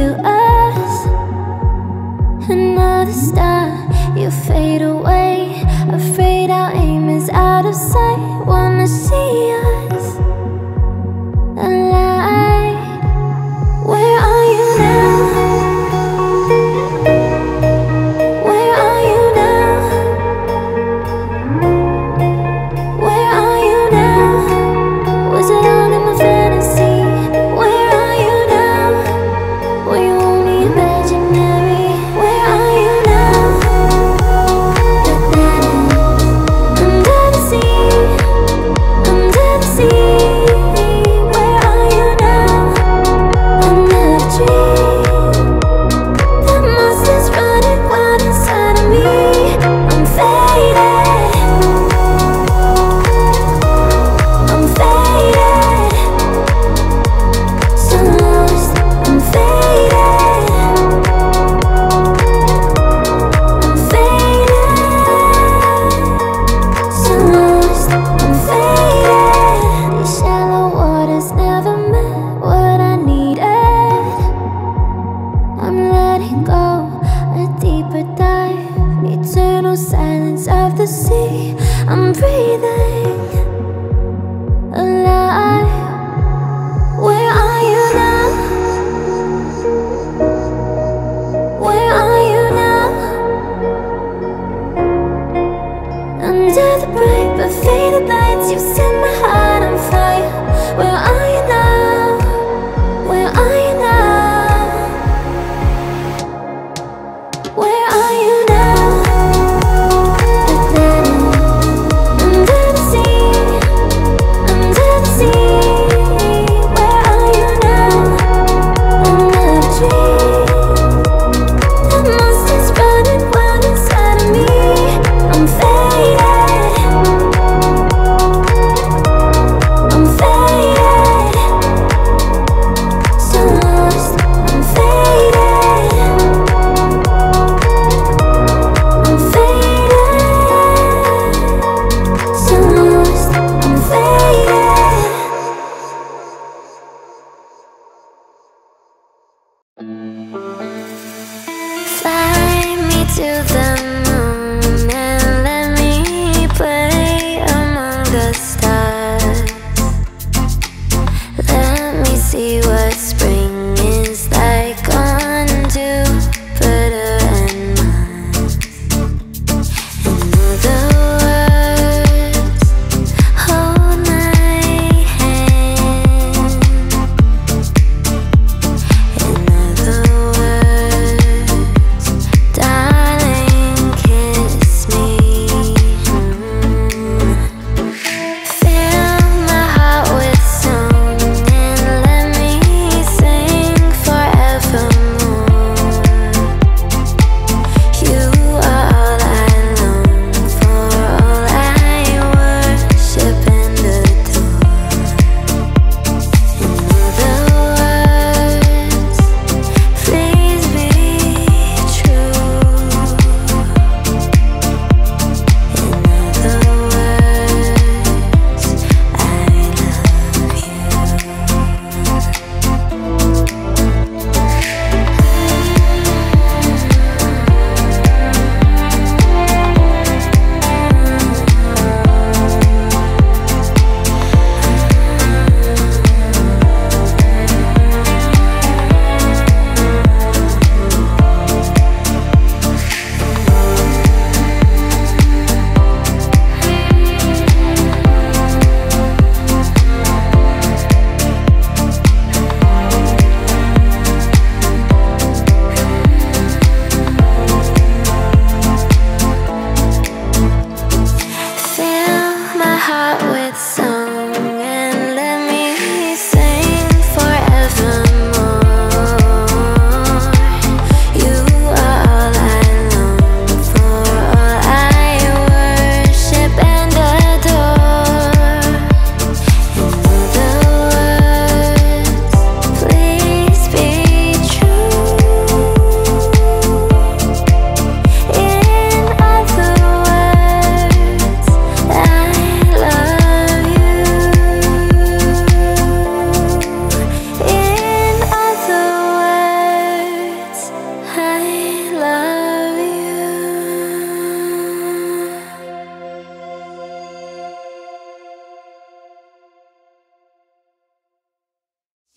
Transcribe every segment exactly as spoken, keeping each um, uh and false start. to us. Another star, you fade away. Afraid our aim is out of sight. Wanna see us alive. Where are you now? Under the sea, under the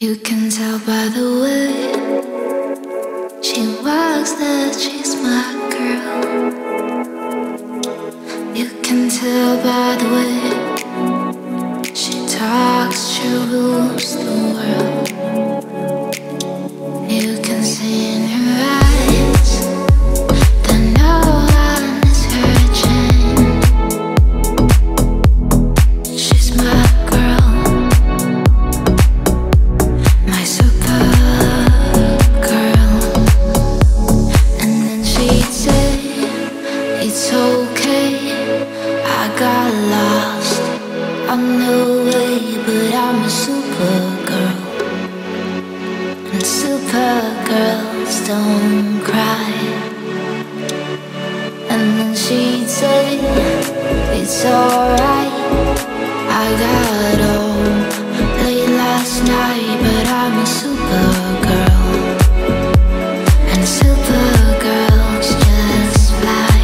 You can tell by the way she walks that she's my girl. You can tell by the way she talks, she rules the world. You can see in her eyes don't cry. And then she'd say, it's alright, I got home late last night, but I'm a supergirl, and supergirls just fly.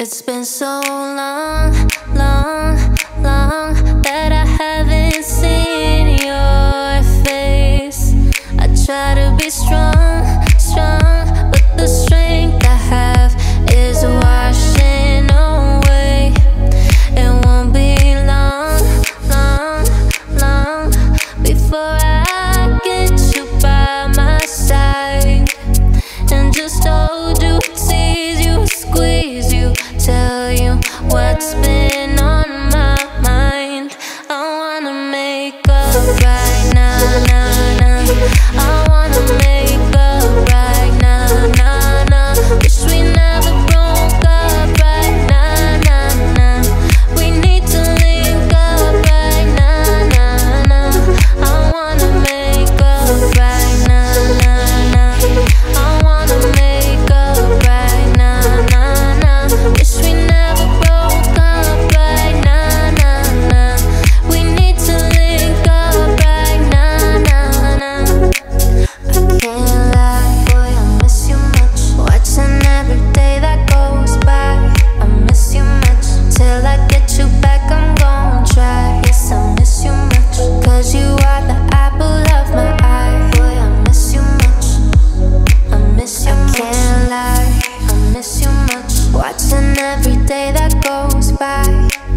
It's been so long, long, long that I haven't seen your face. I try to be strong, strong, but the strength I have is washing away. It won't be long, long, long before I get you by my side and just hold you, tease you, squeeze you, tell you what's been on my mind. I wanna make up right now, nah, nah. I wanna make up right now, nah, nah. Wish we never broke up right now, nah, nah. We need to link up right now, nah, nah. I wanna make up right now, nah, nah. I wanna make up right now, nah, nah. Wish we never broke up right now, nah, nah. We need to link up right now, nah, nah. I can't lie, boy, I miss you much. Watching every day that goes by, I miss you much. Till I get you back, I'm gonna try. Yes, I miss you much, cause you are the apple of my eye. Boy, I miss you much, I miss you much. I can't lie, I miss you much. Watching every day that goes by, I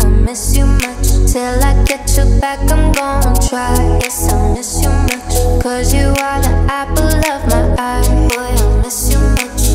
miss you much. Till I get you back, I'm gonna try. Yes, I miss you much, cause you are the apple of my eye. Boy, I miss you much,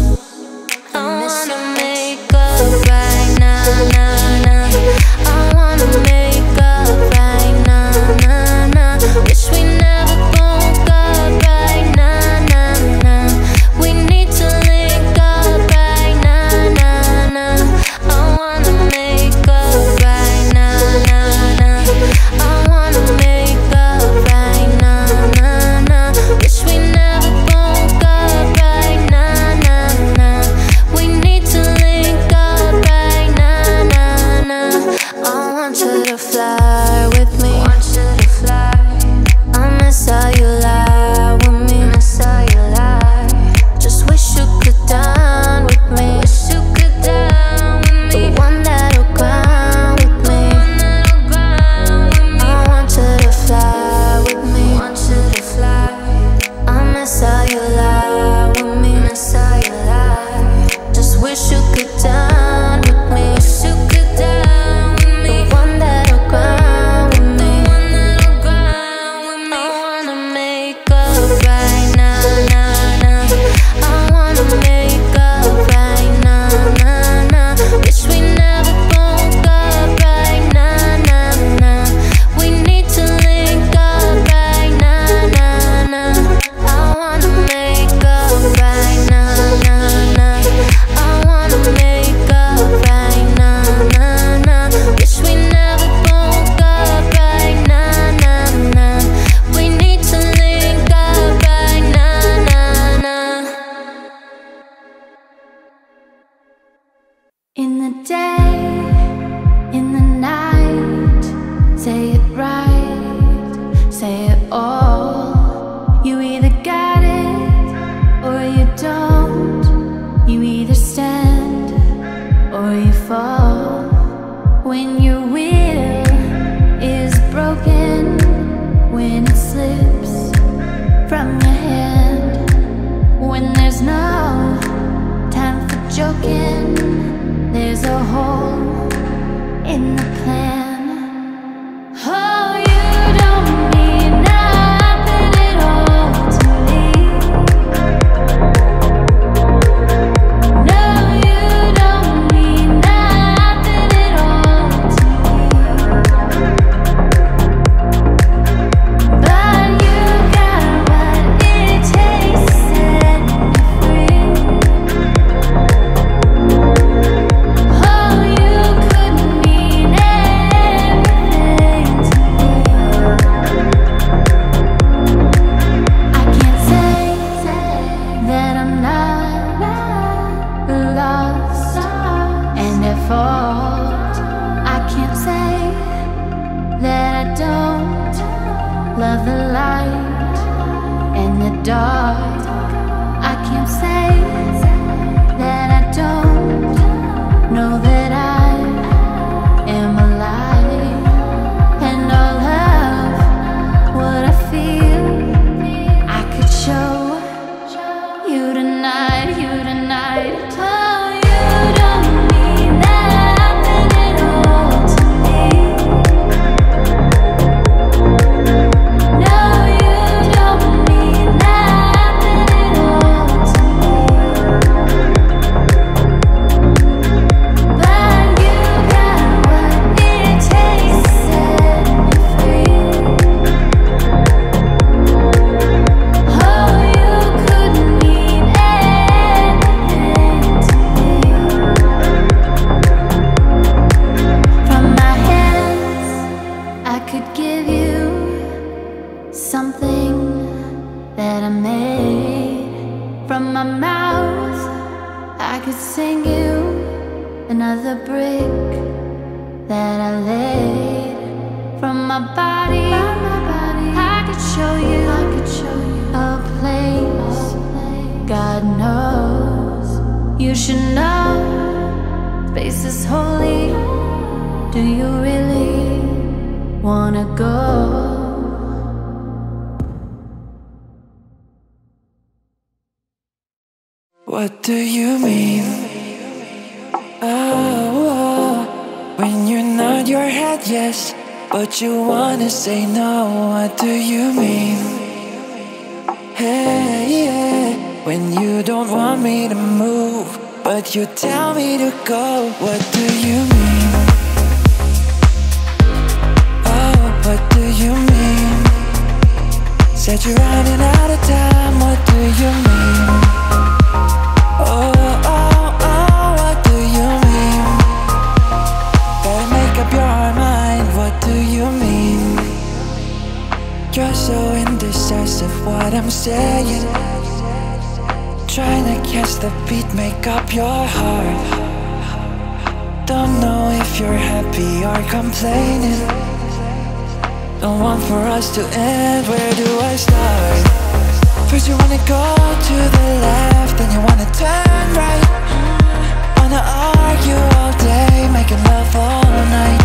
the day, in the night. Say it right, say it all. You either got it or you don't. You either stand or you fall. When your will is broken, when it slips from your hand, when there's no time for joking, there's a hole in the plan. Love the light and the dark. I can't say that I don't know that I am alive, and all of what I feel I could show you tonight, you tonight. Oh, you don't mean nothing at all to me. Something that I made from my mouth, I could sing you another brick that I laid from my body. I could show you a place, God knows you should know. Space is holy. Do you really wanna go? What do you mean? Oh, oh, when you nod your head yes, but you wanna say no. What do you mean? Hey, yeah, when you don't want me to move, but you tell me to go. What do you mean? Oh, what do you mean? Said you're running out of time. What do you mean? Oh, oh, oh, what do you mean? Better make up your mind. What do you mean? You're so indecisive, what I'm saying. Trying to catch the beat, make up your heart. Don't know if you're happy or complaining. Don't want for us to end, where do I start? First you wanna go to the left, then you wanna turn right. Wanna argue all day, making love all night.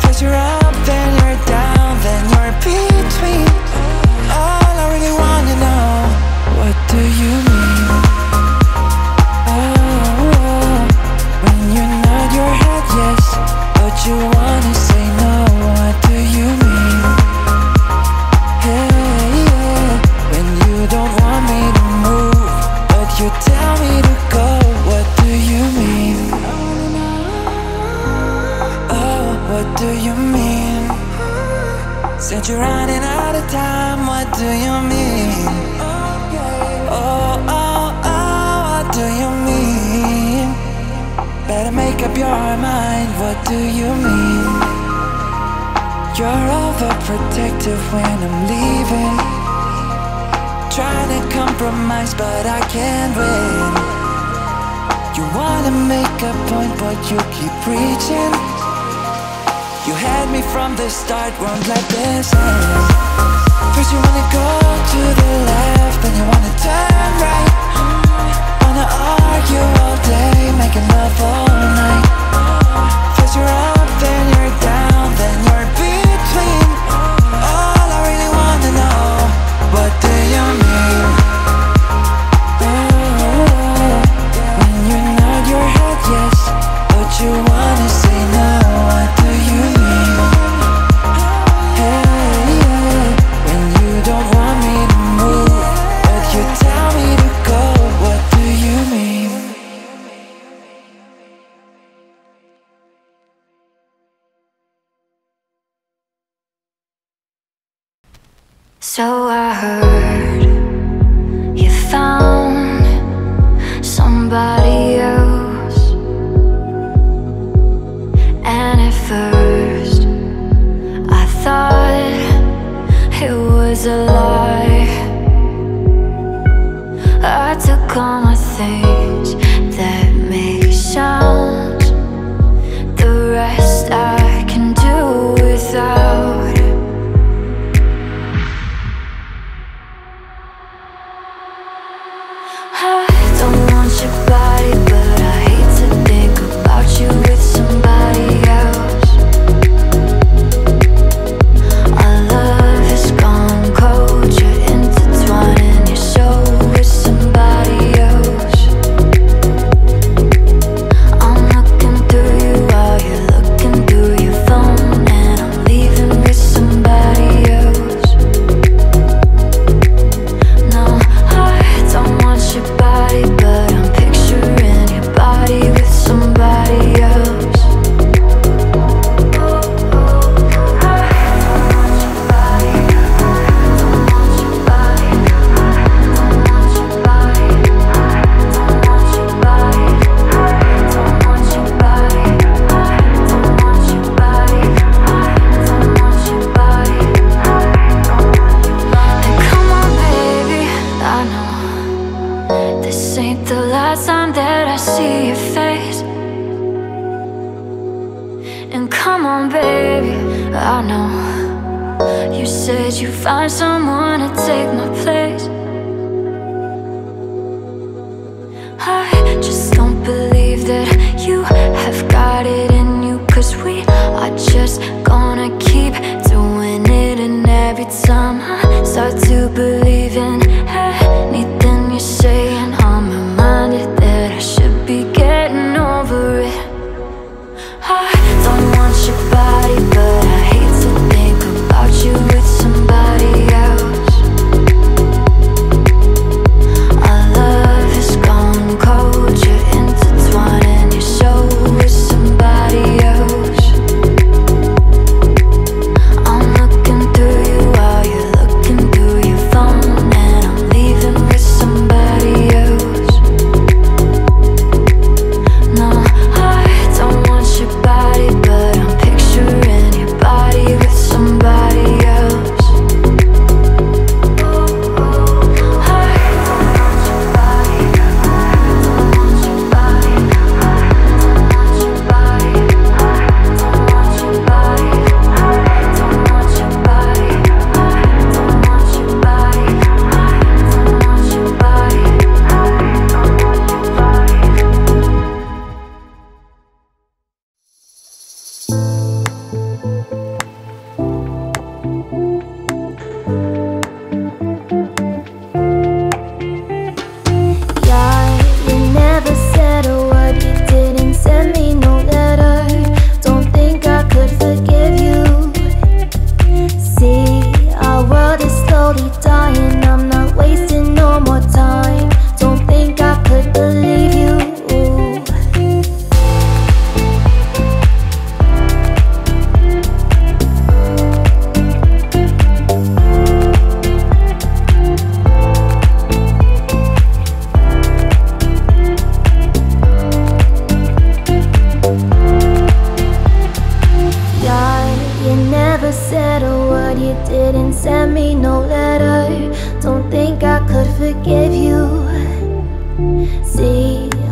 First you're up, then you're down, then you're between. All I really wanna know, what do you mean? Oh, when you nod your head yes, but you wanna say no. What do you mean? Don't want me to move, but you tell me to go. What do you mean? Oh, what do you mean? Since you're running out of time, what do you mean? Oh, oh, oh, what do you mean? Better make up your mind. What do you mean? You're overprotective when I'm leaving. Trying to compromise, but I can't win. You wanna make a point, but you keep preaching. You had me from the start, won't let this end. First you wanna go to the left, then you wanna turn right. Wanna argue all day, making love all night. First you're up, then you're down, then you're between. All I really wanna know, what do you mean? You wanna say no, what do you mean? Hey, yeah. When you don't want me to move, but you tell me to go, what do you mean? So I heard you found somebody else. First, I thought it was a lie. I took all my things that make sounds. The rest I can do without. I don't want your body, but I hate to think about you with somebody else.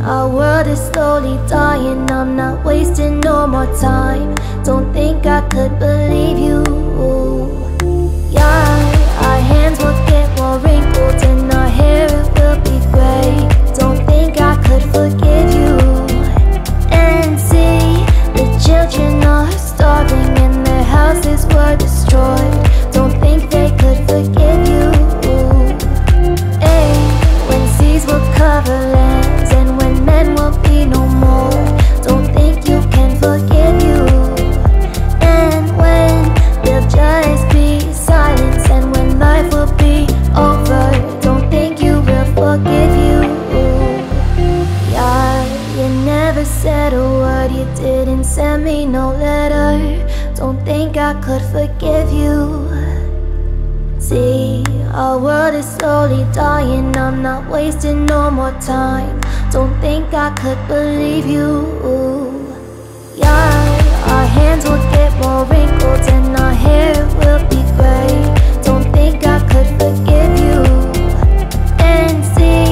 Our world is slowly dying, I'm not wasting no more time. Don't think I could believe you. Yeah, our hands will get more wrinkled and our hair it will be grey. Don't think I could forgive you. And see, the children are starving and their houses were destroyed. Don't think they could forgive you. Ay, when seas will cover lands and when men will be no more, don't think you can forgive you. And when they'll just be silence and when life will be over, don't think you will forgive you. Yeah, you never said a word, you didn't send me no letter. Don't think I could forgive you. See, our world is slowly dying, I'm not wasting no more time. Don't think I could believe you. Yeah, our hands will get more wrinkled and our hair will be grey. Don't think I could forgive you. And see,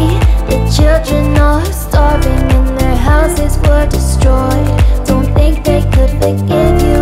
the children are starving and their houses were destroyed. Don't think they could forgive you.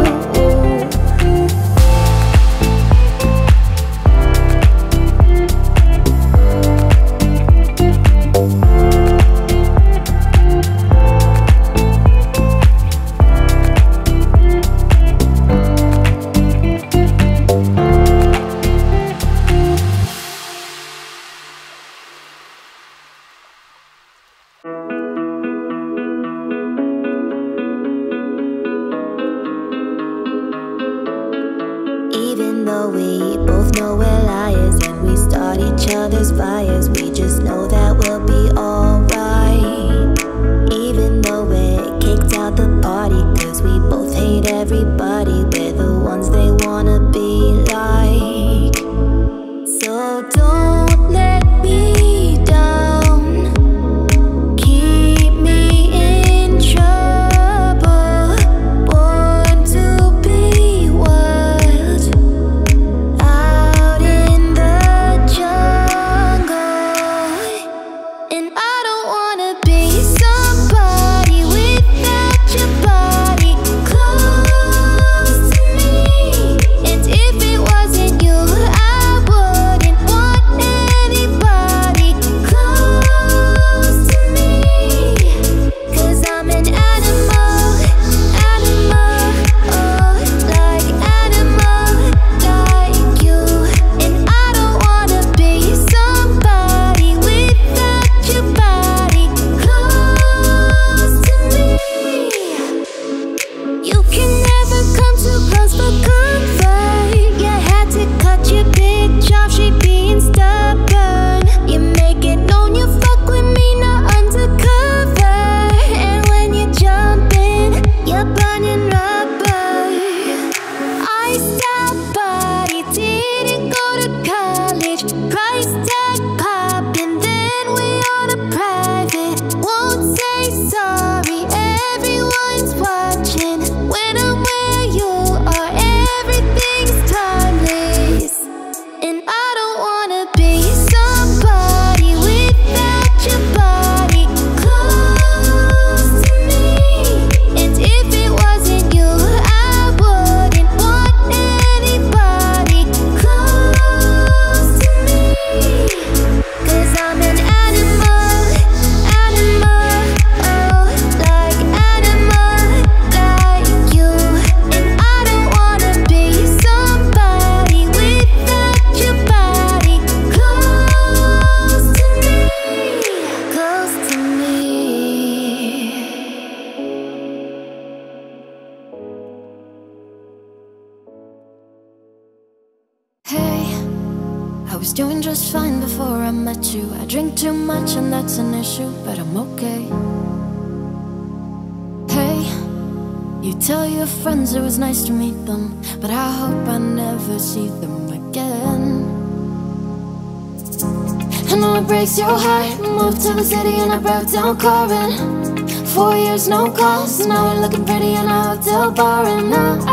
No calls, now we're looking pretty in a hotel bar. And I,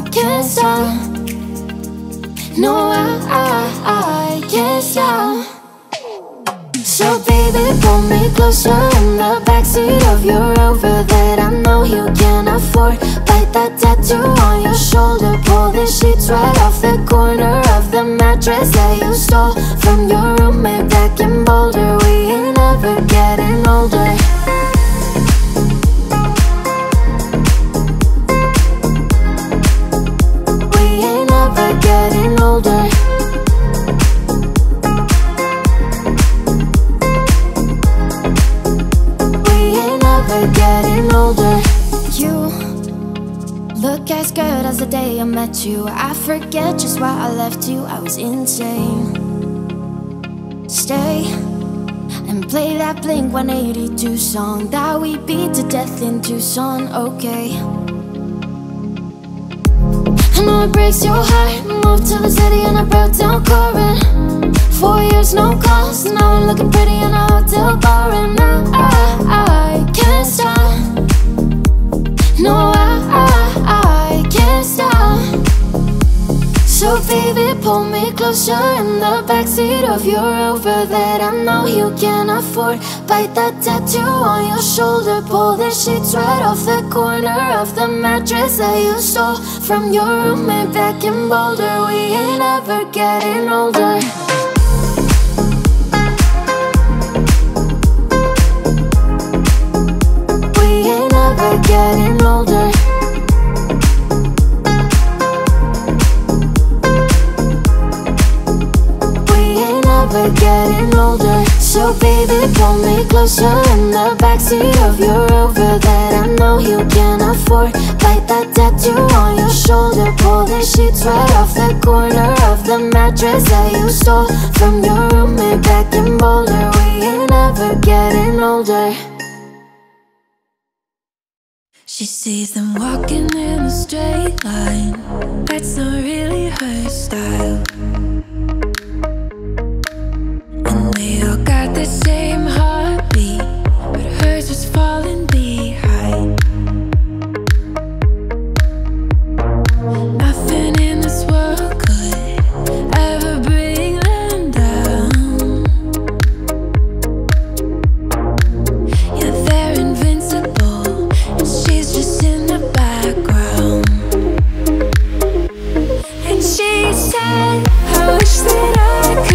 I, I can't stop. No, I, I, I can't stop. So baby, pull me closer in the backseat of your Rover that I know you can afford. Bite that tattoo on your shoulder, pull the sheets right off the corner of the mattress that you stole from your roommate back in Boulder. We ain't ever getting older. As good as the day I met you, I forget just why I left you. I was insane. Stay and play that Blink one eighty-two song that we beat to death in Tucson, okay? I know it breaks your heart. Moved to the city and I broke down crying. Four years, no calls, now I'm looking pretty in a hotel bar. And now I, I, I can't stop. No, I, I, I can't stop. So baby, pull me closer in the backseat of your Rover that I know you can afford. Bite that tattoo on your shoulder, pull the sheets right off the corner of the mattress that you stole from your roommate back in Boulder. We ain't ever getting older. We ain't ever getting older. Getting older. So baby, pull me closer in the backseat of your Rover that I know you can afford. Bite that tattoo on your shoulder, pull the sheets right off the corner of the mattress that you stole from your roommate back in Boulder. We ain't ever getting older. She sees them walking in a straight line. That's not really her style. They all got the same heartbeat, but hers was falling behind. Nothing in this world could ever bring them down. Yeah, they're invincible, and she's just in the background. And she said, I wish that I could be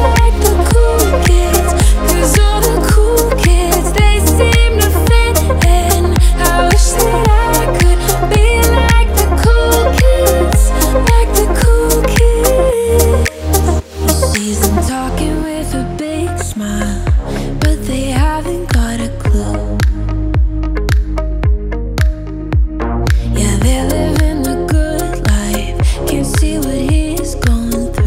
like the cool kids, 'cause all the cool kids, they seem to fit in. I wish that I could be like the cool kids, like the cool kids. She's been talking with a big smile, but they haven't got a clue. Yeah, they're living a good life, can't see what he's going through.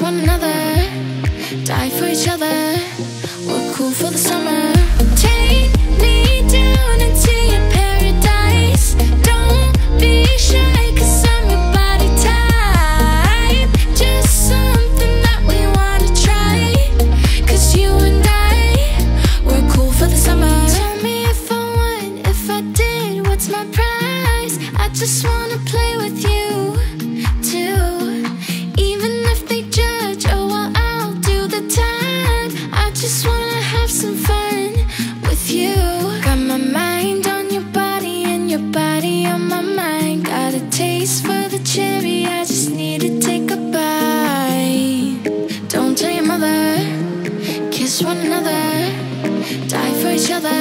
One another. just wanna play with you too. Even if they judge, oh well, I'll do the time. I just wanna have some fun with you. Got my mind on your body and your body on my mind. Got a taste for the cherry, I just need to take a bite. Don't tell your mother, kiss one another, die for each other.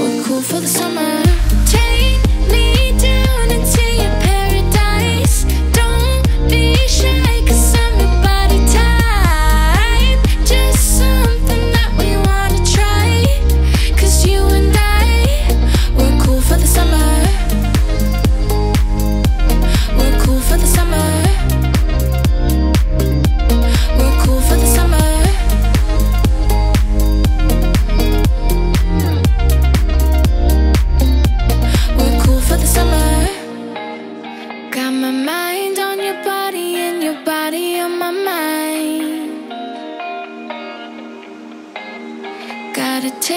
We're cool for the summer. Take me down into your paradise. Don't be shy, 'cause I'm your body type. Just something that we wanna try, 'cause you and I, we're cool for the summer. We're cool for the summer. We're cool for the summer.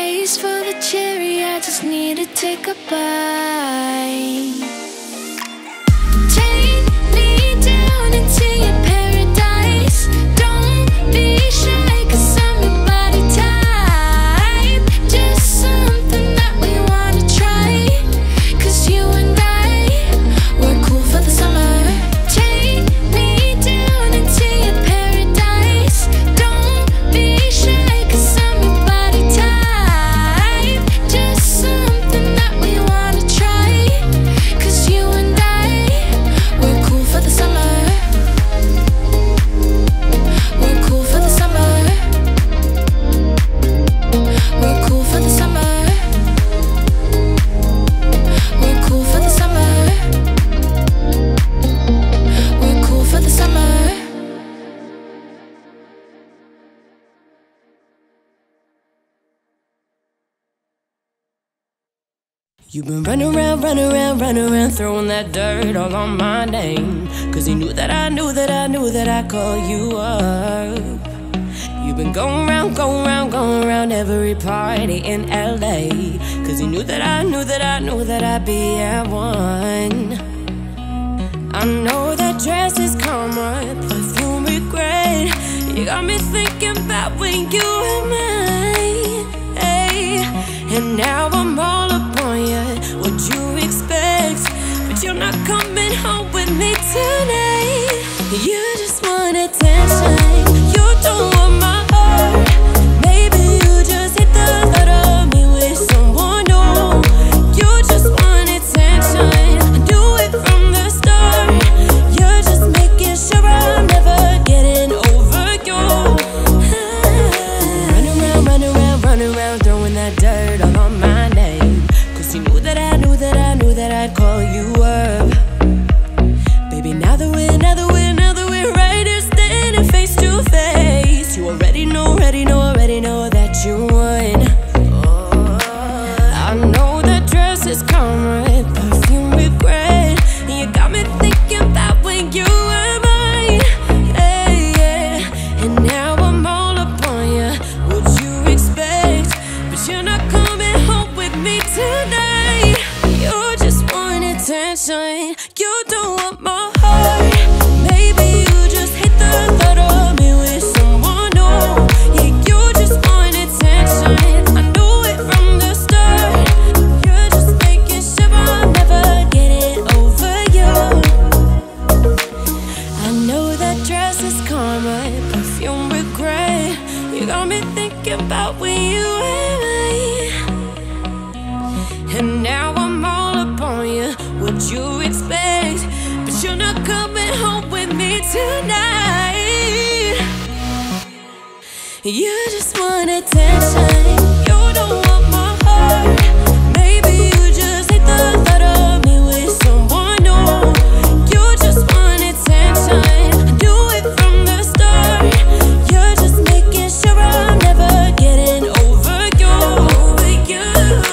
Taste for the cherry, I just need to take a bite. Take me down into your paradise. Don't be shy, 'cause I'm your body type. Just something that we wanna try, 'cause you and I, we're cool for the summer. Take me down into your paradise. Don't be shy. You've been running around, running around, running around, throwing that dirt all on my name. 'Cause you knew that I knew that I knew that I called you up. You've been going around, going around, going around every party in L A. 'Cause you knew that I knew that I knew that I'd be at one. I know that dress is karma, perfume regret. You got me thinking about when you and I, hey. And now I'm all up. What you expect, but you're not coming home with me tonight. You just want attention, you don't want my heart. Maybe you just hit the thought of me with someone new. You just want attention, I do it from the start. You're just making sure I'm never getting over you. Ah. Running around, running around, running around, throwing that dirt all on my name. 'Cause you knew that I knew that I knew that I'd call you up. Baby, now that we're, now that we're, now that we're right here standing face to face, you already know, already know, already know that you won. Oh. I know that dress is karma, perfume regret. You got me thinking about when you were mine, hey, yeah. And now I'm all up on you, what you expect, but you're not coming home with me tonight. Attention, you don't want my heart. Maybe you just hate the thought of me with someone new. Yeah, you just want attention, I knew it from the start. You're just making sure I'll never get it over you. I know that dress is karma, perfume regret. You got me thinking about when you and I, and now I'm all up on you. What you expect, but you're not coming home with me tonight. You just want attention, you don't want my heart. Maybe you just hate the thought of me with someone new. You just want attention, I do it from the start. You're just making sure I'm never getting over you, over you. Yeah.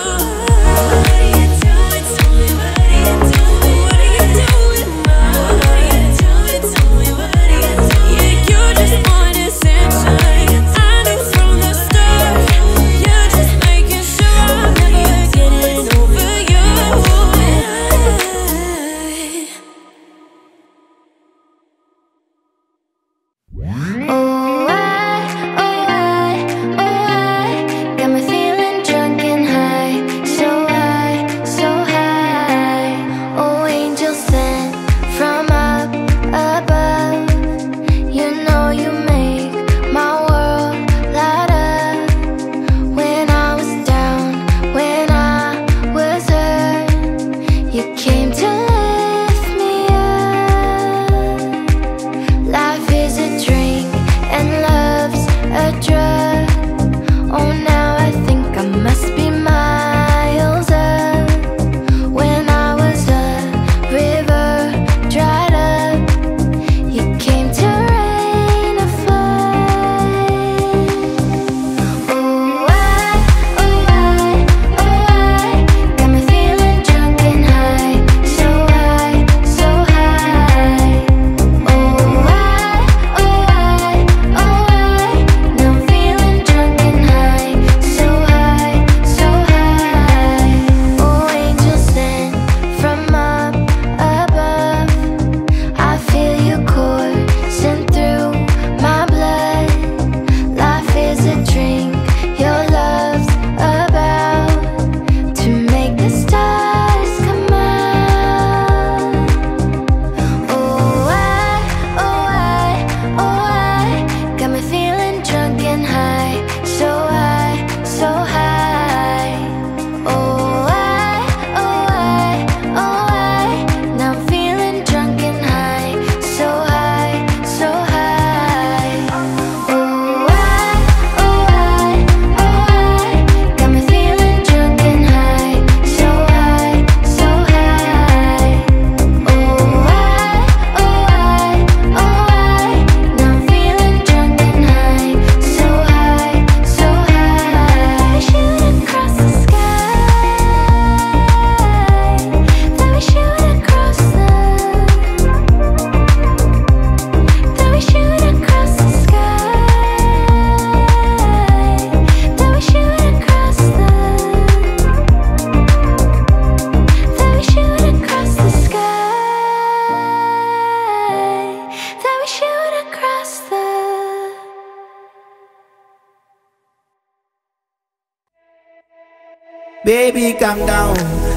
Baby, calm down,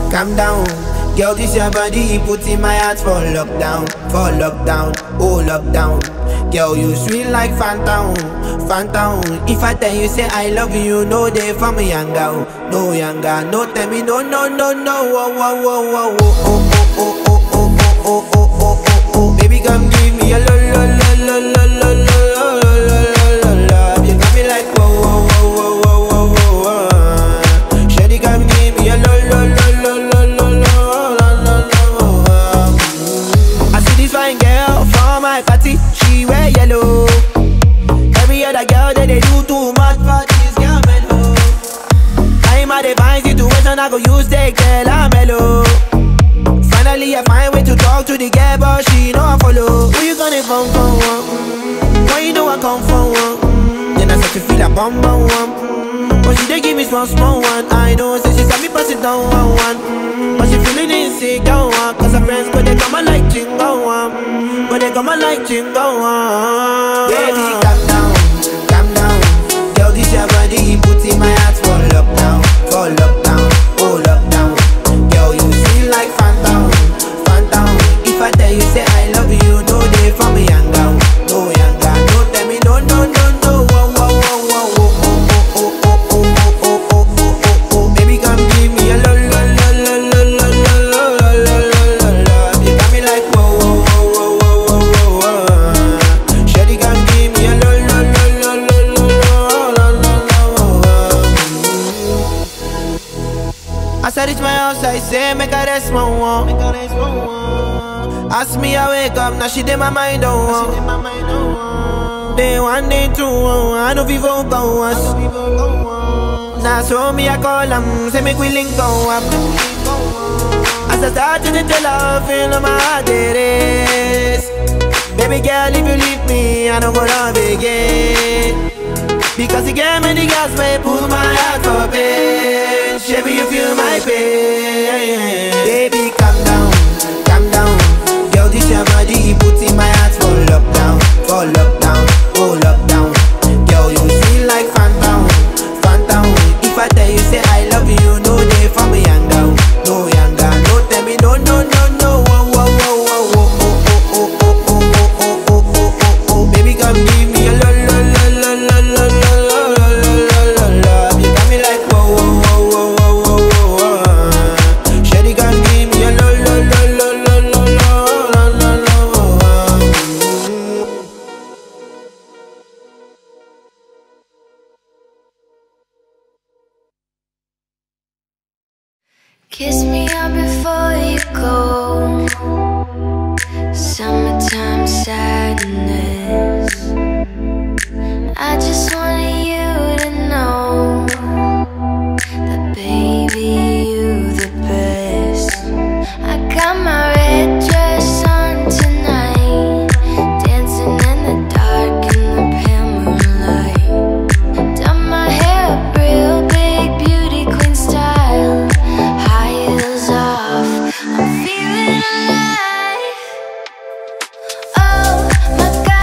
calm down. Girl, this your body, put in my heart for lockdown, for lockdown, oh lockdown. Girl, you sweet like Phantom, Phantom. If I tell you say I love you, no day for me younger, no younger, no tell me no, no, no, no, oh, oh, oh, oh, oh, oh, oh, oh, oh, oh, oh, oh, oh. Baby, come give me a lo, lo, lo, lo, lo, lo, lo, lo, lo, love. You got me like whoa, whoa, whoa, whoa, whoa, whoa, whoa. Shady, come give me a lo, lo, lo, lo, lo, lo, lo, lo, lo. I see this fine girl from my party. She wear yellow. Every other girl that they do too much for this girl mellow. I'm a divine situation, I go use the girl I'm mellow. Finally I find way to talk to the girl, but she don't follow. Who you gonna phone for? Mm-hmm. Why you know I come for one? Mm-hmm. Then I start to feel a bum bum one. Mm-hmm. But she dey give me small small one. I know, say she said me pass it down one one. Mm-hmm. But she feeling insecure, cause her friends go they come and like jingle one. Mm-hmm. But they come and like jingle one. Baby, calm down, calm down. Girl, this your body, put in my heart for lockdown, for lockdown, oh lockdown. Girl, you feel like Phantom, Phantom. If I tell you say I love you, no day for me younger, no younger, no tell me no, no, no, no, oh, oh, oh, oh, oh, oh, oh, oh, oh, oh, oh, oh, oh, oh. Baby, come give me a lo, lo, lo, lo, lo, lo, lo, lo, lo, lo. You got me like whoa, whoa, whoa, whoa, whoa, whoa, whoa. Shady, come give me a lo, lo, lo, lo, lo, lo, lo. As I reach my house, I say make I rest my one. Ask me I wake up, now she did my mind on one. Day one, day two, oh, I know people go us. Now so me I call them, say make we link go up. As I start to tell her, feel on my heart it is. Baby girl, if you leave me, I don't go love again. Because you gave me the gas, may pull my heart for pain. Baby, you feel my pain. Baby, calm down, calm down. This your body, put in my heart for lockdown, for lockdown, oh lockdown. Girl, you feel like Phantom, Phantom. If I tell you say I love you, no day for me younger, no younger, no tell me no, no, no, no, oh, oh, oh, oh, oh, oh, oh, oh, oh, oh, oh, oh, oh, oh. Baby, come give me a lo, lo, lo, lo, lo, lo, lo, lo, lo, lo. You got me like whoa, whoa, whoa, whoa, whoa, whoa. Shady, come give me a lo, lo, lo, lo. Kiss me up before you go. Summertime sadness. I just wanted you to know that baby, you the best. I got my red dress on tonight, dancing in the dark in the pale moonlight. Done my hair up real big, beauty queen style. Off. I'm feeling alive. Oh my God.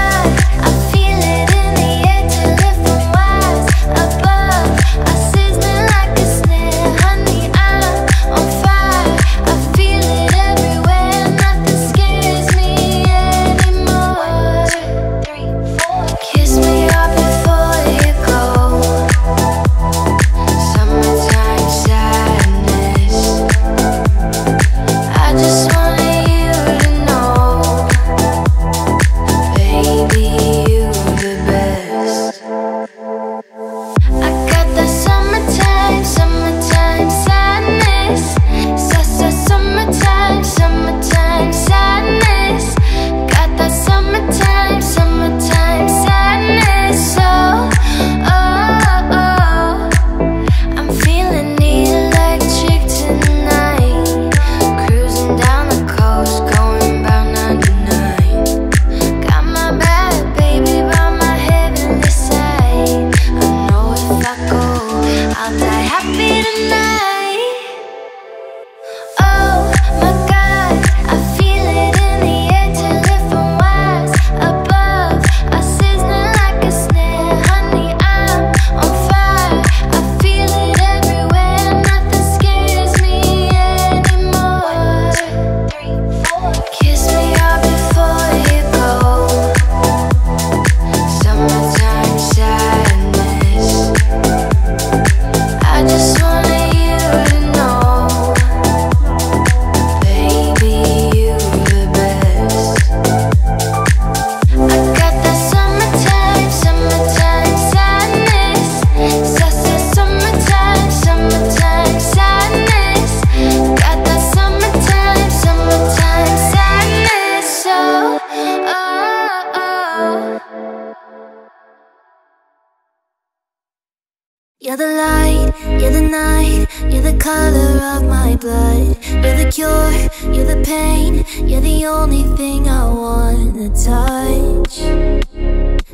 color of my blood. You're the cure, you're the pain, you're the only thing I wanna touch.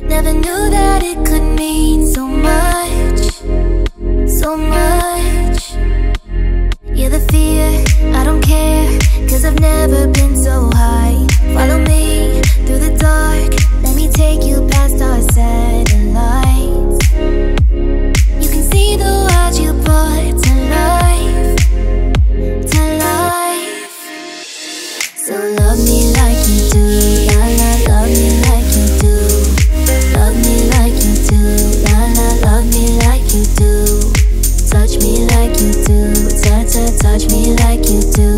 Never knew that it could mean so much, so much. You're the fear, I don't care, 'cause I've never been so high. Follow me through the dark, let me take you past our satellites. You can see the world you brought to life, to life. So love me like you do, la la, love me like you do. Love me like you do, la la, love me like you do. Touch me like you do, ta ta, touch me like you do.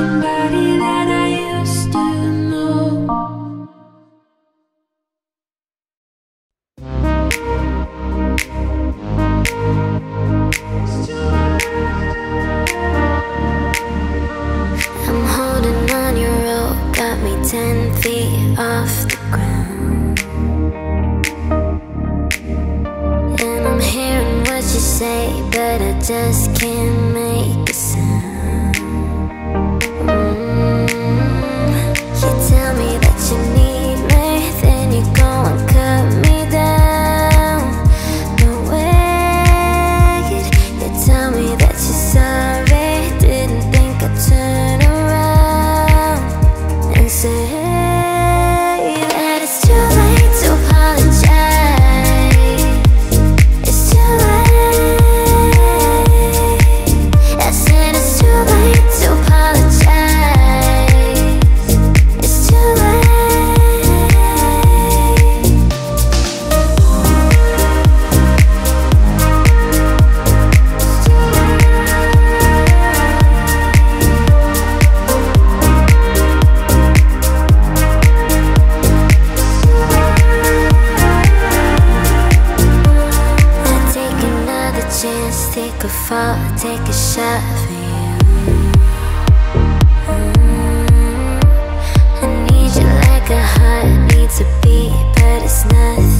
somebody that I used to know. I'm holding on your rope, got me ten feet off the ground, and I'm hearing what you say, but I just can't make a sound. Take a fall, take a shot for you. Mm-hmm. I need you like a heart needs a beat, but it's nothing.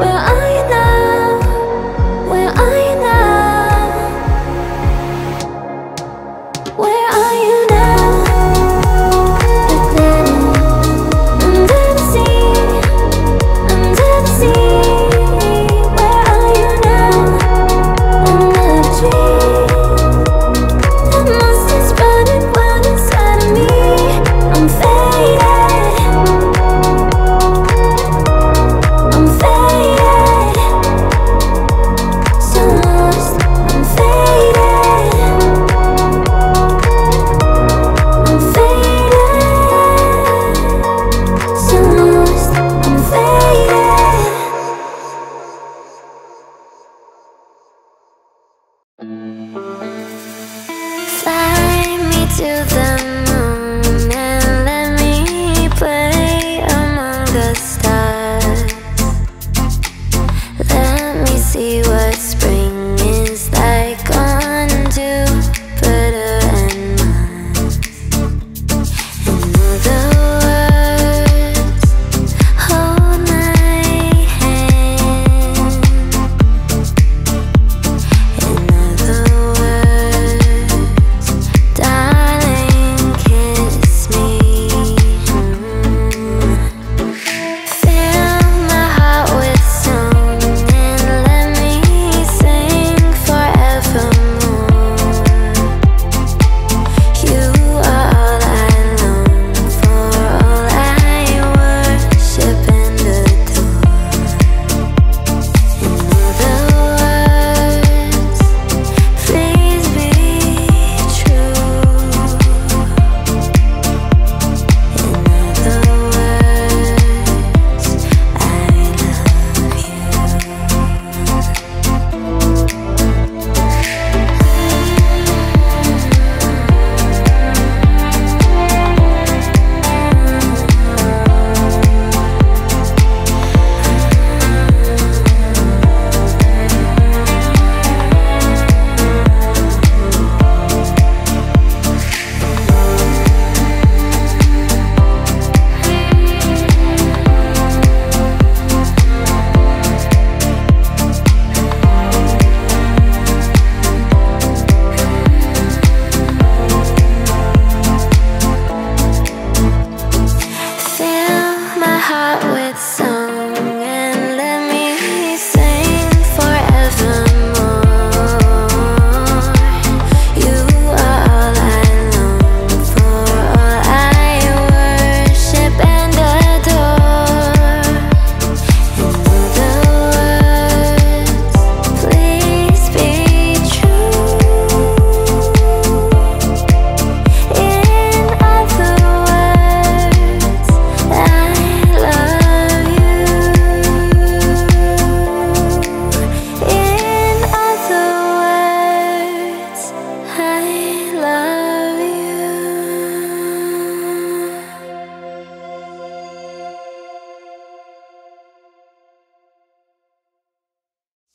Where are you now?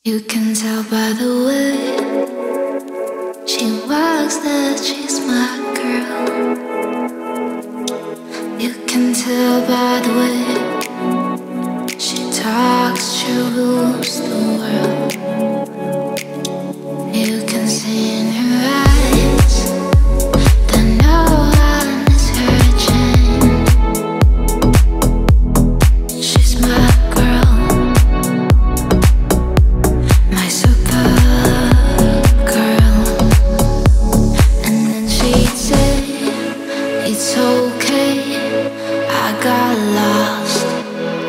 You can tell by the way she walks that she's my girl. You can tell by the way she talks, she rules the world. You can see in her eyes. It's okay, I got lost.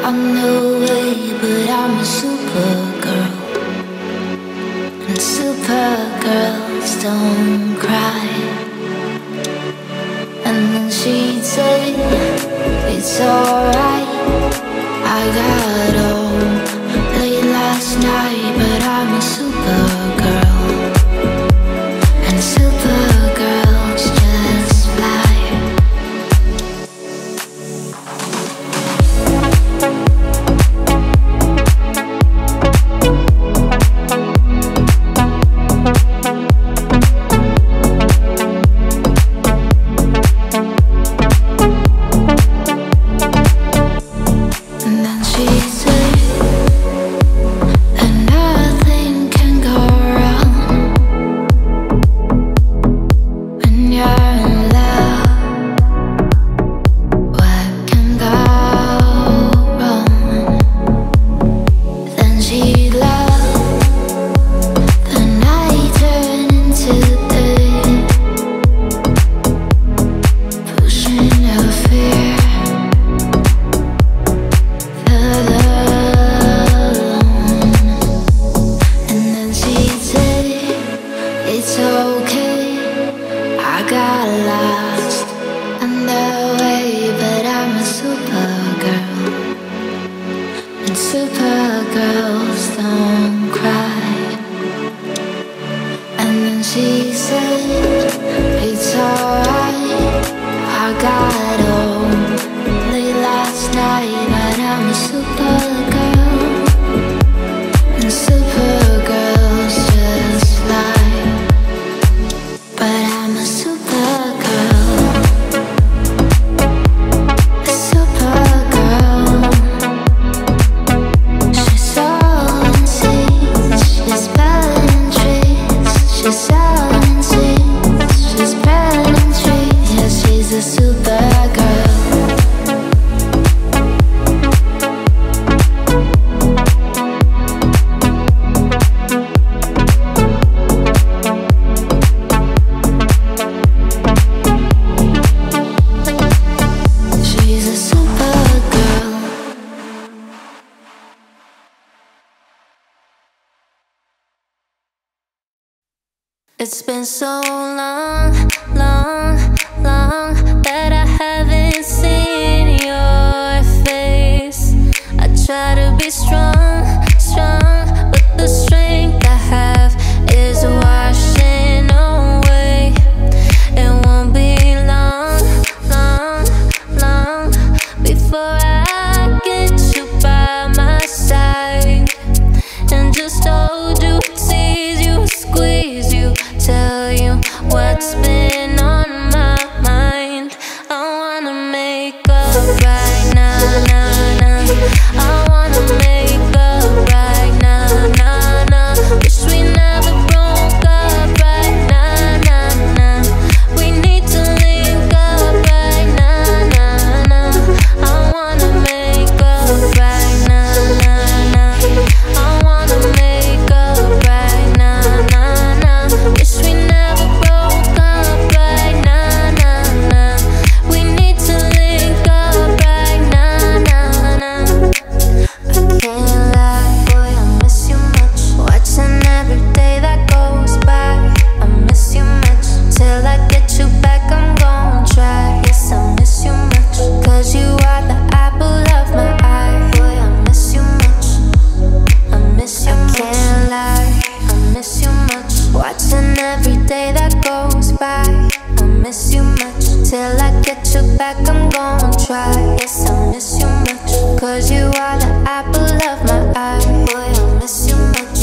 I'm no way, but I'm a supergirl. And supergirls don't cry. And then she'd say, it's alright. I got home late last night, but I'm a supergirl. And supergirls just supergirls don't cry. And then she said, it's alright. I got home late last night, but I'm a supergirl. And supergirls just fly. But I'm a supergirl. It's been so long, long, long that I haven't seen your face. I try to be strong, strong, but the strength I have is washing away. It won't be long, long, long before I get you by my side and just hold you, tease you, squeeze you. Tell you what's been on my mind. I wanna make up right now, nah, nah. I wanna make up right now, nah, nah. Wish we never broke up right now, nah, nah. We need to link up right now, nah, nah. I wanna make up right now, nah, nah. I wanna make up right now, nah. Wish we never broke up right now, nah, nah. We need to link up right now, nah, nah. I can't lie, boy, I miss you much. Watching every day that goes by, I miss you much. Till I get you back, I'm gonna try. Yes, I miss you much, cause you are the apple of my eye. Boy, I miss you much, I miss you much. I can't lie, I miss you much. Watching every day that goes by, I miss you much. Till I get you back, I'm gonna try. Yes, I miss you much, cause you are the apple of my eye. Boy, I miss you much,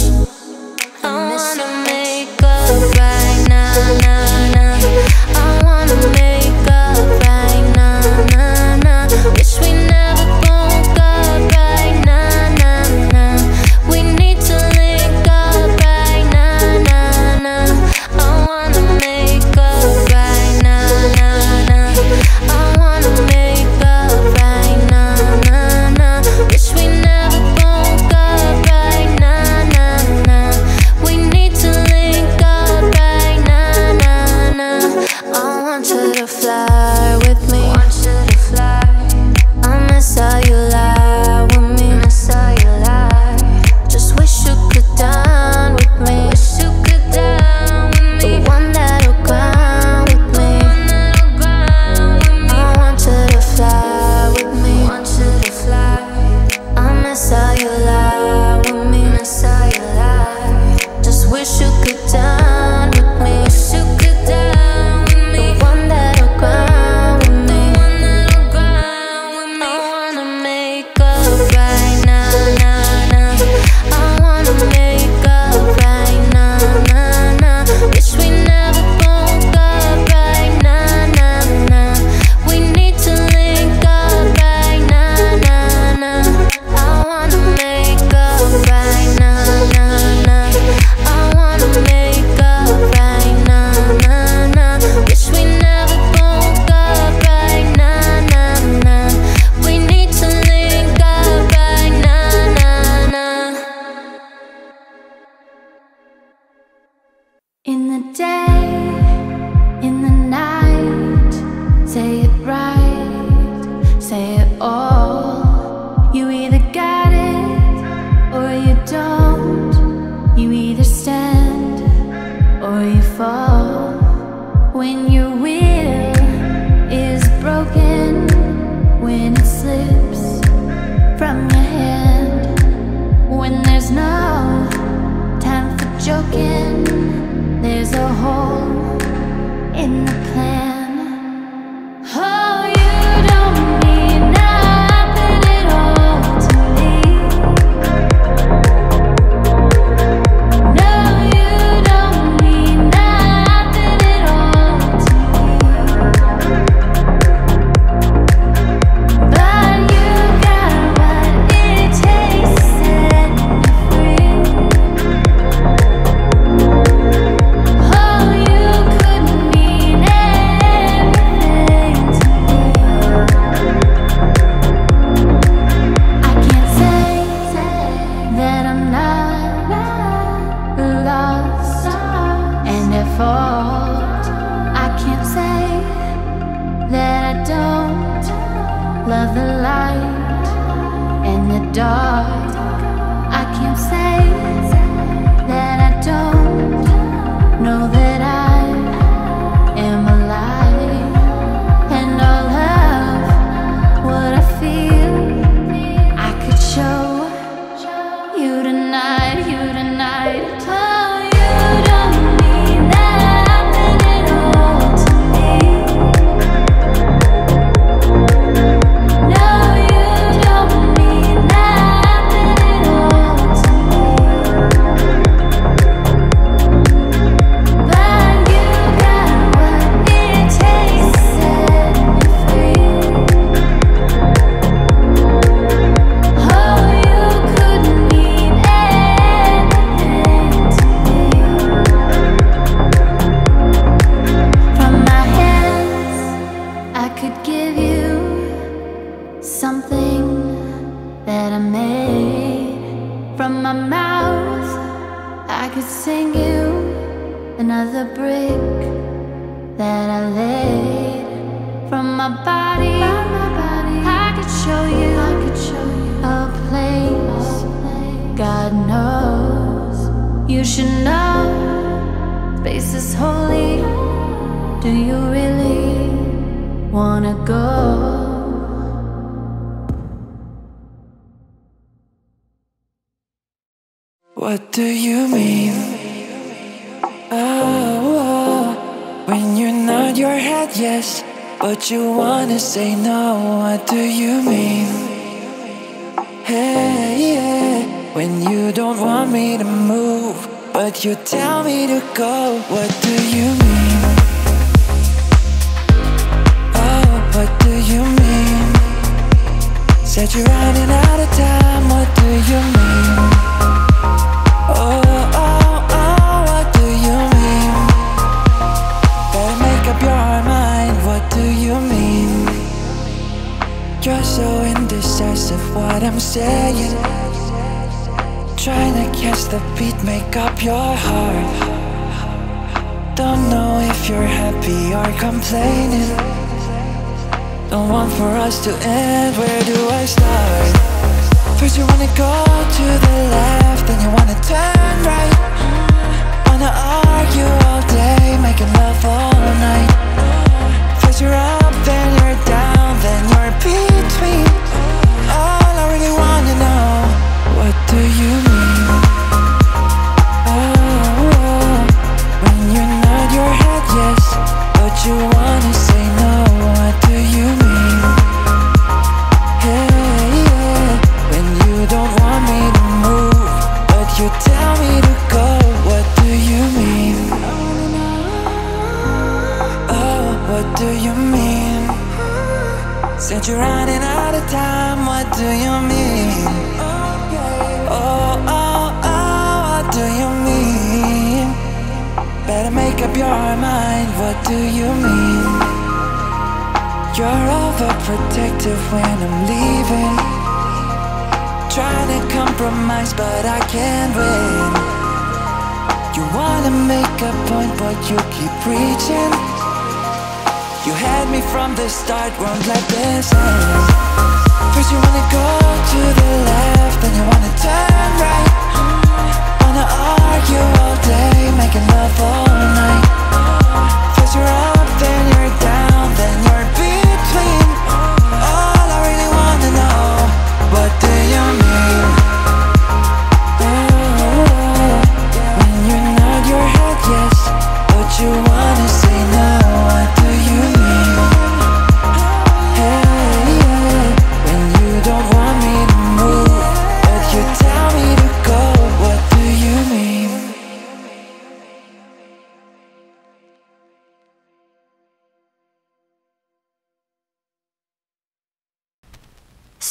But you tell me to go, what do you mean? Oh, what do you mean? Said you're running out of time, what do you mean? Oh, oh, oh, what do you mean? Better make up your mind, what do you mean? You're so indecisive, what I'm saying. Trying to catch the beat, make up your heart. Don't know if you're happy or complaining. Don't want for us to end, where do I start? First you wanna go to the left, then you wanna turn right. Wanna argue all day, making love all night. First you're up, then you're down, then you're between. All I really wanna know, what do you mean? You wanna say no, what do you mean? Hey, yeah, when you don't want me to move, but you tell me to go, what do you mean? Oh, what do you mean? Said you're running out of time, what do you mean? Oh, oh, oh, what do you mean? Better make up your mind, what do you mean? You're overprotective when I'm leaving. Trying to compromise but I can't win. You wanna make a point but you keep preaching. You had me from the start, won't let this end. First you wanna go to the left, then you wanna turn right. Wanna argue all day, making love all night. First you're up, then you're down, then you're between. All I really wanna know, what do you mean? Oh, when you're nod your head yes, but you wanna say no, what do you mean? Hey, yeah, when you don't want me to move, but you tell me to go, what do you mean?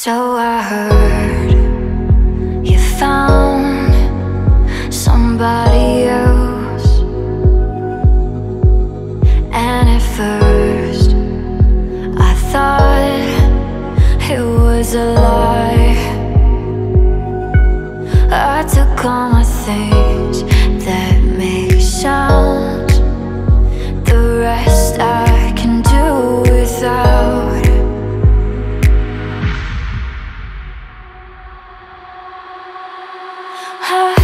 So I heard you found somebody else, and at first I thought it was a lie. I took all my things that make sound, the rest I can do without. Culture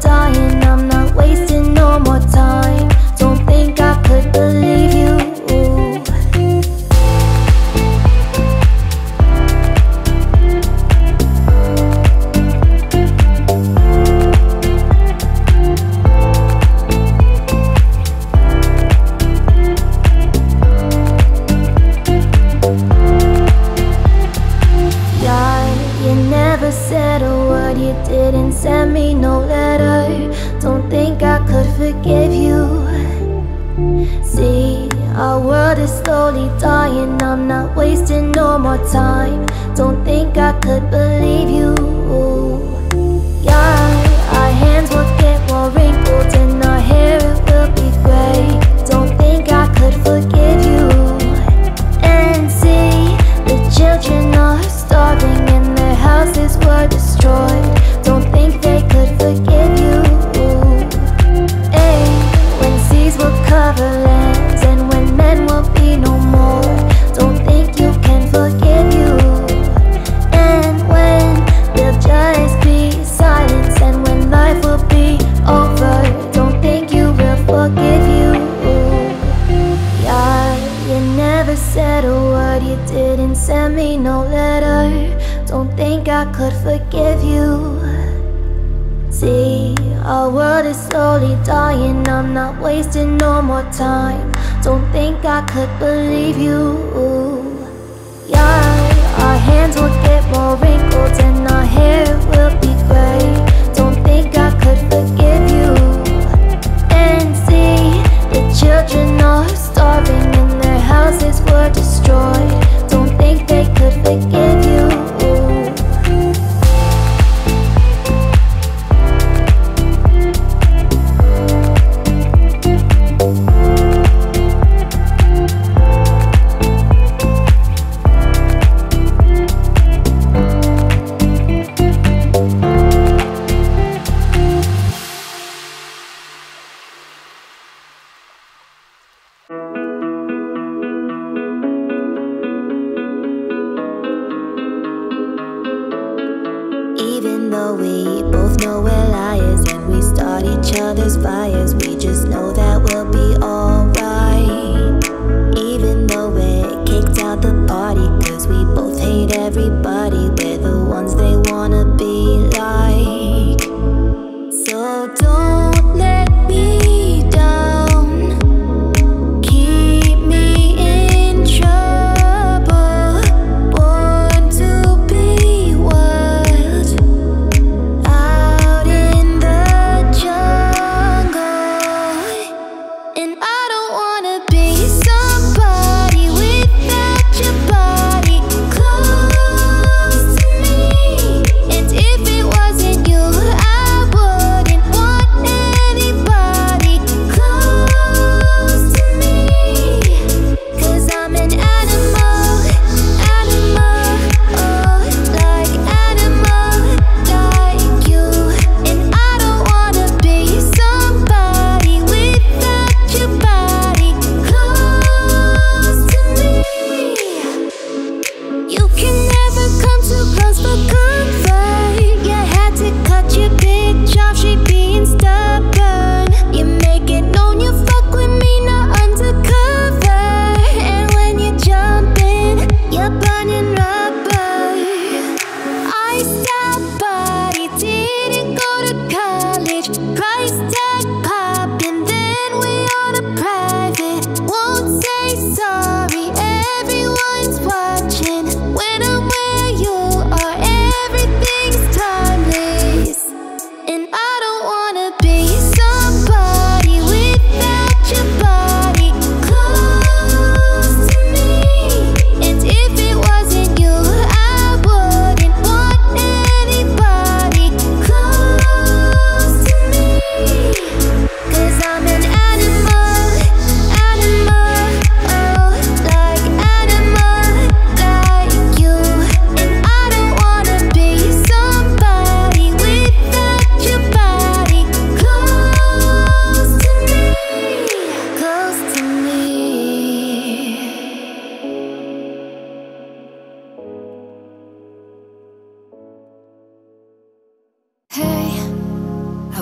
dying, I'm not wasting no more time. Don't think I could believe you.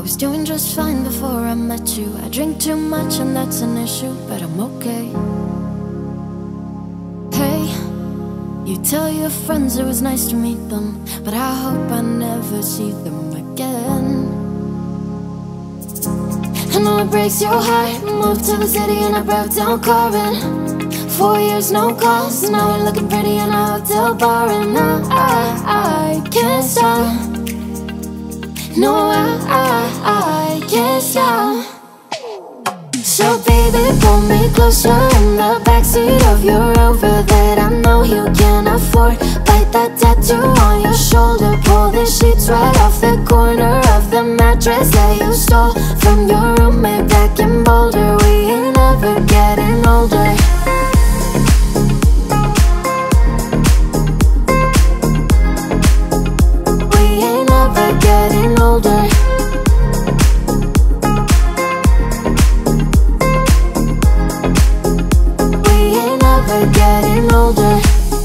I was doing just fine before I met you. I drink too much and that's an issue, but I'm okay. Hey, you tell your friends it was nice to meet them, but I hope I never see them again. I know it breaks your heart. Moved to the city and I broke down crying. Four years, no calls, so now we're looking pretty in a hotel bar. And I, I, I can't stop. No, I, I, I can't stop. So baby, pull me closer in the backseat of your Rover that I know you can afford. Bite that tattoo on your shoulder. Pull the sheets right off the corner of the mattress that you stole from your roommate back in Boulder. We ain't ever getting older. Getting older. We ain't ever getting older.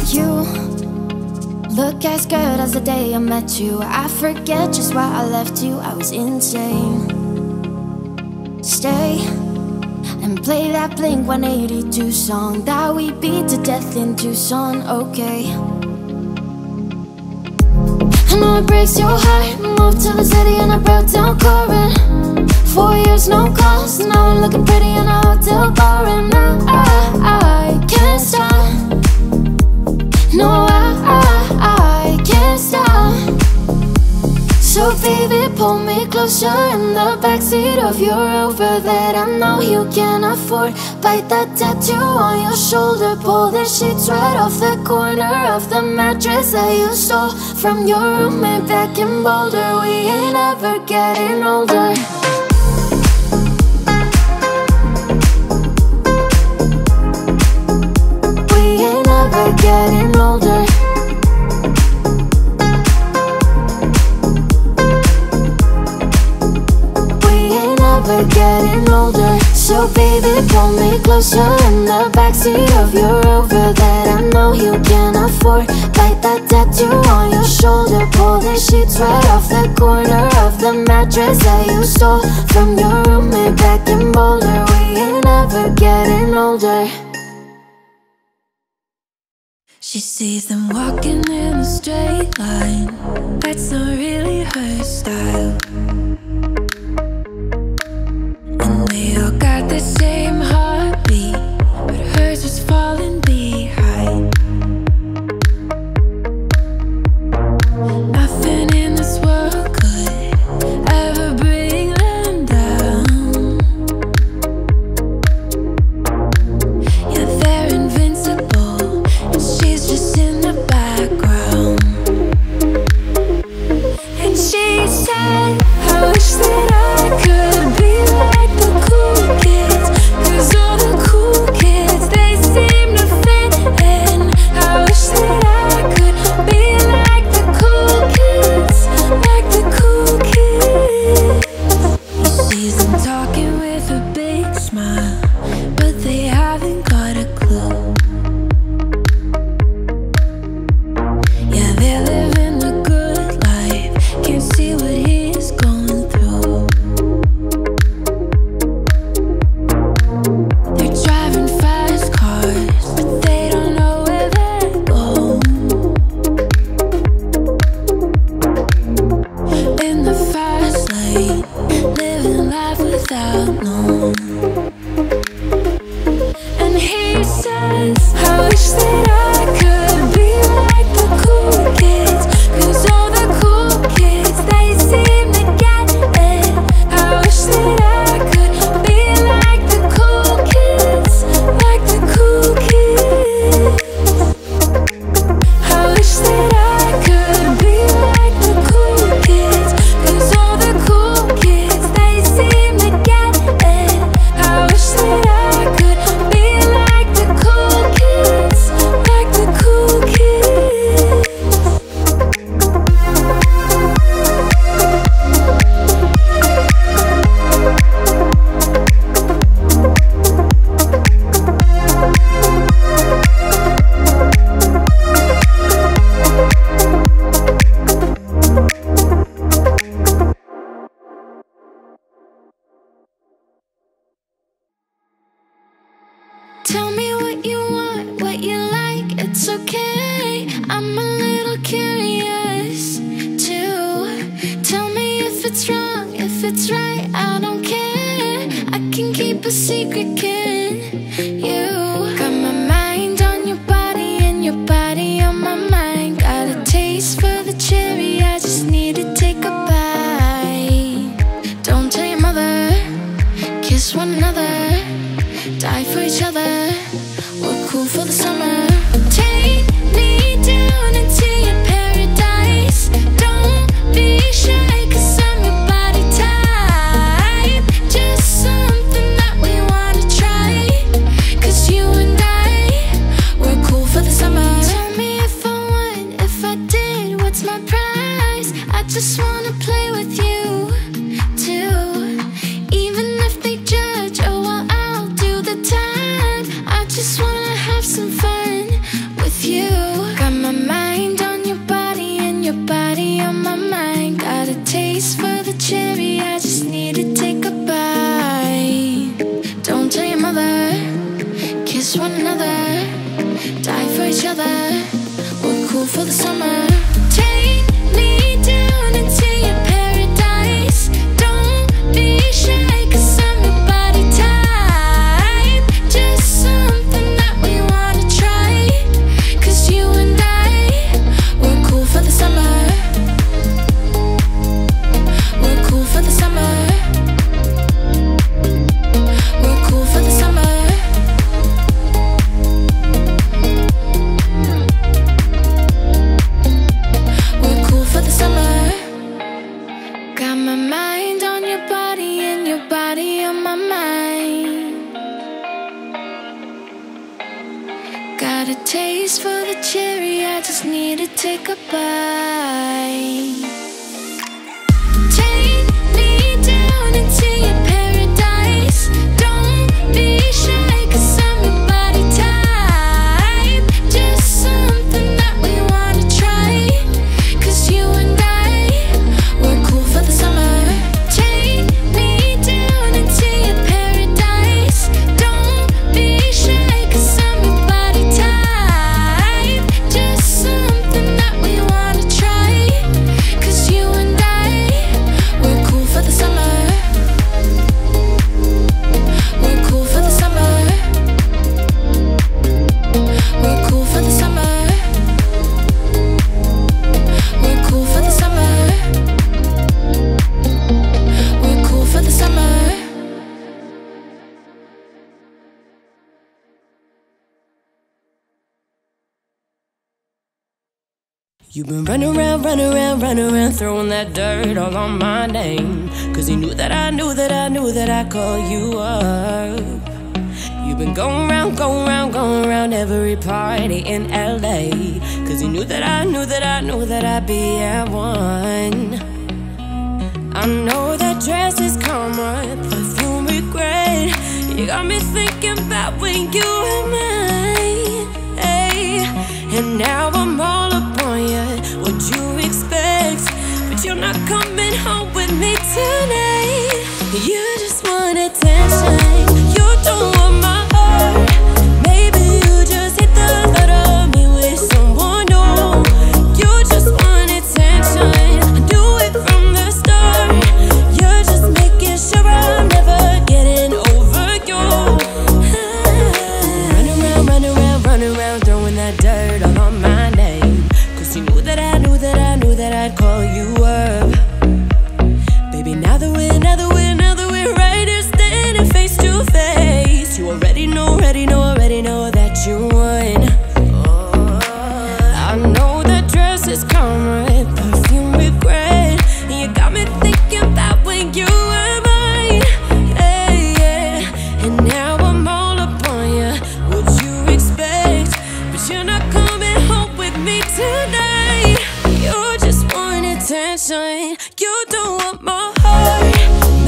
You look as good as the day I met you. I forget just why I left you. I was insane. Stay and play that Blink one eighty-two song that we beat to death in Tucson, okay? I know it breaks your heart. Moved to the city and I broke down crying. Four years, no calls, so now we're looking pretty in a hotel bar. And I, I, I can't stop. No, I, I, I can't stop. So baby, pull me closer in the backseat of your Rover that I know you can afford. Bite that tattoo on your shoulder. Pull the sheets right off the corner of the mattress that you stole from your roommate back in Boulder. We ain't ever getting older. We ain't ever getting older. We're getting older. So baby, pull me closer in the backseat of your Rover that I know you can afford. Bite that tattoo on your shoulder. Pull the sheets right off the corner of the mattress that you stole from your roommate back in Boulder. We ain't ever getting older. She sees them walking in a straight line. That's not really her style. We all got the same heartbeat, but hers was falling behind. Nothing in this world could ever bring them down. Yeah, they're invincible, and she's just in the background. And she said, I wish that I could be like the cool kids, 'cause all the cool kids, they seem to fit in. I wish that I could be like the cool kids, like the cool kids. She's been talking with a big smile, but they haven't got a clue. Yeah, they're living a good life, can't see what he's going through. it's right, I don't care. I can keep a secret, can you? Got my mind on your body and your body on my mind. Got a taste for the cherry, I just need to take a bite. Don't tell your mother, kiss one another, die for each other, we're cool for the summer. Take me down into your paradise. Don't be shy. Just wanna play with you too. Even if they judge, oh well, I'll do the time. I just wanna have some fun with you. Got my mind on your body and your body on my mind. Got a taste for the cherry, I just need to take a bite. Don't tell your mother, kiss one another, die for each other, we're cool for the summer. Take me down into your paradise. Don't be shy, 'cause I'm your body type. Just something that we wanna try, 'cause you and I, we're cool for the summer. We're cool for the summer. We're cool for the summer. Got a taste for the cherry, I just need to take a bite. Take me down into your paradise. Don't be shy, 'cause I'm your body type. Just something that we wanna try, 'cause you and I, we're cool for the summer. Take me down into your paradise. Don't be shy. You've been running around, running around, running around, throwing that dirt all on my name. 'Cause you knew that I knew that I knew that I called you up. You've been going around, going around, going around every party in L A. 'Cause you knew that I knew that I knew that I'd be at one. I know that dress is karma, perfume regret. You got me thinking about when you were mine, hey. And now I'm all up. What you expect, but you're not coming home with me tonight. You just want attention, you don't want my heart. Maybe you just hit the thought of me with someone new. You just want attention, I knew it from the start. You're just making sure I'm never getting over you. Ah. Run around, run around, run around, throwing that dirt all on my name. You knew that I knew that I knew that I'd call you up. Baby, now that we're, now that we're, now that we're right here standing face to face, you already know, already know, already know that you won. Oh, I know that dress is karma, perfume regret. You got me thinking about when you were mine, yeah, yeah. And now I'm all up on you, what you expect, but you're not coming home with me tonight. Attention, you don't want my heart.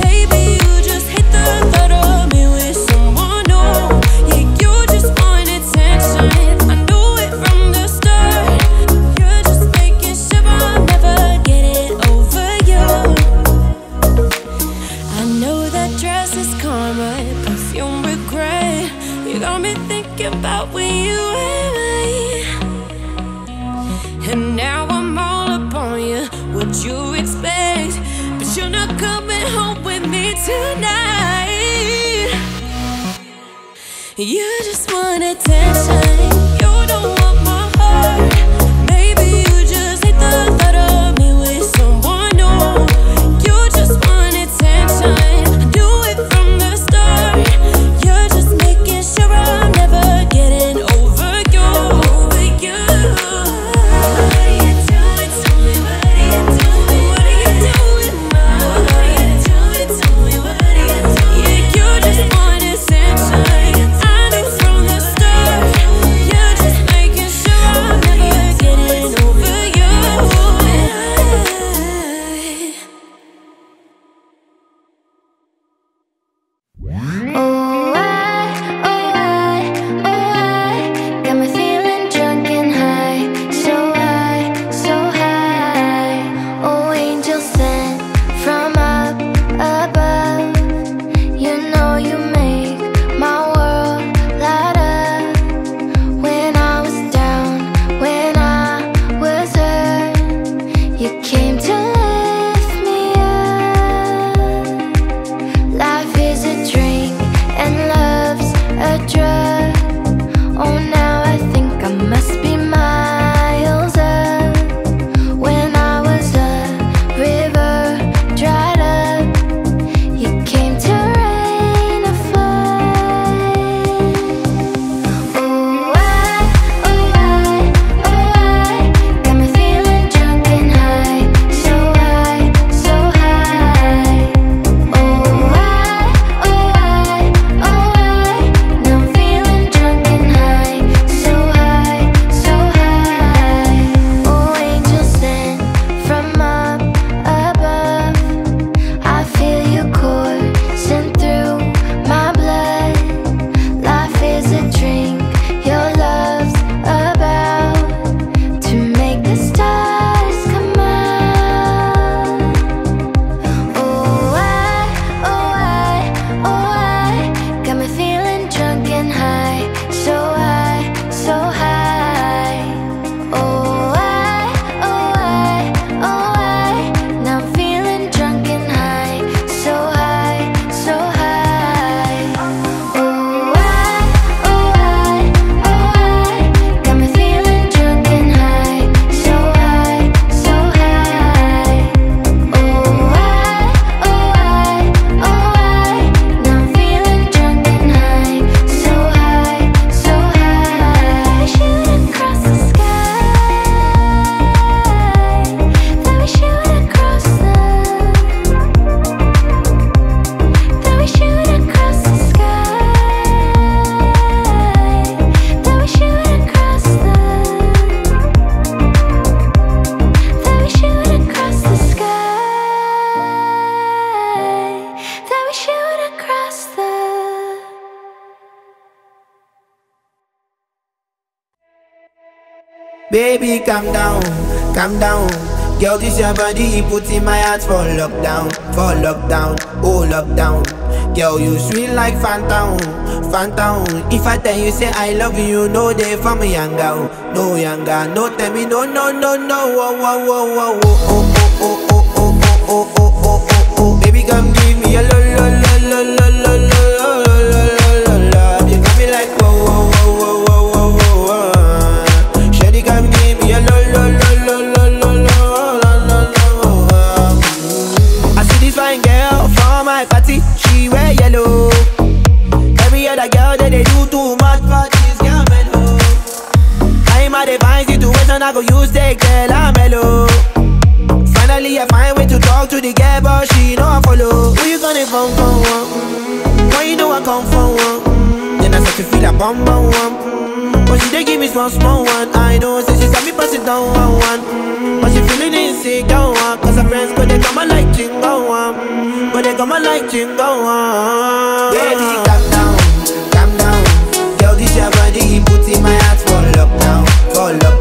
Maybe you just hate the thought of me with someone new. Yeah, you just want attention, I knew it from the start. You're just making sure I'm never getting over you. I know that dress is karma, perfume regret. You got me thinking about when you were mine. And now I'm all up on you. What you expect, but you're not coming coming home with me tonight. You just want attention, you don't want my heart. Maybe you just hate the thought of me with someone new. You just want attention, do it from the start. You're just making sure I'm never getting over you, over you. What are you doing to me? What are you doing? What are you doing? What are you doing to me? What are you doing? Yeah, you just want attention. Baby, calm down, calm down. Girl, this your body putting my heart for lockdown, for lockdown, oh lockdown. Girl, you sweet like phantom, phantom. If I tell you say I love you, no day for me younger, no younger. No tell me no, no, no, no. Oh, oh, oh, oh, oh, oh, oh, oh, oh, oh, oh, oh, oh. Baby, come give me a lo, lo, lo, lo, lo, lo. I go use the girl, I'm mellow. Finally I find way to talk to the girl, but she know I follow. Who you gonna phone for? Mm-hmm. When you know I come for one. Mm-hmm. Then I start to feel a bum bum one. Mm-hmm. But she dey give me small small one. I know, say she got me pass it down one one. Mm-hmm. But she feeling insecure one, cause her friends go they come on like chingo one. Mm-hmm. But they come on like chingo one. Baby, calm down, calm down. Girl, this your body, put in my heart for lockdown, for lockdown.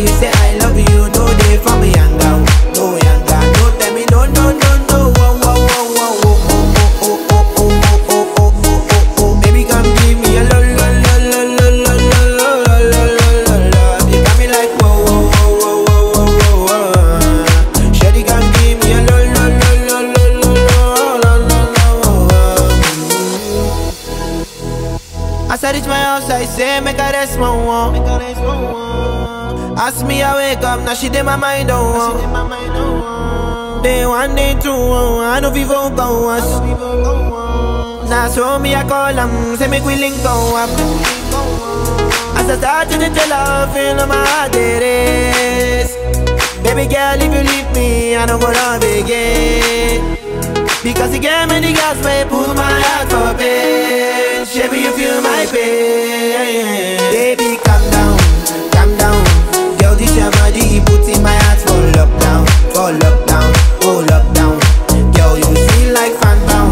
You say I love you, no day for me younger, no younger. No tell me no, no, no, no. Oh, oh, oh, oh, oh, oh, oh, oh, oh, oh, oh, oh. Baby, come give me a lo, lo, lo, lo, lo, lo, lo, lo, lo, lo, lo. You got me like, oh, oh, oh, oh, oh, less one one. Ask me I wake up, now she did my mind on one. Day one, day two, I know vivo go once. Now show me I call them, say make we link go up. As I start to get your love, feel my heart it is. Baby girl, if you leave me, I don't go love again. Because you gave me the gas, may pull my heart for pain. Baby, you feel my pain. Baby, calm down, calm down. Girl, this your body, put in my heart for lockdown, for lockdown, oh lockdown. Girl, you feel like phantom,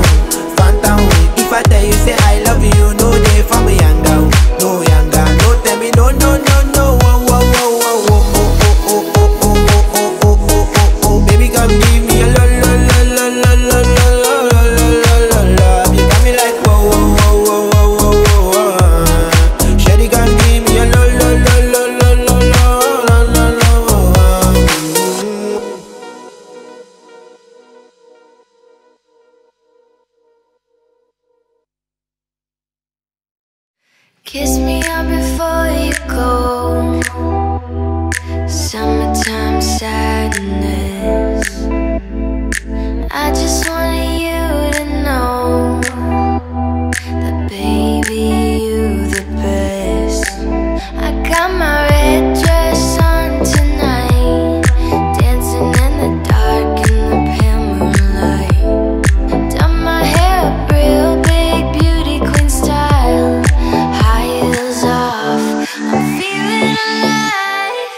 phantom. If I tell you, say I love you, no day for me young girl, no young girl. No tell me, no, no, no, no. Oh, oh, oh, oh, oh, oh, oh, oh, oh, oh, oh, oh, oh, oh. Baby, come give me your love. Kiss me up before you go. Summertime sadness. I just wanted you to know that baby you the best. I got my red dress on tonight, dancing in the dark in the pale moonlight. Done my hair up real big, beauty queen style. I'm feeling alive.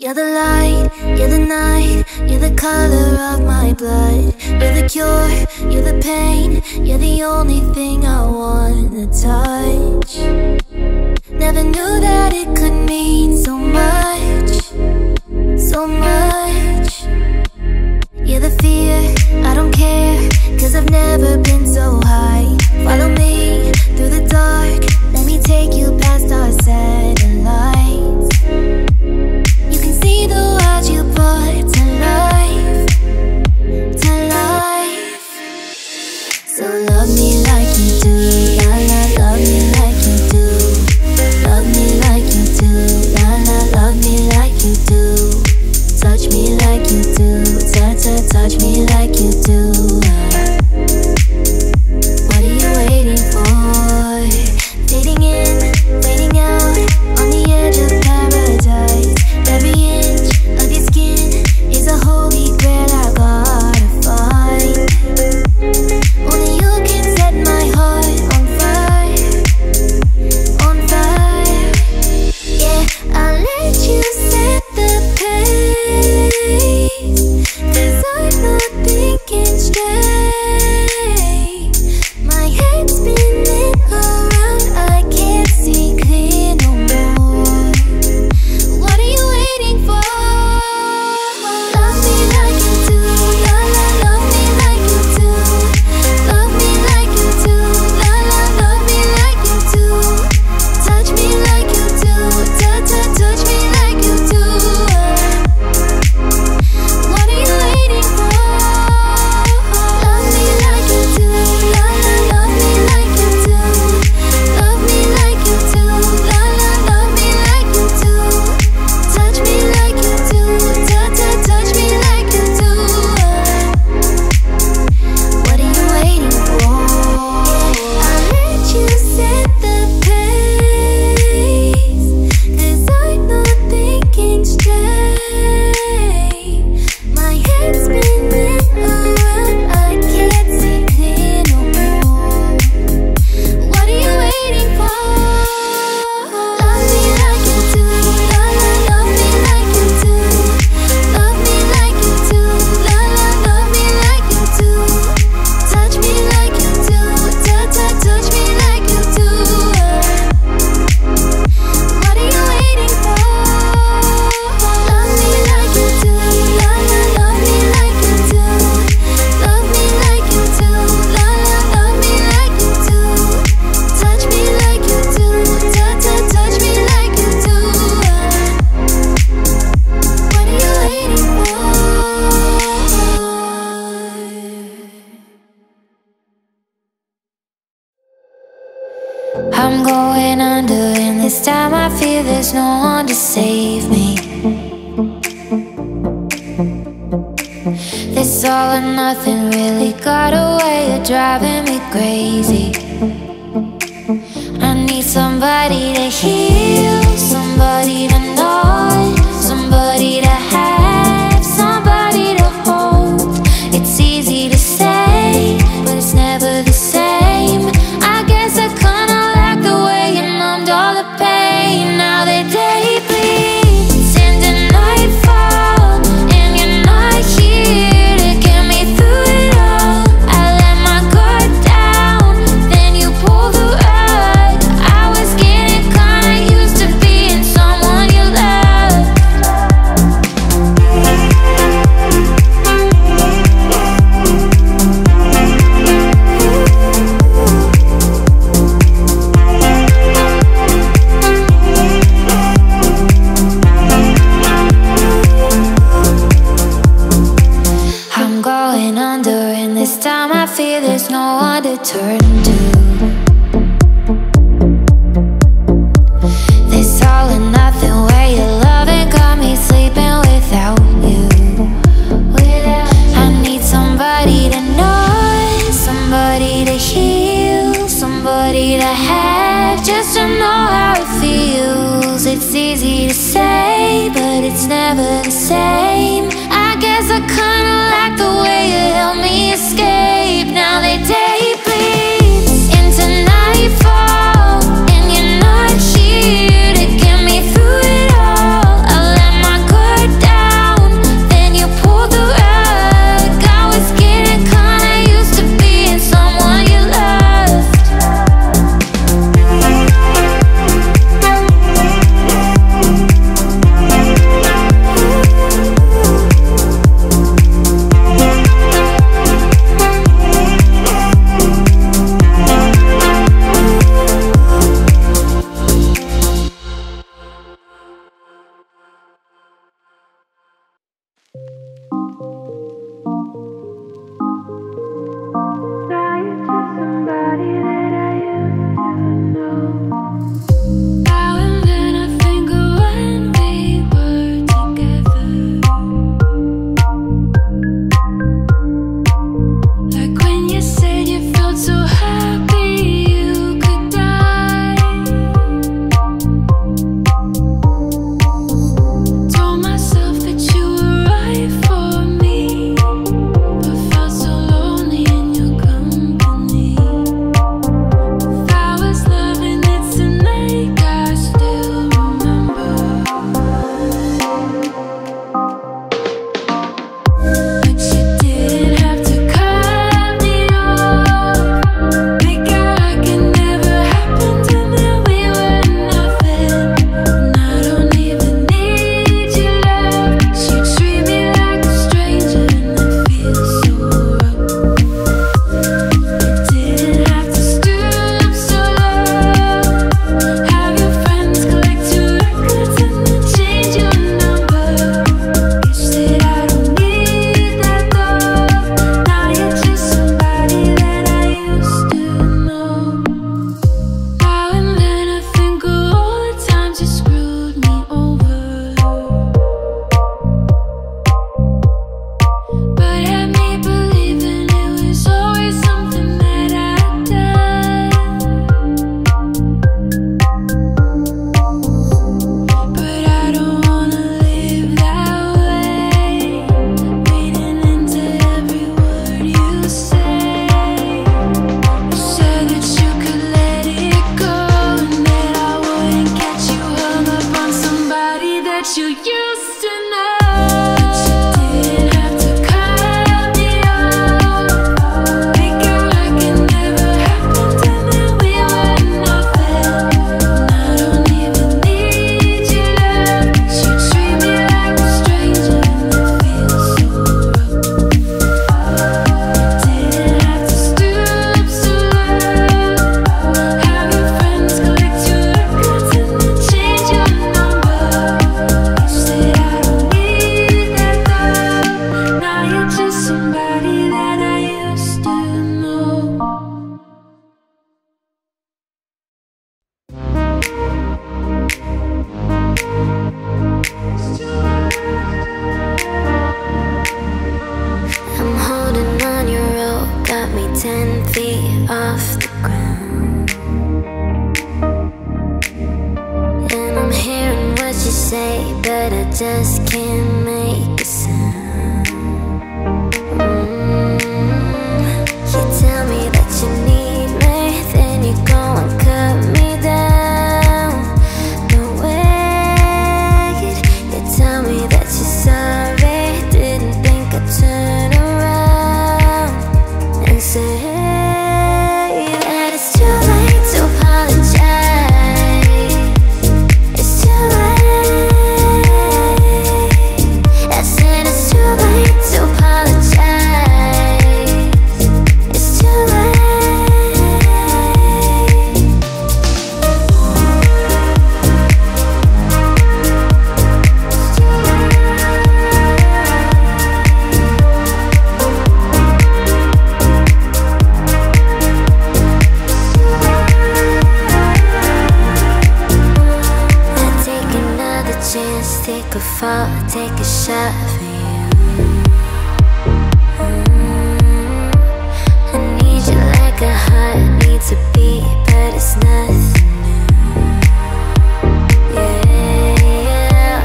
You're the light, you're the night, you're the color of my blood. You're the cure, you're the pain, you're the only thing I wanna touch. Never knew that it could mean so much, so much. You're the fear, I don't care, cause I've never been so high. Follow me through the dark, let me take you past our satellites. See the world you brought to life, to life. So love me like you do, la la, love me like you do. Love me like you do, la la, love me like you do. Touch me like you do, touch, touch, touch me like you do. What I'm going under, and this time I feel there's no one to save me. This all or nothing really got a way of driving me crazy. I need somebody to heal, somebody to know, somebody to have, somebody to hold. It's easy to say, but it's never the same. I guess I kinda like the way you numbed all the pain. Now the day bleeds into nightfall, and you're not here to get me through it all. I let my guard down, then you pulled the rug. I was getting kinda used to being someone you love. I'm going under, and this time I fear there's no one to turn to. This all or nothing where your loving got me sleeping without you. I need somebody to know, somebody to heal, somebody to have, just to know how it feels. It's easy to say, but it's never the same. I guess I kinda like the way you helped me escape. Now the day bleeds into nightfall, and you're not here to get me through it all. I let my guard down, then you pulled the rug. I was getting kinda used to being someone you loved. just can't make a sound. Mm-hmm. You tell me that you need me, then you go and cut me down. No way. You tell me that you're sorry, didn't think I'd turn around and say hey, that it's too late to apologize. Take a fall, take a shot for you. Mm-hmm. I need you like a heart needs a beat, but it's nothing new. Yeah, yeah.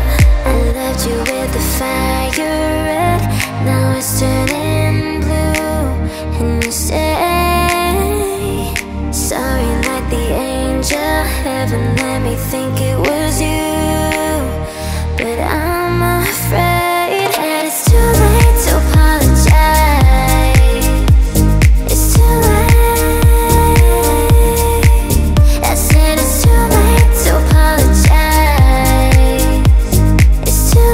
I loved you with the fire red, now it's turning blue. And you say sorry like the angel heaven let me think it was you. But I'm afraid that it's too late to apologize. It's too late. I said it's too late to apologize. It's too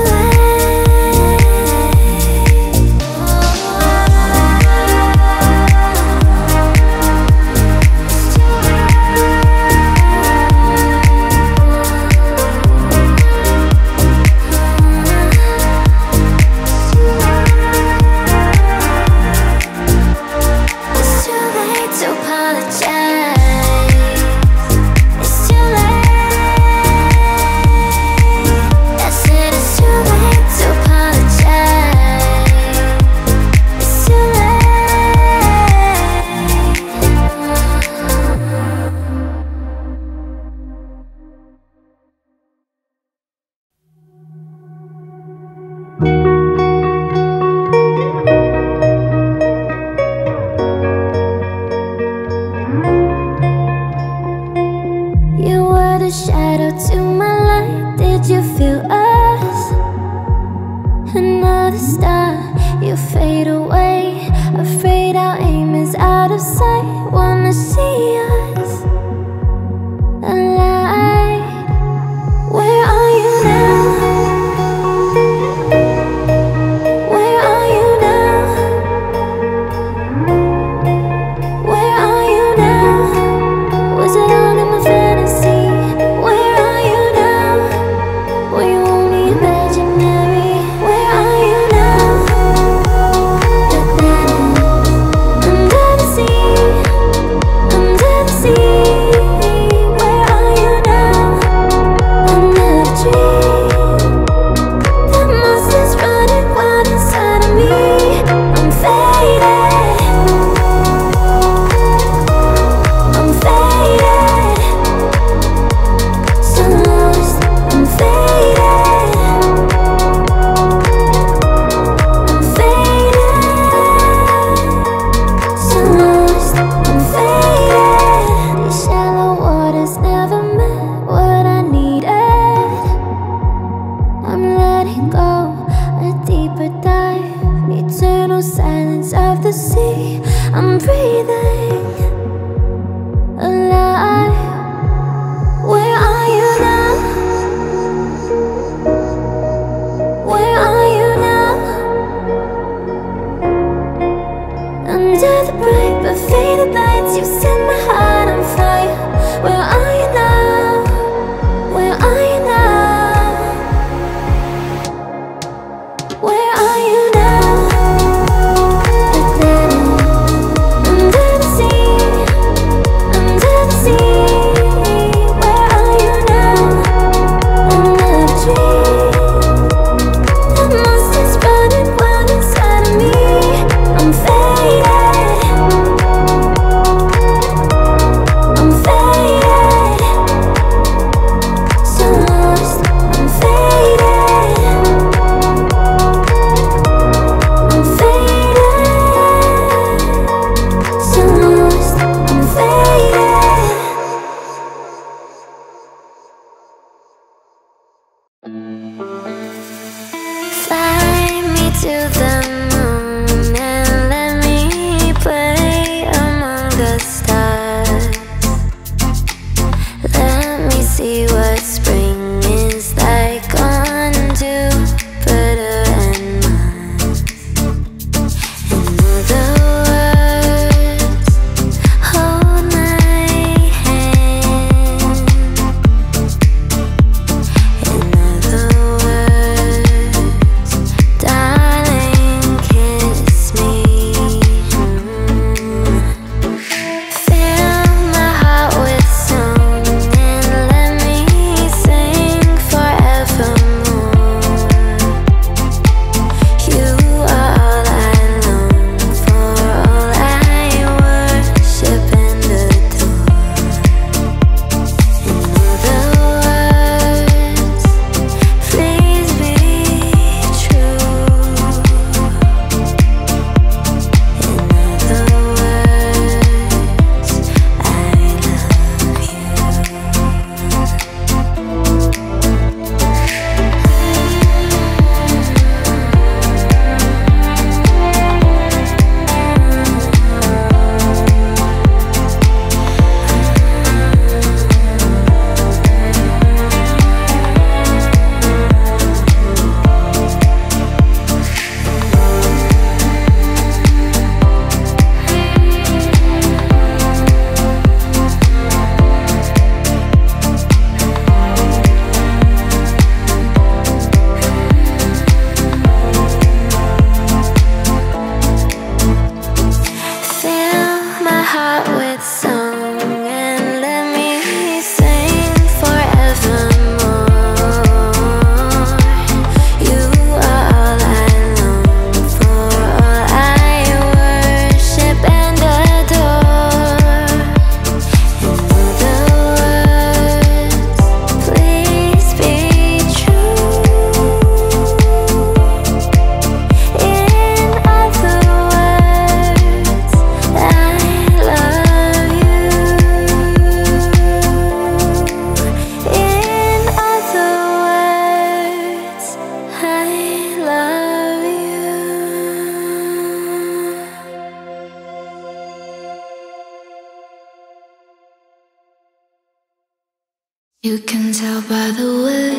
You can tell by the way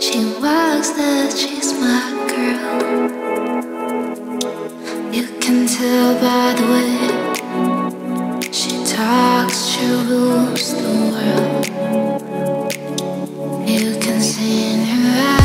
she walks that she's my girl. You can tell by the way she talks, she rules the world. You can see in her eyes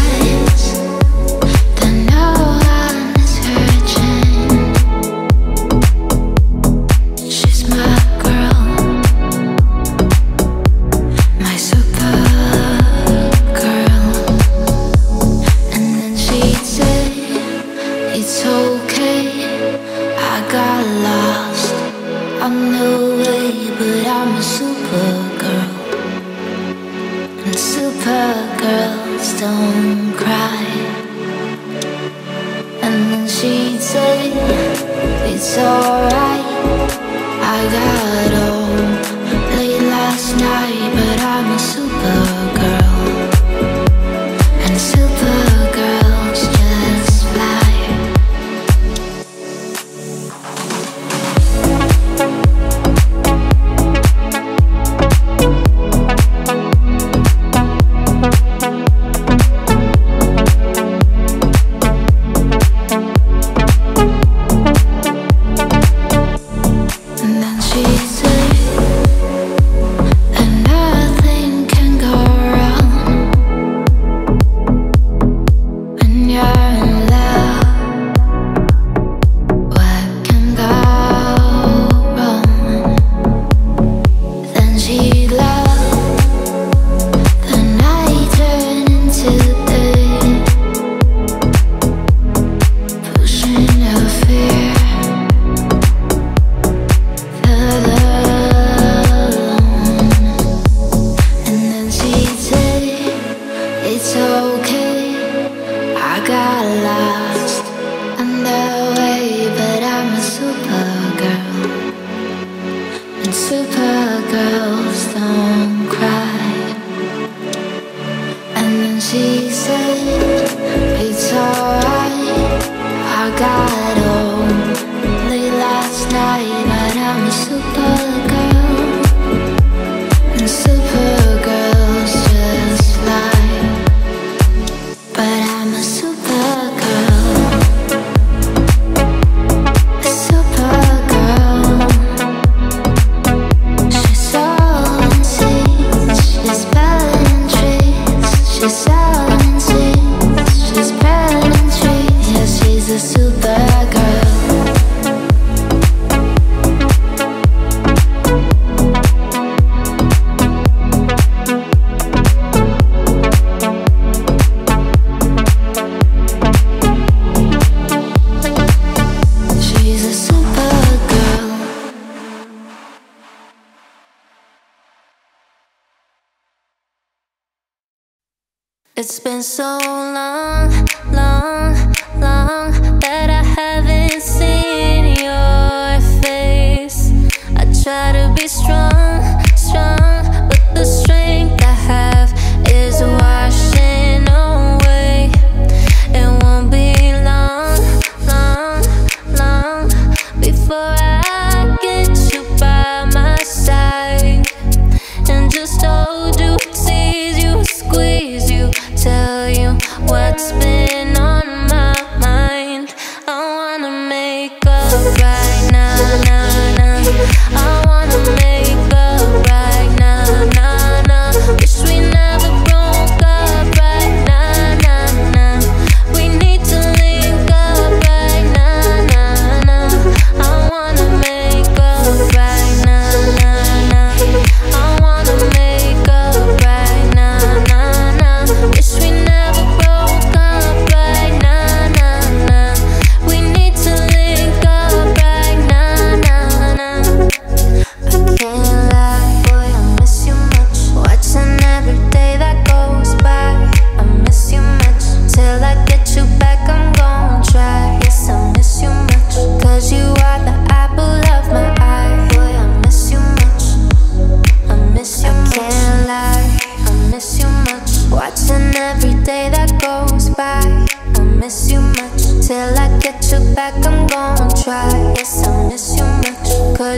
don't cry. And then she'd say, it's alright. I got home late last night, but I'm a supergirl. And supergirls just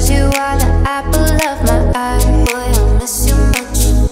you are the apple of my eye. Boy, I miss you much.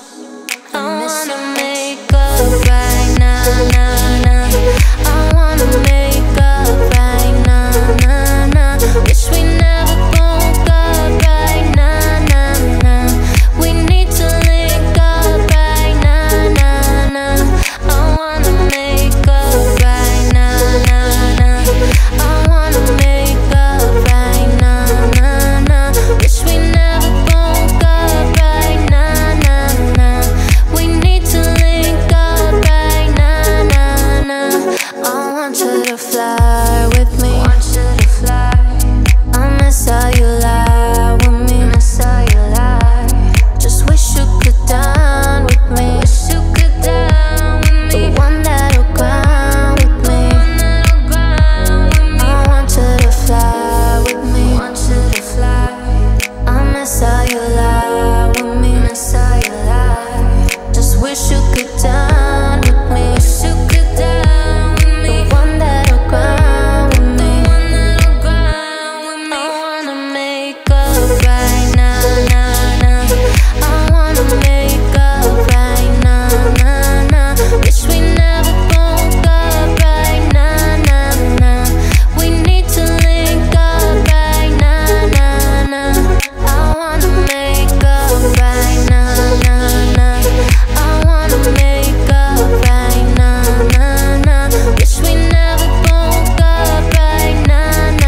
saw you lie, I mean I saw you lie. Just wish you could dine with me, wish you could dine with me. The one that'll grind with me, the one that'll grind with me. I wanna make up right now, nah, nah. I wanna make up right now, nah, nah. Wish we never broke up right now, nah, nah. We need to link up right now, nah, nah. I wanna make up right now, nah, nah. I wanna make up right now, nah, nah. Wish we never broke up right now, nah,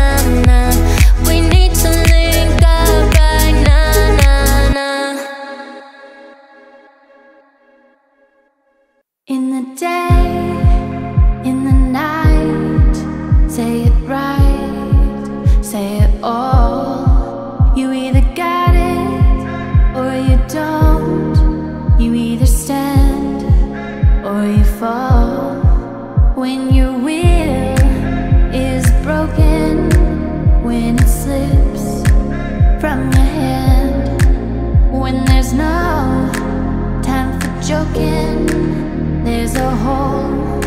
nah. We need to link up right now, nah, nah. In the day, in the night, say it right, say it all. You either got it or you don't. You either stand or you fall. When your will is broken, when it slips from your hand, when there's no time for joking, there's a hole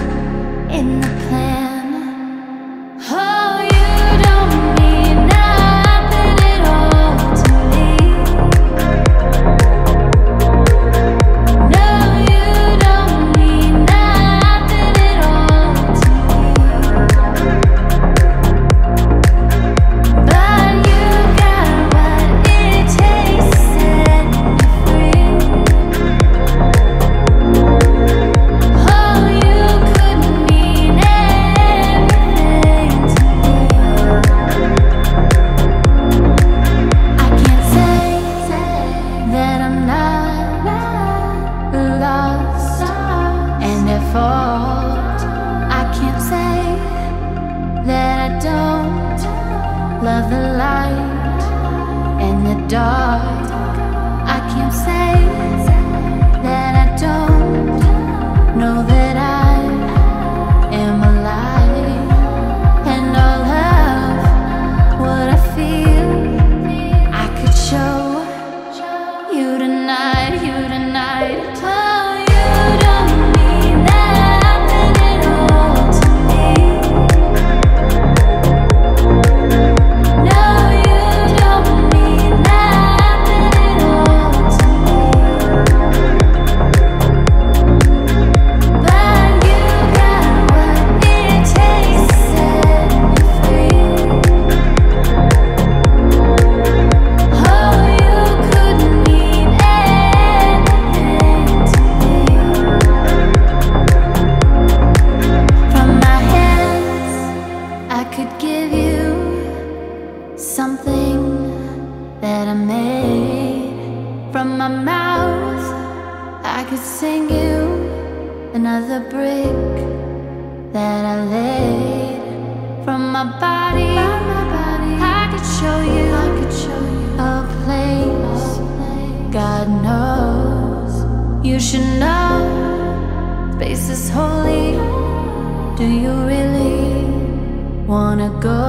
in the plan. Oh, you don't mean nothing at all to me. No, you don't mean nothing at all to me. But you got what it takes to set me free. Oh, you couldn't mean everything to me. I can't say that I'm not lost and at fault. I can't say that I don't love the light and the dark. I can't say that I don't know that I am alive, and all of what I feel I could show you tonight, you tonight. Oh, you don't mean nothing at all to me. No, you don't mean nothing at all to me. But you got what it takes to set me free. Oh, you couldn't mean anything to me. From my hands, I could give you something that I made. From my mouth, I could sing you another brick that I laid. From my body, I could show you, I could show you a place God knows you should know. Space is holy. Do you really wanna go?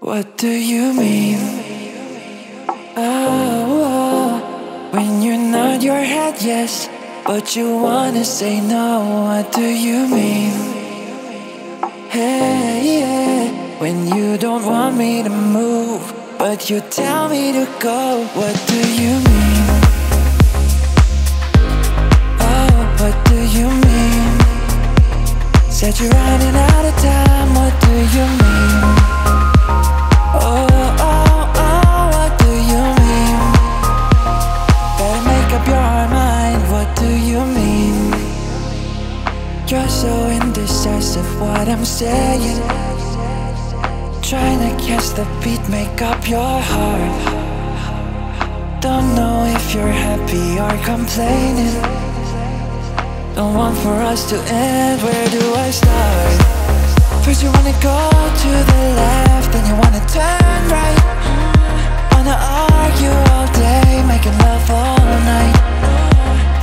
What do you mean? Oh, oh, when you nod your head yes, but you wanna say no. What do you mean? Hey, yeah. When you don't want me to move, but you tell me to go. What do you mean? Oh, what do you mean? Said you're running out of time. What do you mean? Oh, oh, oh, what do you mean? Better make up your mind. What do you mean? You're so indecisive. What I'm saying, trying to catch the beat, make up your heart. Don't know if you're happy or complaining. Don't want for us to end. Where do I start? First you wanna go to the left, then you wanna turn right. Wanna argue all day, making love all night.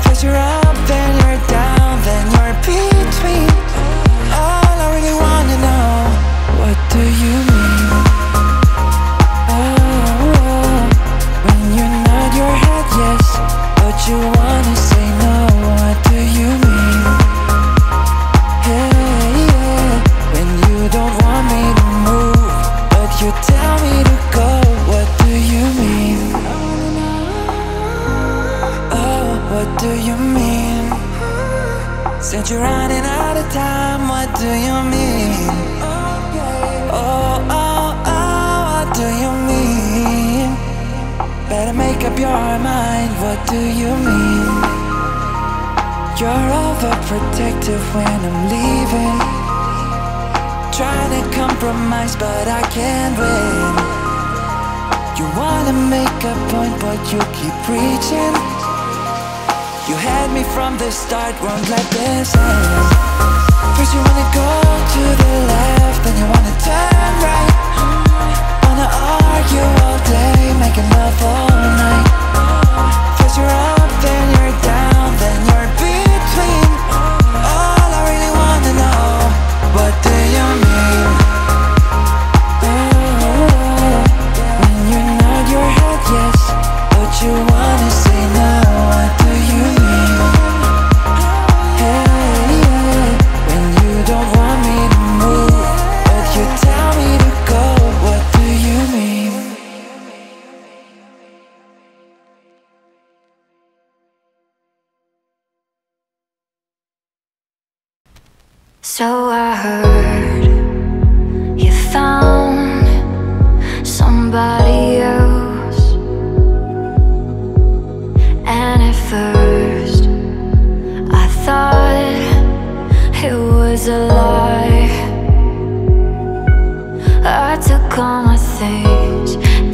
First you're up, then you're down, then you're between. All I really wanna know you're running out of time. What do you mean? Oh, oh, oh, what do you mean? Better make up your mind. What do you mean? You're overprotective when I'm leaving. Trying to compromise, but I can't win. You wanna make a point, but you keep preaching. You had me from the start, won't let this end. First you wanna go to the left, then you wanna turn right. Wanna argue all day, making love all night. First you're up, then you're down, then you're between. All I really wanna know, what do you mean? Ooh, when you nod your head yes, but you wanna say no. What do you mean? So I heard you found somebody else, and at first I thought it was a lie. I took all my things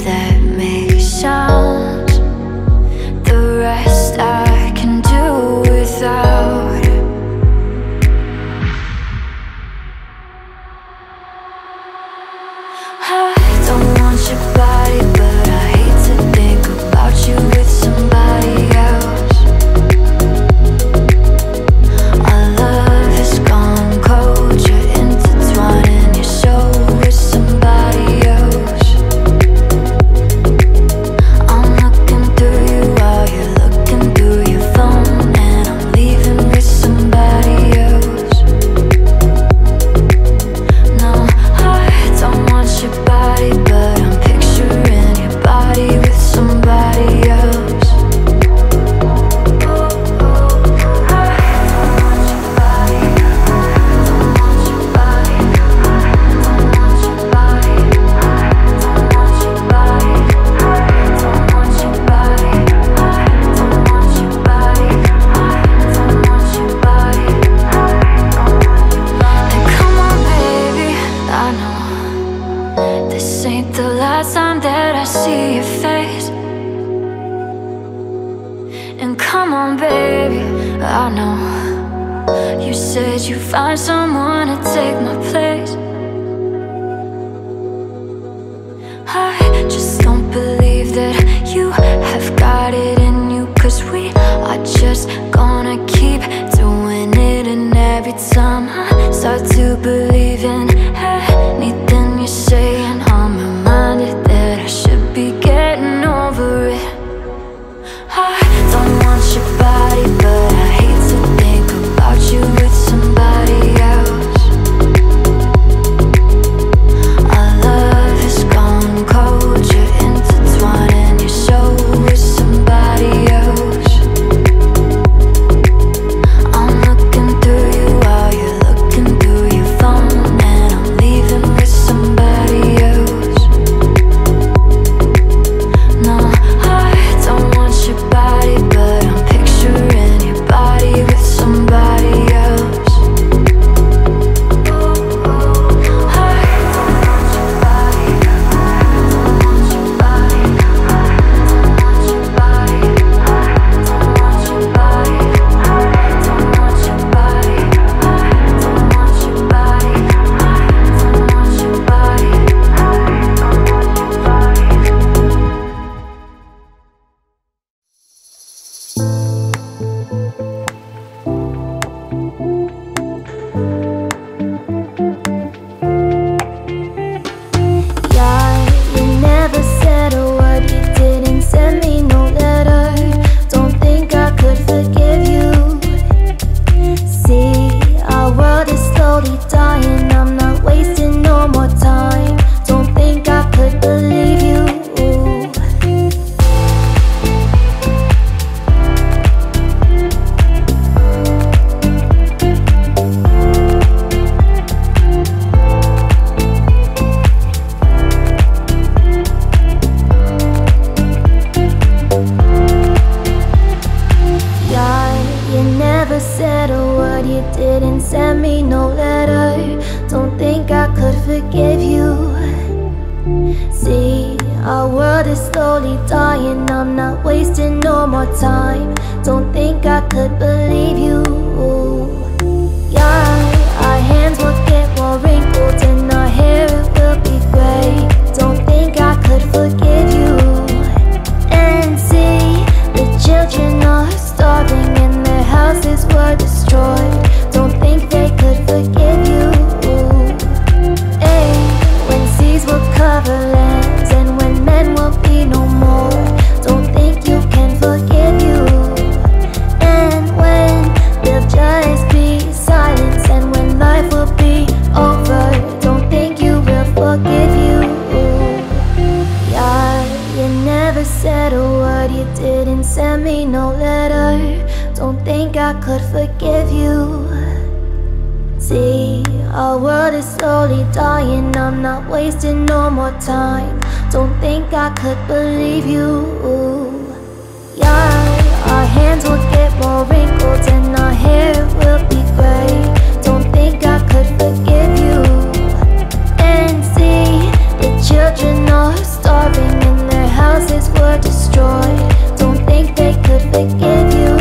that make sounds, the rest I can do without. Somebody slowly dying, I'm not wasting no more time. Don't think I could believe you. Yeah, our hands will get more wrinkled and our hair it will be grey. Don't think I could forgive you. And see, the children are starving and their houses were destroyed. Don't think they could forgive you. Ay, when seas will cover lands and when men will be no more, don't think you can forgive you. And when they'll just be silence and when life will be over, don't think you will forgive you. Yeah, you never said a word, you didn't send me no letter. Don't think I could forgive you. See, our world is slowly dying, I'm not wasting no more time. Don't think I could believe you. Yeah, our hands will get more wrinkled and our hair will be grey. Don't think I could forgive you. And see, the children are starving and their houses were destroyed. Don't think they could forgive you.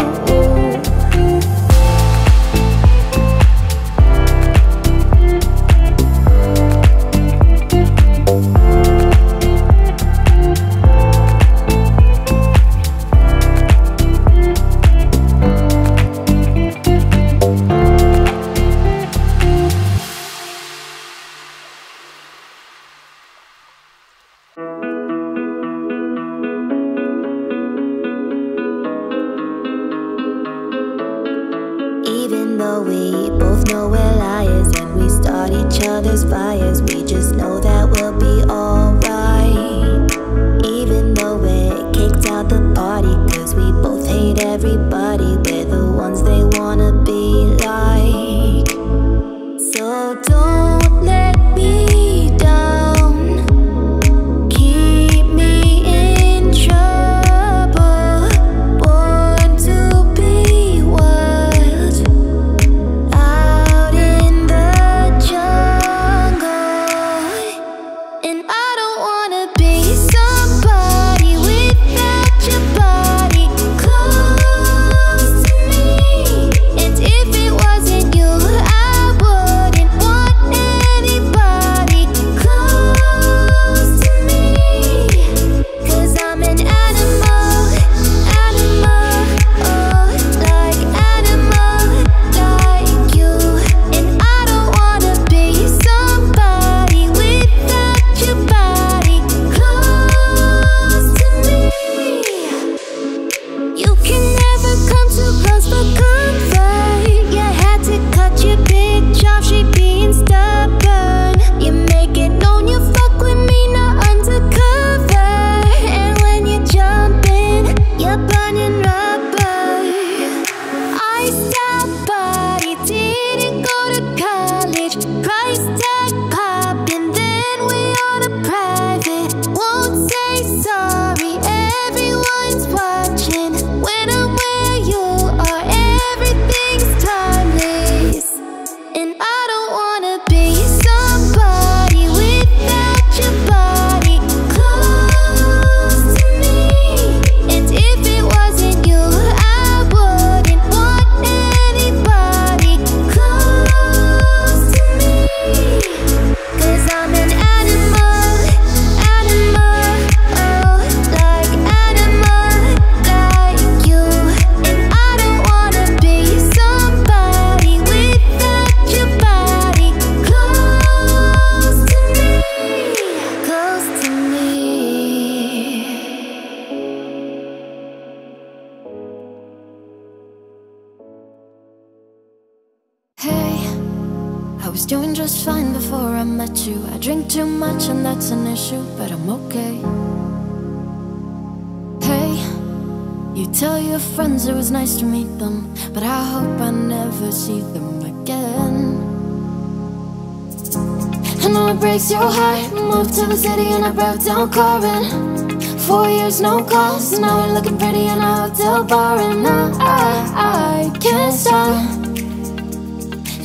No calls, so now we're looking pretty in a hotel bar. And I, I, I can't stop.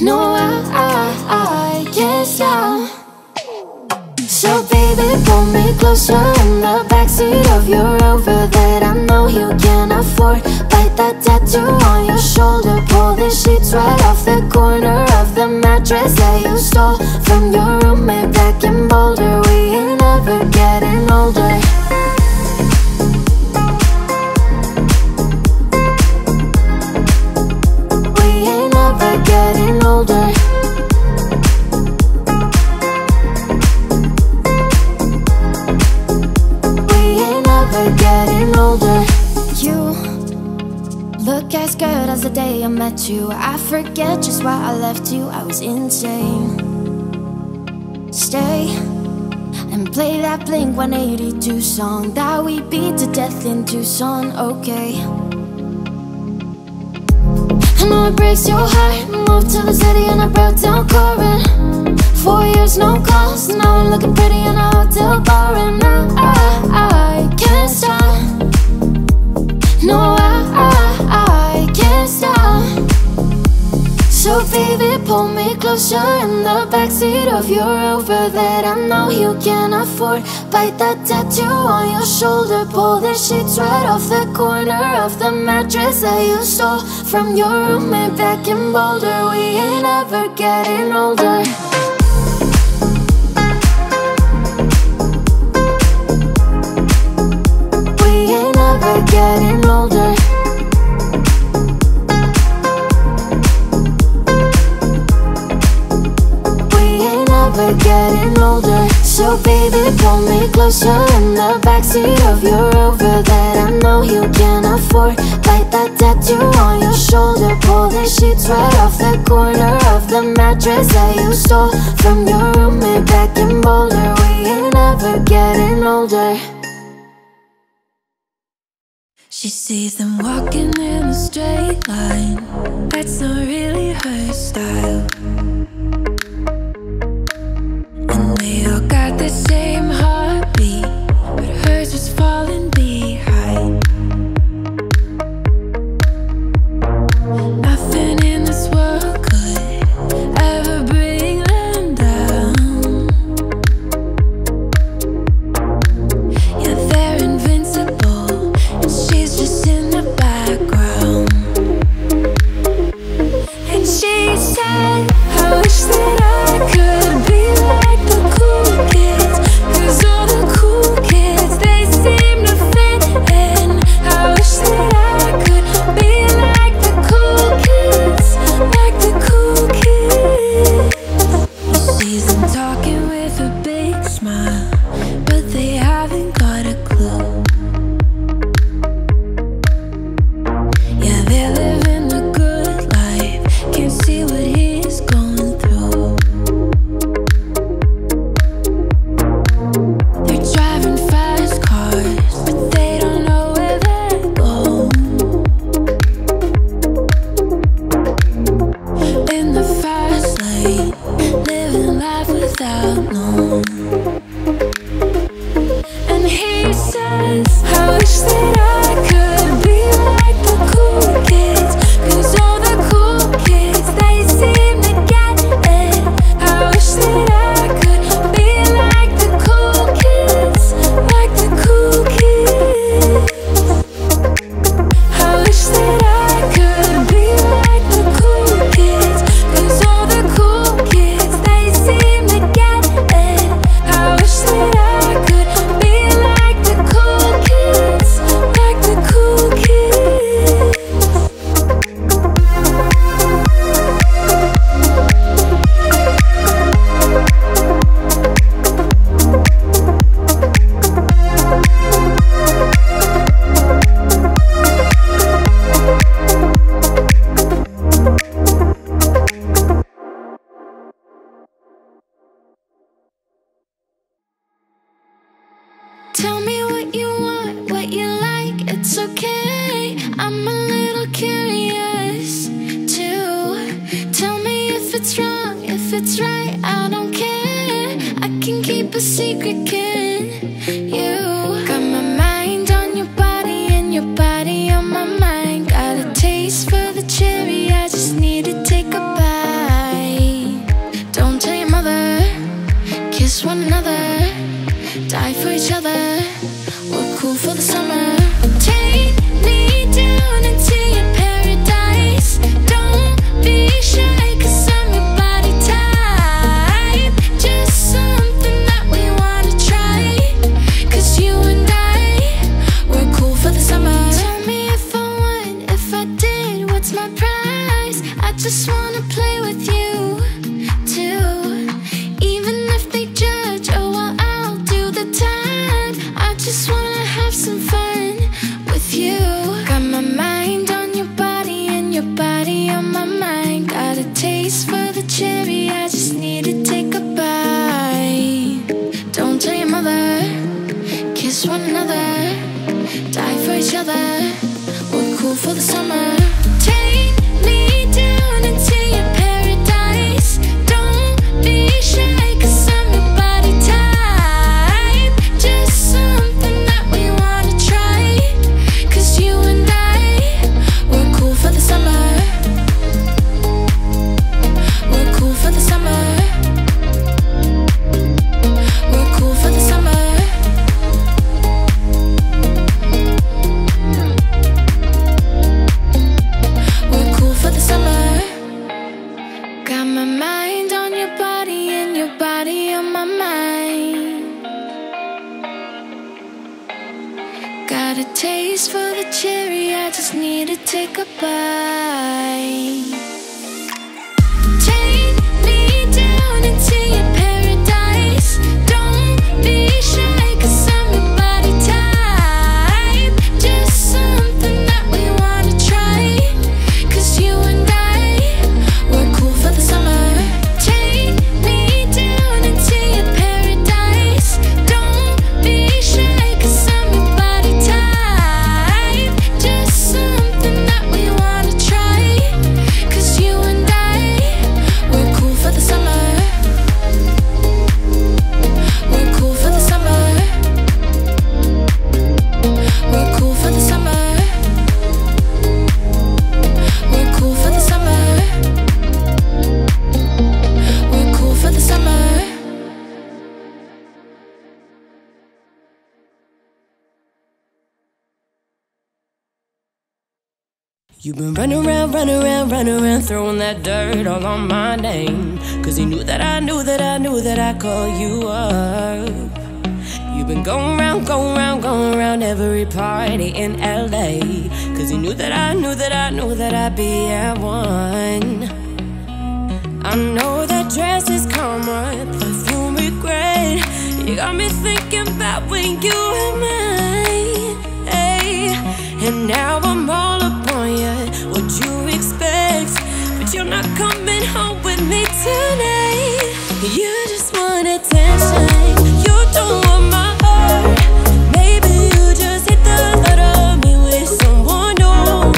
No, I, I, I can't stop. So baby, pull me closer in the backseat of your Rover that I know you can afford. Bite that tattoo on your shoulder, pull the sheets right off the corner of the mattress that you stole from your roommate back in Boulder. We ain't never getting older. We ain't never getting older. Look as good as the day I met you. I forget just why I left you. I was insane. Stay and play that Blink one eighty-two song that we beat to death in Tucson, okay? I know it breaks your heart. Moved to the city and I broke down crying. Four years, no calls. Now I'm looking pretty in a hotel bar. And now I, I can't stop. No, I, I, I can't stop. So baby, pull me closer in the backseat of your Rover that I know you can afford. Bite that tattoo on your shoulder, pull the sheets right off the corner of the mattress that you stole from your roommate back in Boulder. We ain't ever getting older. Getting older. We ain't never getting older. So baby, pull me closer in the backseat of your Rover that I know you can afford. Bite that tattoo on your shoulder, pull the sheets right off the corner of the mattress that you stole from your roommate back in Boulder. We ain't never getting older. She sees them walking in a straight line. That's not really her style. And they all got the same heartbeat, but hers was falling behind. Nothing in this world could ever bring them down. Yeah, they're invincible. She's just in the background. And she said, I wish that I could be like the cool kids, 'cause all the cool kids, they seem to fit in. I wish that I could be like the cool kids, like the cool kids. She's been talking with a big smile, but they haven't got a clue. One another. miss one another, die for each other, we're cool for the summer. Take me down into your paradise, don't be shy, cause I'm your body type, just something that we wanna try, cause you and I, we're cool for the summer, we're cool for the summer. Got a taste for the cherry, I just need to take a bite. You've been running around, running around, running around, throwing that dirt all on my name, cause you knew that I knew that I knew that I called you up. You've been going around, going around, going around every party in L A, cause you knew that I knew that I knew that I'd be at one. I know that dress is common, perfume regret, you got me thinking about when you were mine, hey. And now I'm all up, what you expect, but you're not coming home with me tonight. You just want attention, you don't want my heart. Maybe you just hit the thought of me with someone new.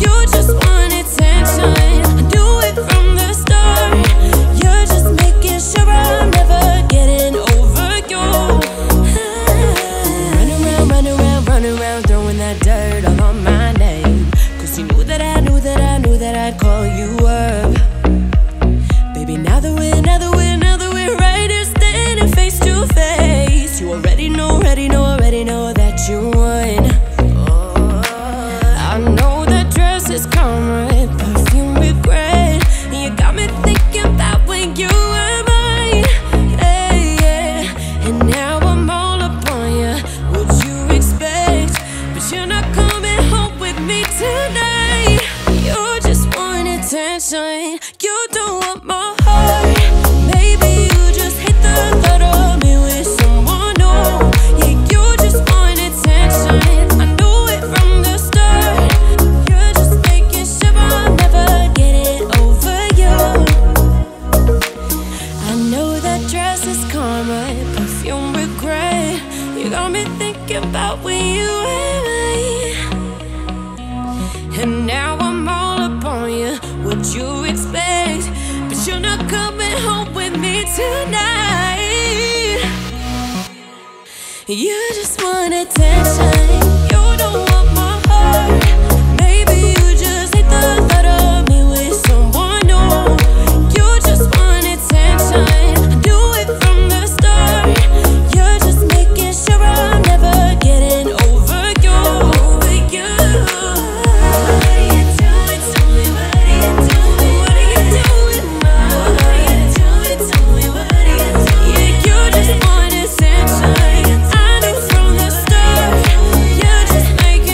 You just want attention, I do it from the start. You're just making sure I'm never getting over you. Ah. Run around, run around, run around, throwing that dirt all on my name, cause you knew that I knew that I knew that I'd call you up. Baby, now that we're, now that we're, now that we're right here standing face to face, you already know, already know, already know that you won. Oh. I know that dress is common, perfume regret, and you got me thinking about when you were mine, hey, yeah. And now I'm all up on you, what you expect, but you're not coming home with me tonight. Attention, you don't want my heart. Maybe you just hate the thought of me with someone new. Yeah, you just want attention, I knew it from the start. You're just making sure I'll never get it over you. I know that dress is karma, perfume regret, you got me thinking about when you were mine. And now I'm all up on you, what you expect, but you're not coming home with me tonight. You just want attention, you don't want my heart. Maybe you just hate the thought of me with someone new. You just want attention, I do it from the start. You're just making sure I'm never getting over you, over you. Just make it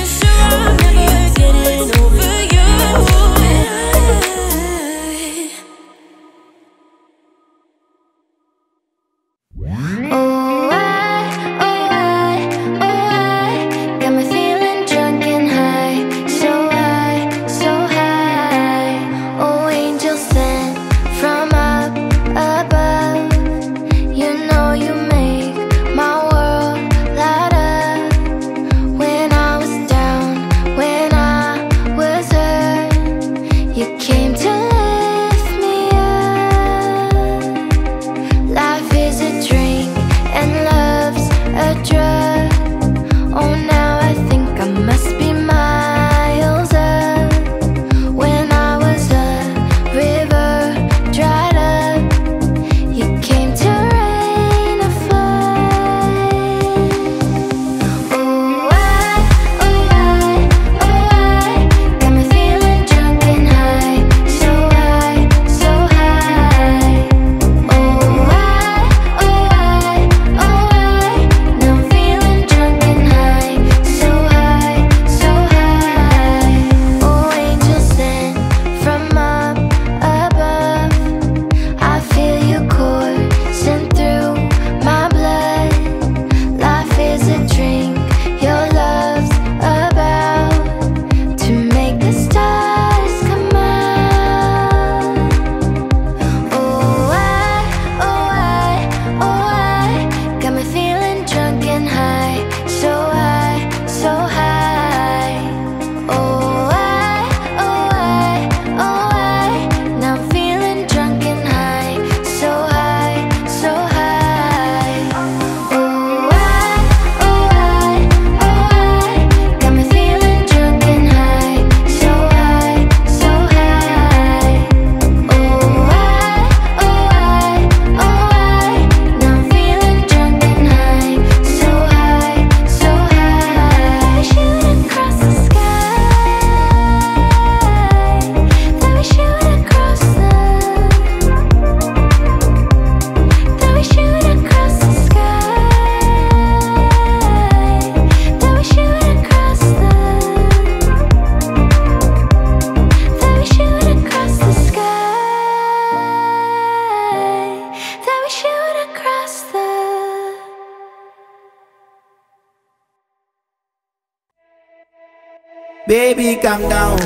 Baby, calm down,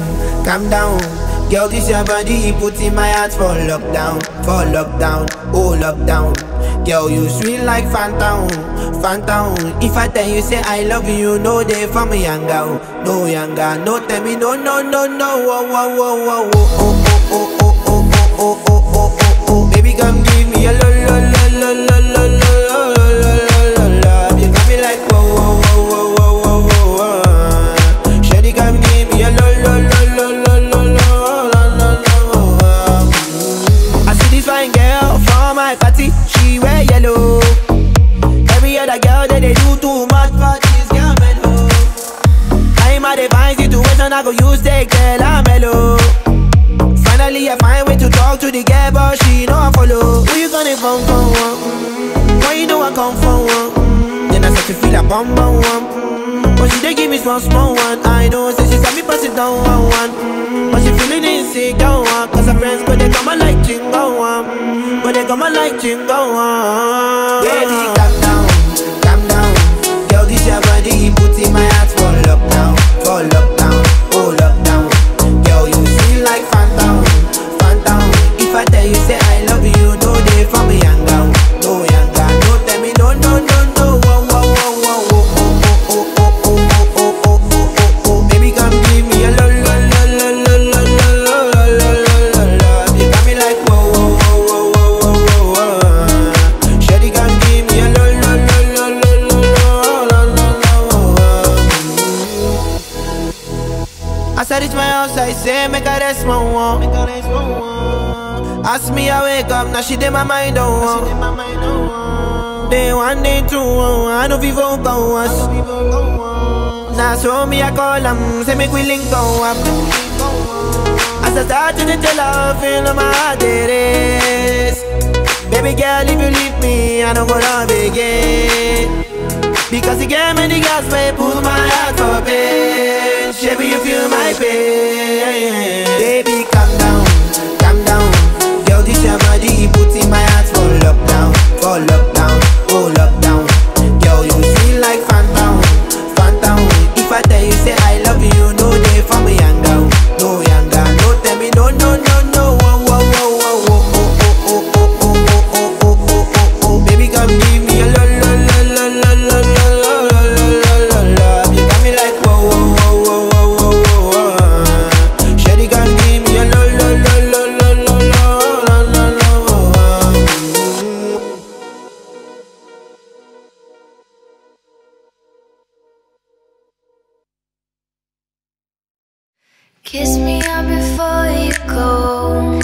calm down. Girl, this your body, put in my heart for lockdown, for lockdown, oh lockdown. Girl, you sweet like Phantom, Phantom. If I tell you say I love you, you know they for me younger, no younger, no tell me no, no, no, no, oh, oh, oh, oh, oh, oh, oh, oh, oh, oh, oh, oh, oh. Baby, come give me a lo, lo, lo, lo, lo, lo, lo, lo, love. You got me like whoa, whoa, whoa, whoa. She wear yellow. Every other girl that they do too much for this girl mellow. I'm a divine situation, I go use the girl I'm mellow. Finally I find way to talk to the girl, but she no follow. Who you gonna phone for? Why you know I come for one? Then I start to feel a bum bum one. But she dey give me small small one. I know say she got me pass it down one one. But she feeling insecure one. Cause her friends go they come and like jingle one. But they come and like you go on. Baby, calm down, calm down. Girl, this your body, put in my heart for lockdown, for lockdown, oh lockdown. Girl, you feel like Phantom, Phantom. If I tell you say I love you, no day for me young down, no young down. No tell me no, no, no, no. Oh, oh, oh, oh, oh, oh, oh, oh, oh, oh, oh, oh, oh, oh. Baby, come give me a love. I say make a rest my one. Ask me I wake up, now she did my mind on one. Day one, day two, I know people won't go us. Now so me I call them, say make we link go up. As I start to tell her, feel on my heart it is. Baby girl, if you leave me, I don't go love again. Because he gave me the gas, babe, pull my heart for pain. Baby, you feel my pain. Baby, calm down, calm down. Girl, this your body, put in my heart for lockdown, for lockdown, oh lockdown. Girl, you feel like Phantom, Phantom. If I tell you say I love you, no day for me younger, no younger. No tell me no, no, no, no. Oh, oh, oh, oh, oh, oh, oh, oh, oh, oh, oh, oh, oh. Baby, come give me a lo, lo, lo, lo, lo, lo, lo, lo, lo, lo. You got me like whoa, whoa, whoa, whoa. Shawty gon' give me Kiss me up before you go.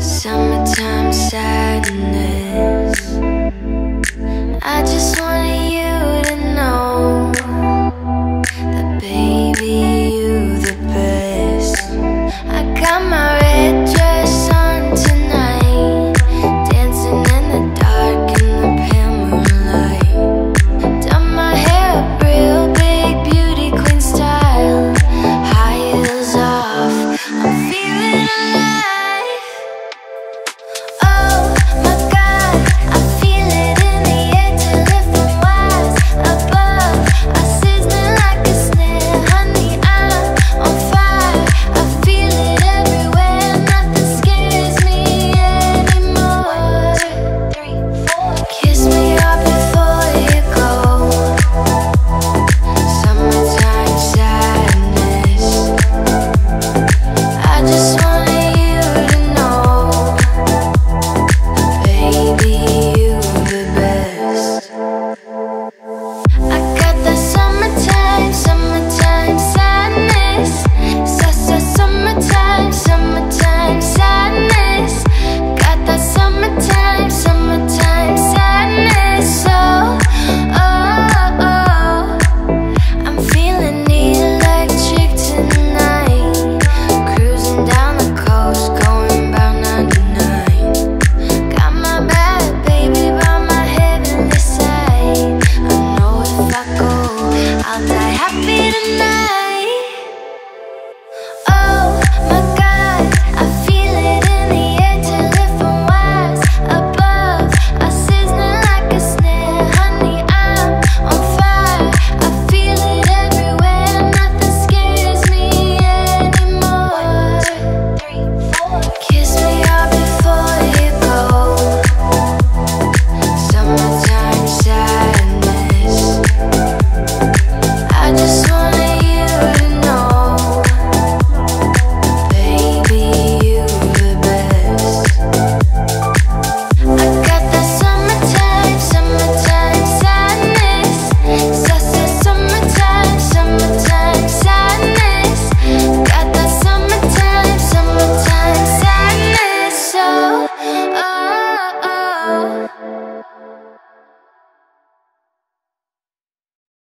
Summertime sadness. I just wanted you to know that, baby, you the best. I got my red dress on tonight, dancing in the dark in the pale moonlight. Done my hair up real big, beauty queen style. High heels off, I'm feeling alive.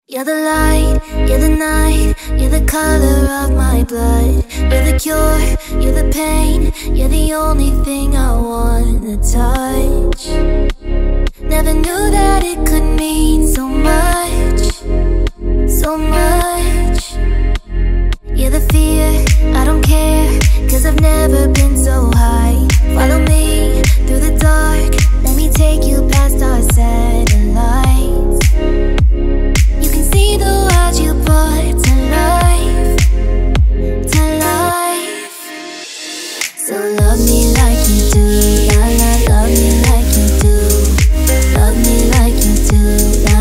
You're the light, you're the night, you're the color of my blood. You're the cure, you're the pain, you're the only thing I wanna touch. Never knew that it could mean so much, so much. You're the fear, I don't care, 'cause I've never been so high. Follow me through the dark, let me take you past our satellites. See the world you brought to life, to life. So love me like you do, la la, love me like you do, love me like you do.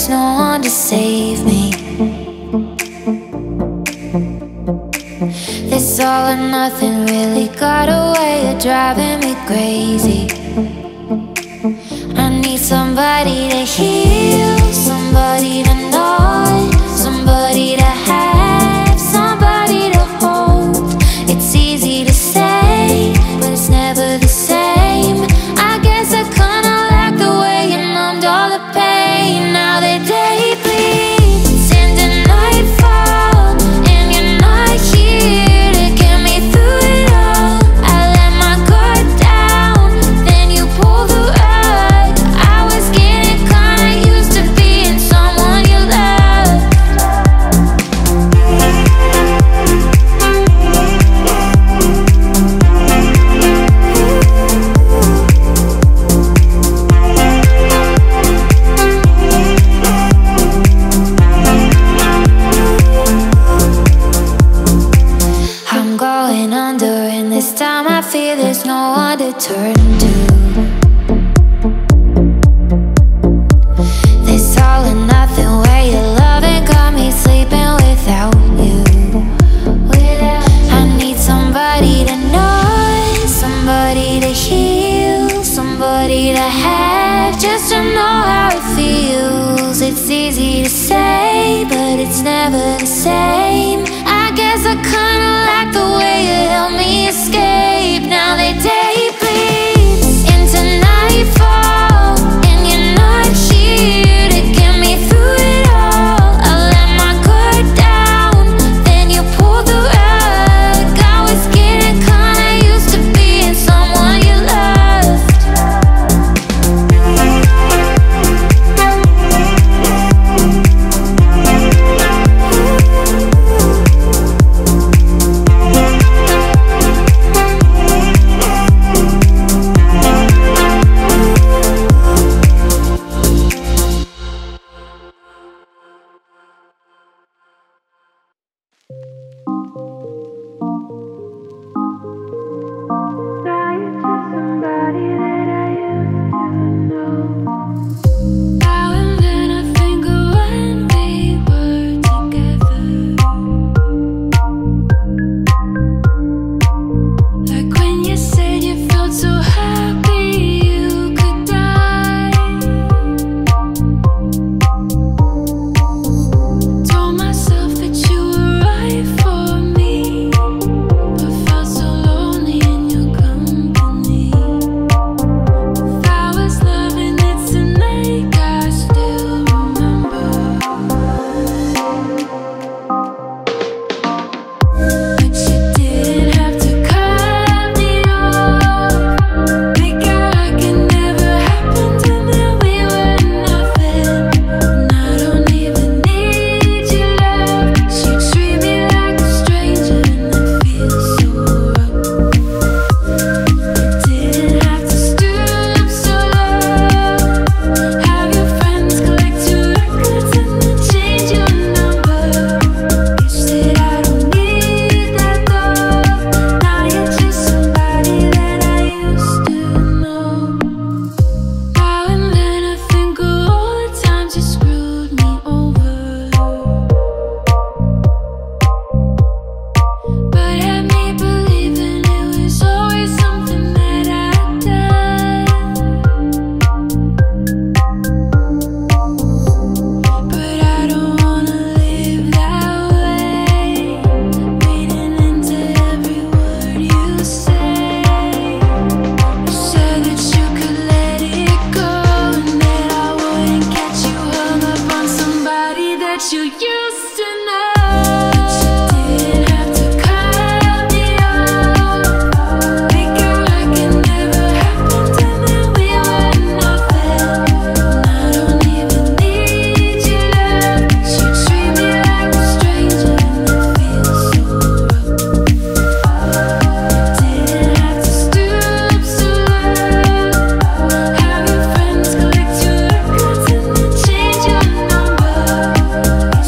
there's no one to save me. This all or nothing really got a way of driving me crazy. I need somebody to heal, somebody to know, somebody to have, somebody to hold. It's easy to say, but it's never the same. I guess I kinda like the way you numbed all the pain. Now the day bleeds into nightfall, and you're not here to get me through it all. I let my guard down, then you pulled the rug. I was getting kinda used to being someone you love. I'm going under, and this time I fear there's no one to turn to. This all or nothing where your loving got me sleeping without you. I need somebody to know, somebody to heal, somebody to have, just to know how it feels. It's easy to say, but it's never the same. I guess I kinda like the way you help me escape. Now the day bleeds into nightfall, and you're not here to get me through it all. I let my guard down, then you pulled the rug. I was getting kinda used to being someone you loved.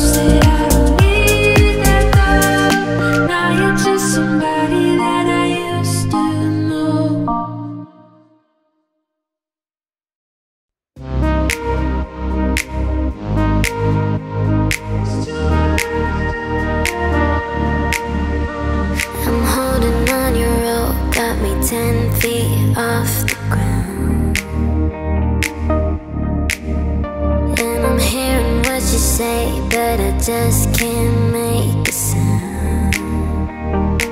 Say say, but I just can't make a sound.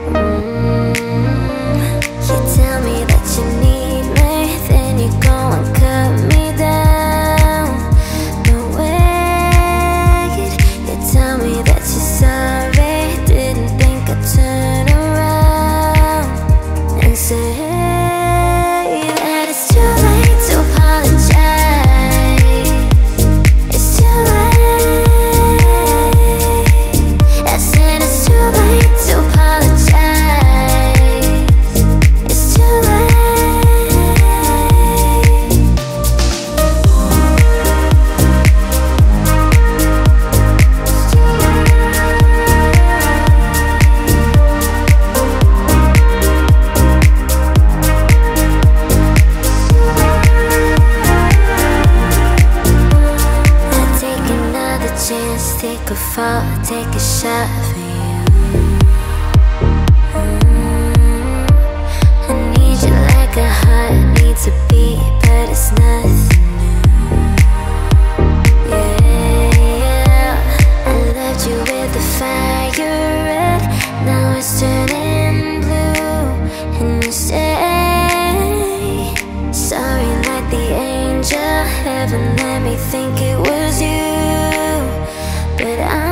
mm-hmm. You tell me that you need me, then you go and cut me down. No wait, you tell me that you're sorry, didn't think I'd turn around and say. Take a fall, take a shot for you. mm-hmm. I need you like a heart needs a beat, but it's nothing new. Yeah, yeah. I loved you with the fire red, now it's turning blue. And you say sorry like the angel heaven let me think it was you. Where are you?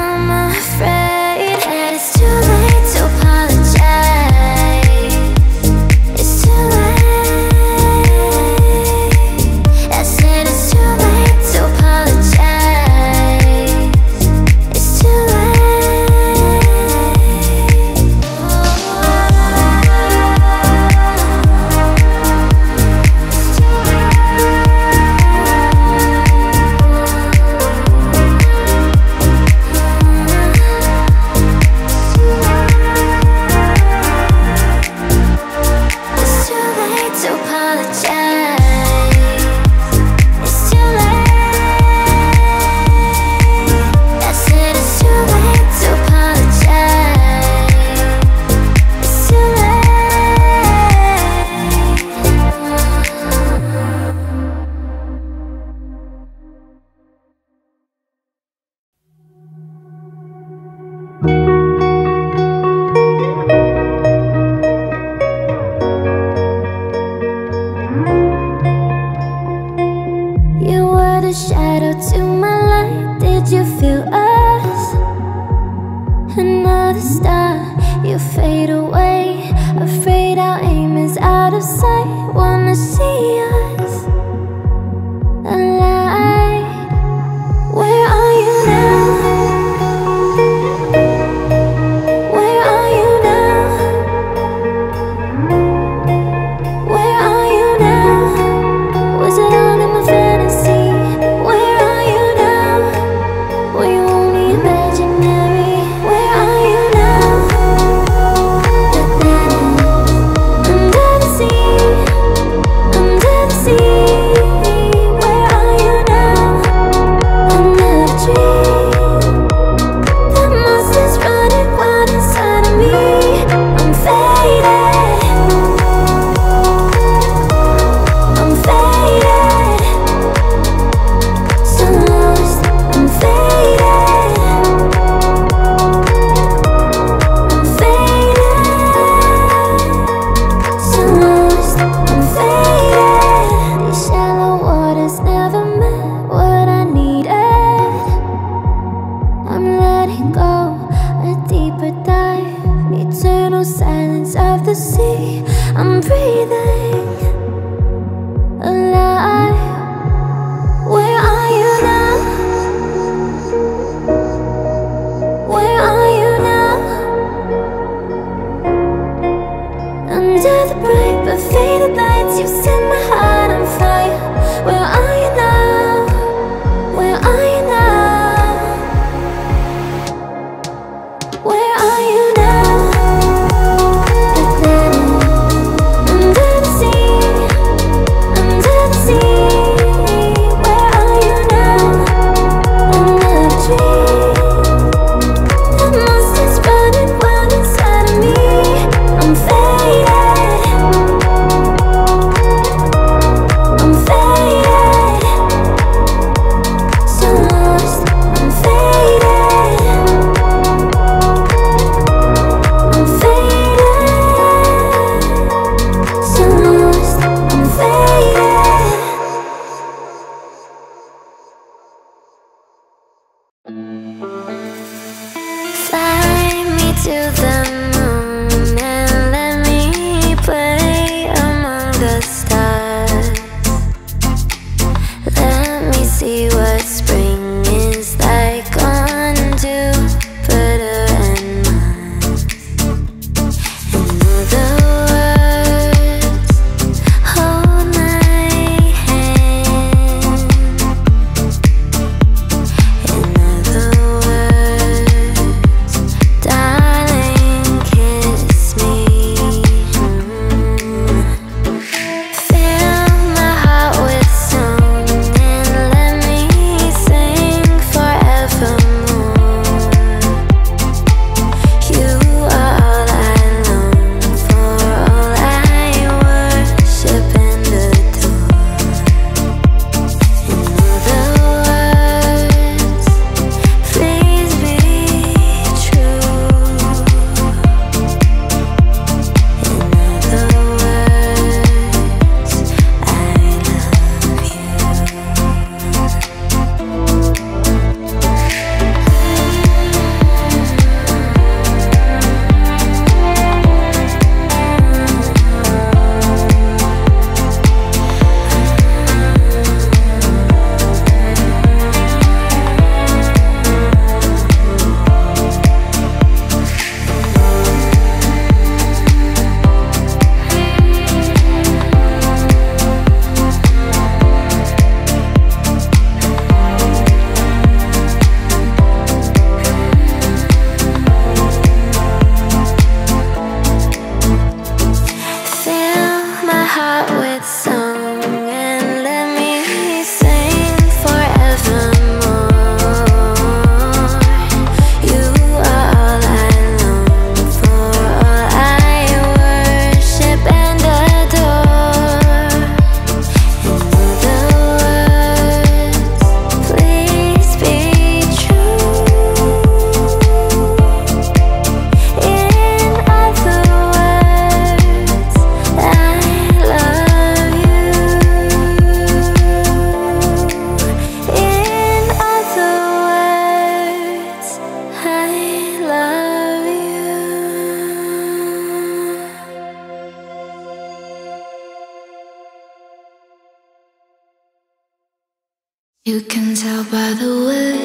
You can tell by the way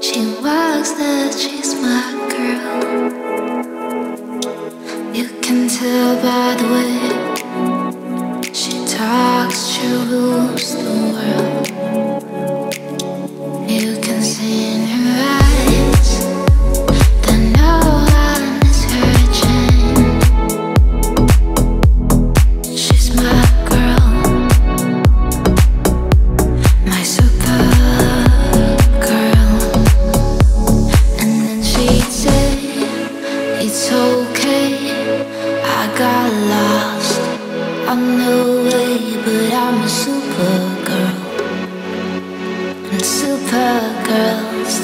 she walks that she's my girl. You can tell by the way she talks, she rules the world. You can see in her eyes.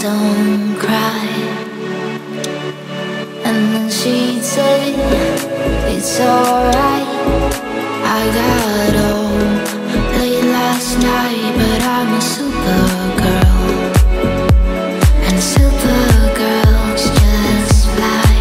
Don't cry. And then she'd say, it's alright. I got home late last night, but I'm a supergirl, and supergirls just fly.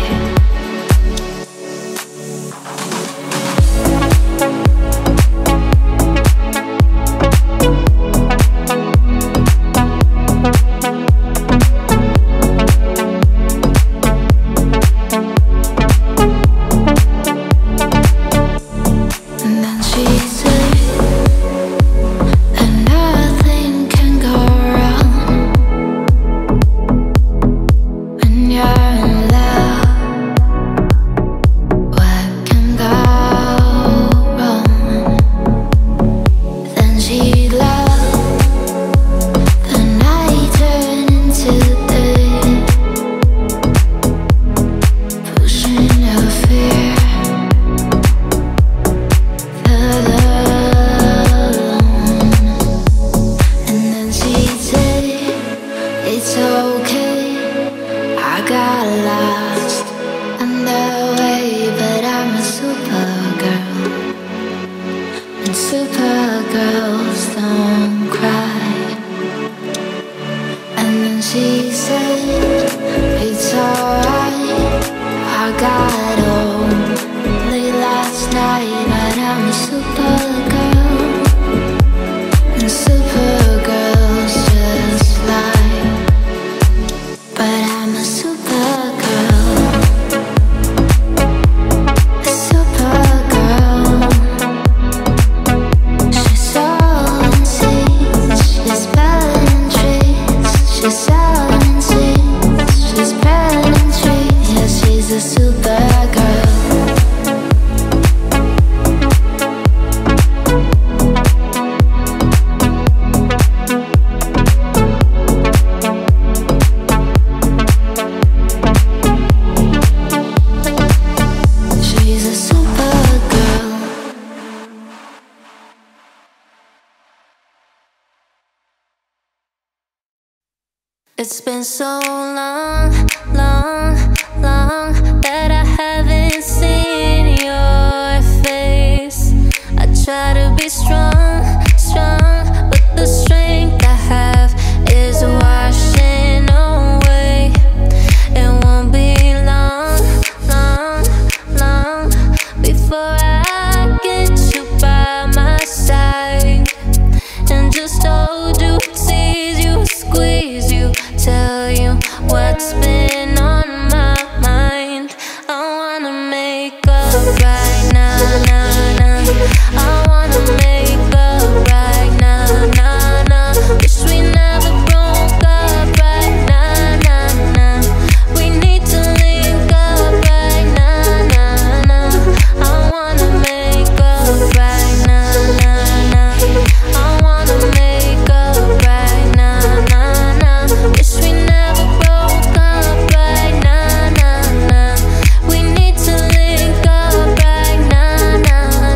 It's been so long, long, long that I haven't seen your face. I try to be strong, strong, but the strength I have is washing away. It won't be long, long, long before I get you by my side and just hold you, tease you, squeeze you, tell you what's been on my mind. I wanna make up right now, nah, nah. I wanna make up right now, nah, nah. Wish we never broke up right now, nah, nah. We need to link up right now, nah, nah. I wanna make up right now, nah, nah. I wanna make up right now, nah, nah. Wish we never broke up right now, nah, nah. We need to link up right now, nah, nah.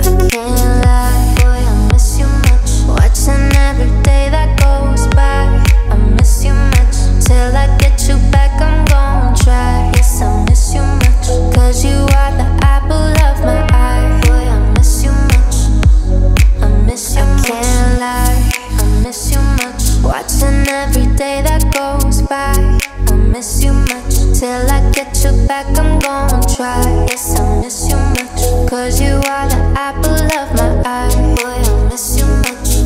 I can't lie, boy, I miss you much. Watching every day that goes by, I miss you much. Till I get you back, I'm gon' try. Yes, I miss you much, cause you are the apple of my eye. Boy, I miss you much, I miss you much. I can't lie, I miss you much. Watching every day that goes by, I miss you much. Till I get you back, I'm gonna try. Yes, I miss you much, cause you are the apple of my eye. Boy, I miss you much,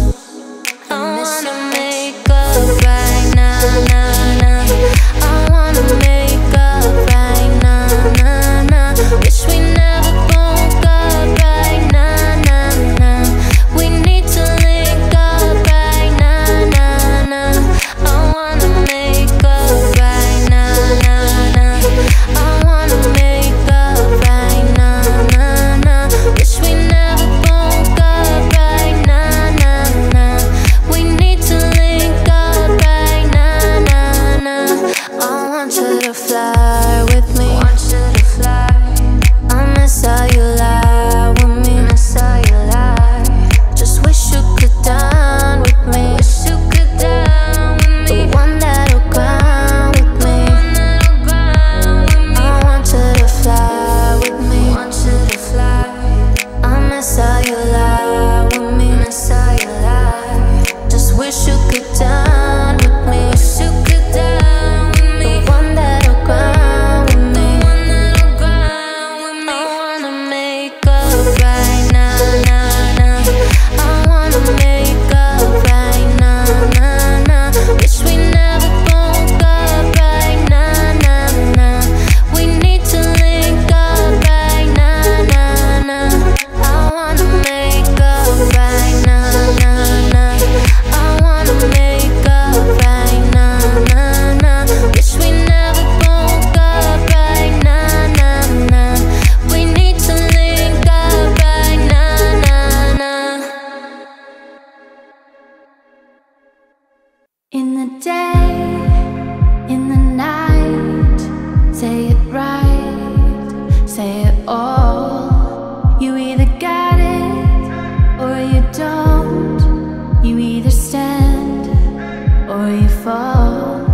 we fall,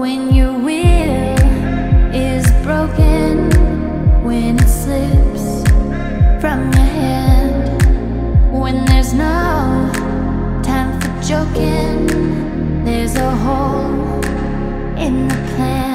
when your will is broken, when it slips from your hand, when there's no time for joking, there's a hole in the plan.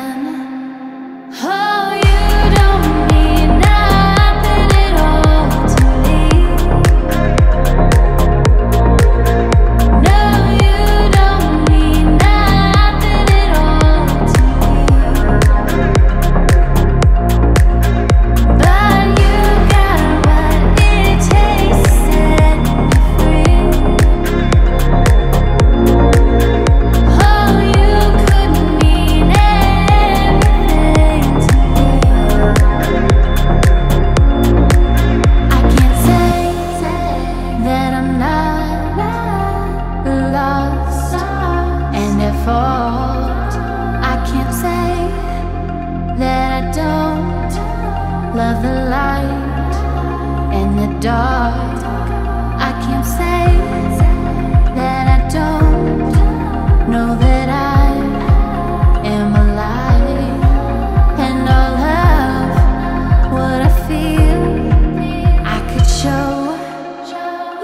Love the light and the dark. I can't say that I don't know that I am alive, and all of what I feel I could show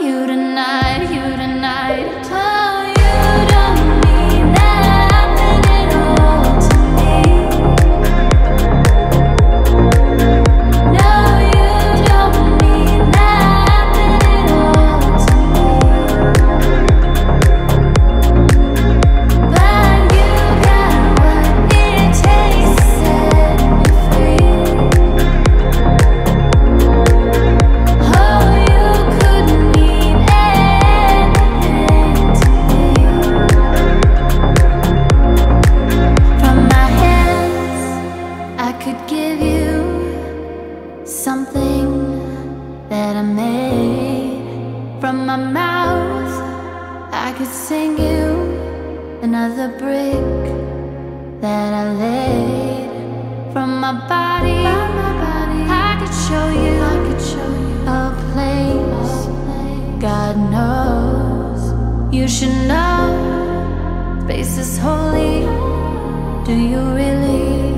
you tonight, you tonight. Oh, you don't mean that I've been at all. From my mouth, I could sing you another brick that I laid. From my body, I could show you a place. God knows you should know. Space is holy. Do you really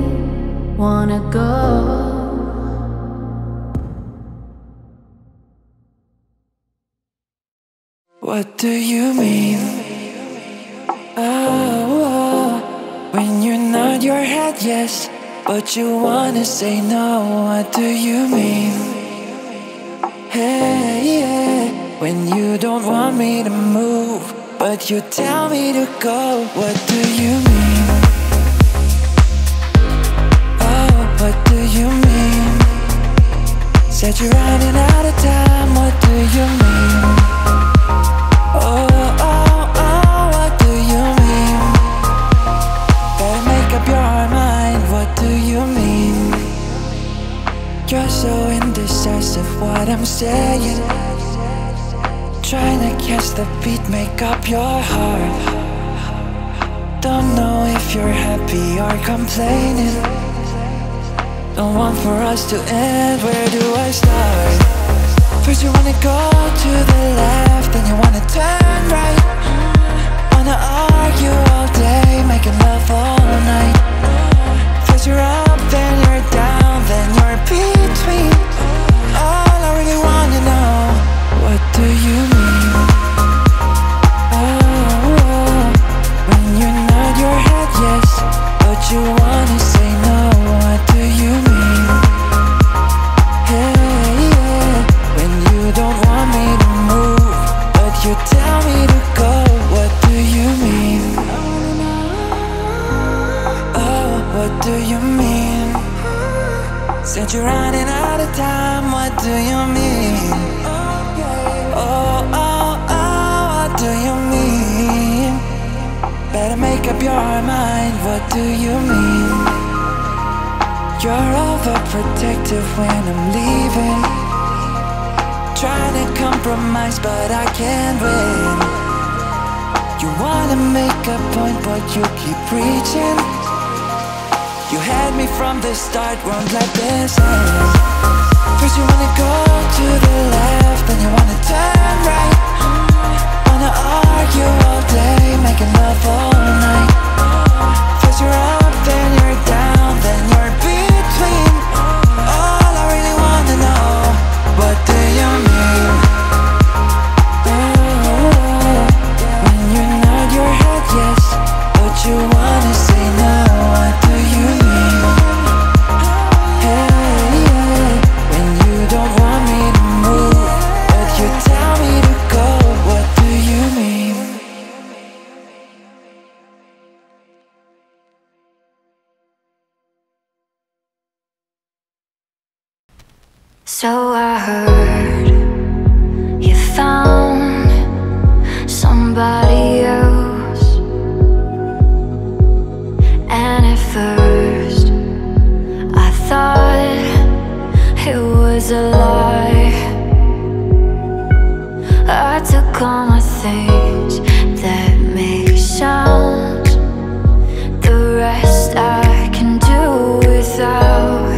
wanna go? What do you mean? Oh, oh, when you nod your head yes, but you wanna say no. What do you mean? Hey, yeah. When you don't want me to move, but you tell me to go. What do you mean? Oh, what do you mean? Said you're running out of time. What do you mean? Oh, oh, oh, what do you mean? Better make up your mind, what do you mean? You're so indecisive, what I'm saying. Trying to catch the beat, make up your heart. Don't know if you're happy or complaining. Don't want for us to end, where do I start? First you wanna go to the left, then you wanna turn right. Wanna argue all day, making love all night. First you're up, then you're down, then you're between. All I really wanna know, what do you mean? Oh, when you nod your head yes, but you wanna say no. What do you mean? Don't want me to move, but you tell me to go. What do you mean? Oh, what do you mean? Since you're running out of time, what do you mean? Oh, oh, oh, what do you mean? Better make up your mind, what do you mean? You're overprotective when I'm leaving. Trying to compromise, but I can't win. You wanna make a point, but you keep preaching. You had me from the start, won't let this end. First you wanna go to the left, then you wanna turn right. Wanna argue all day, making love all night. So I heard you found somebody else, and at first I thought it was a lie. I took all my things that make sounds, the rest I can do without.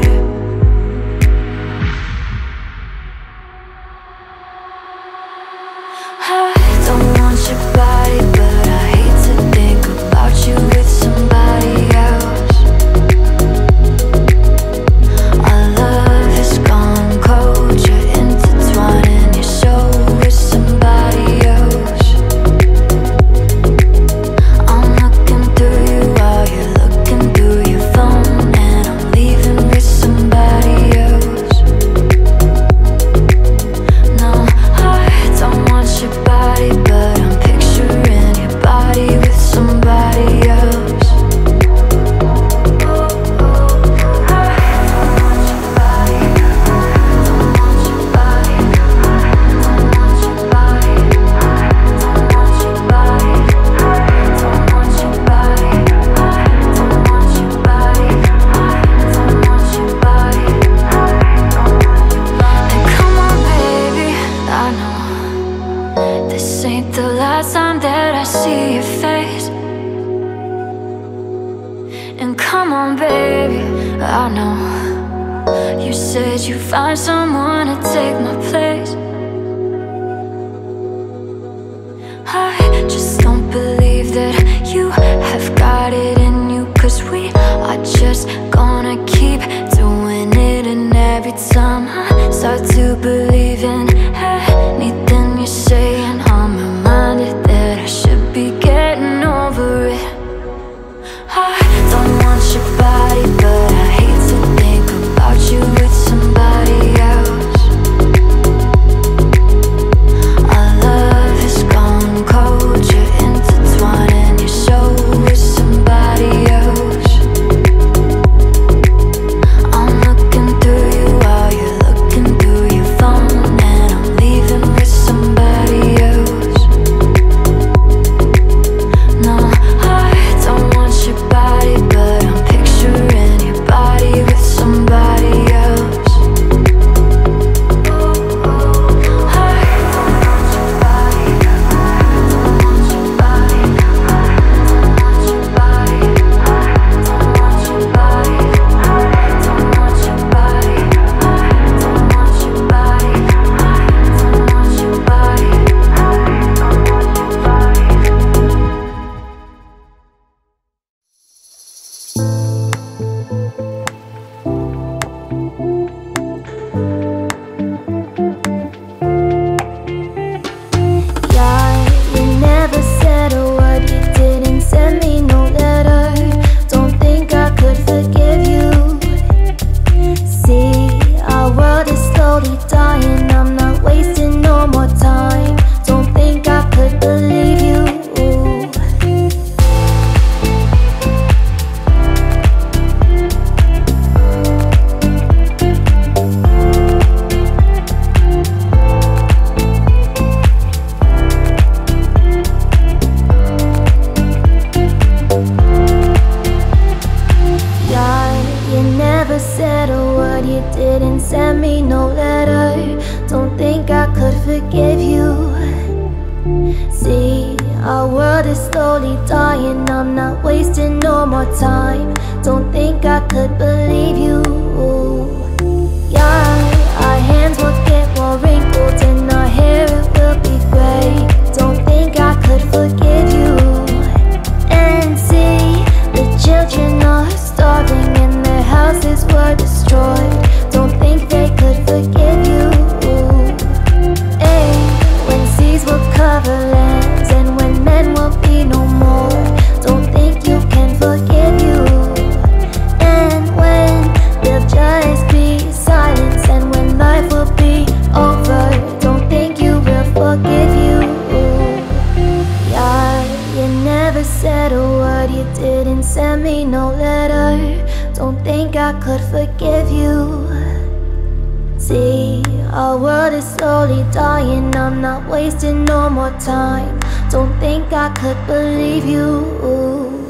See, our world is slowly dying. I'm not wasting no more time. Don't think I could believe you.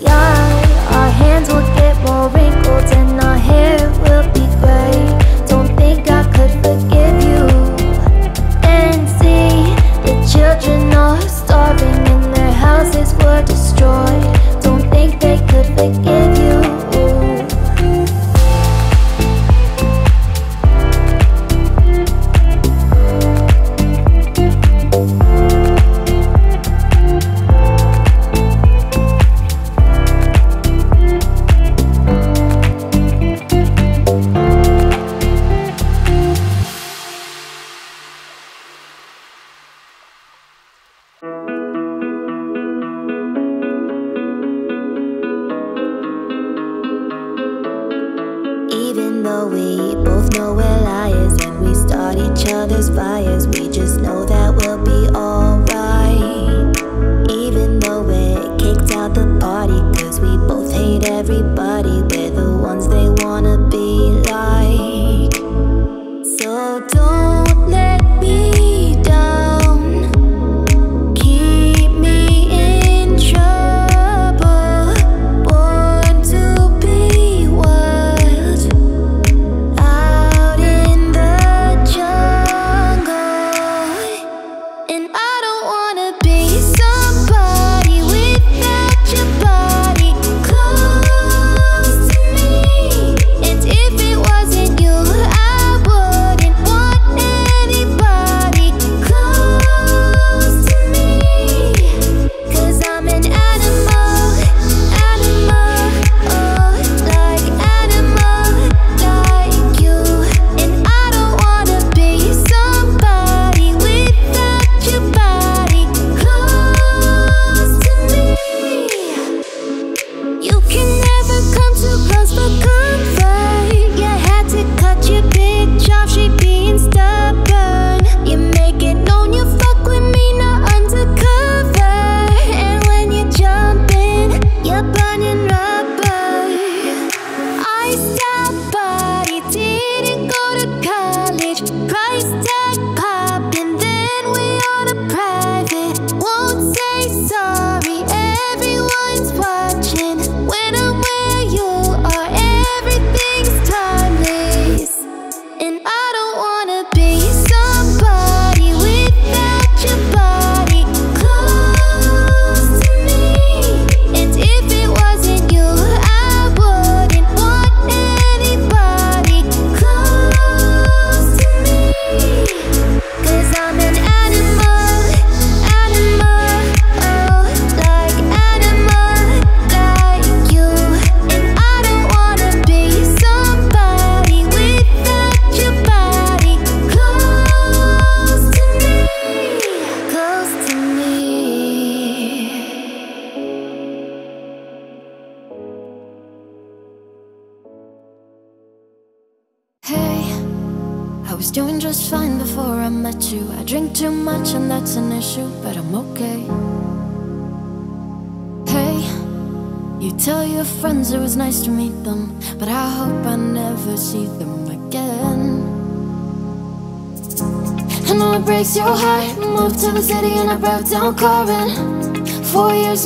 Yeah, our hands will get more wrinkled and our hair will be grey. Don't think I could forgive you. And see, the children are starving and their houses were destroyed. Don't think they could forgive you.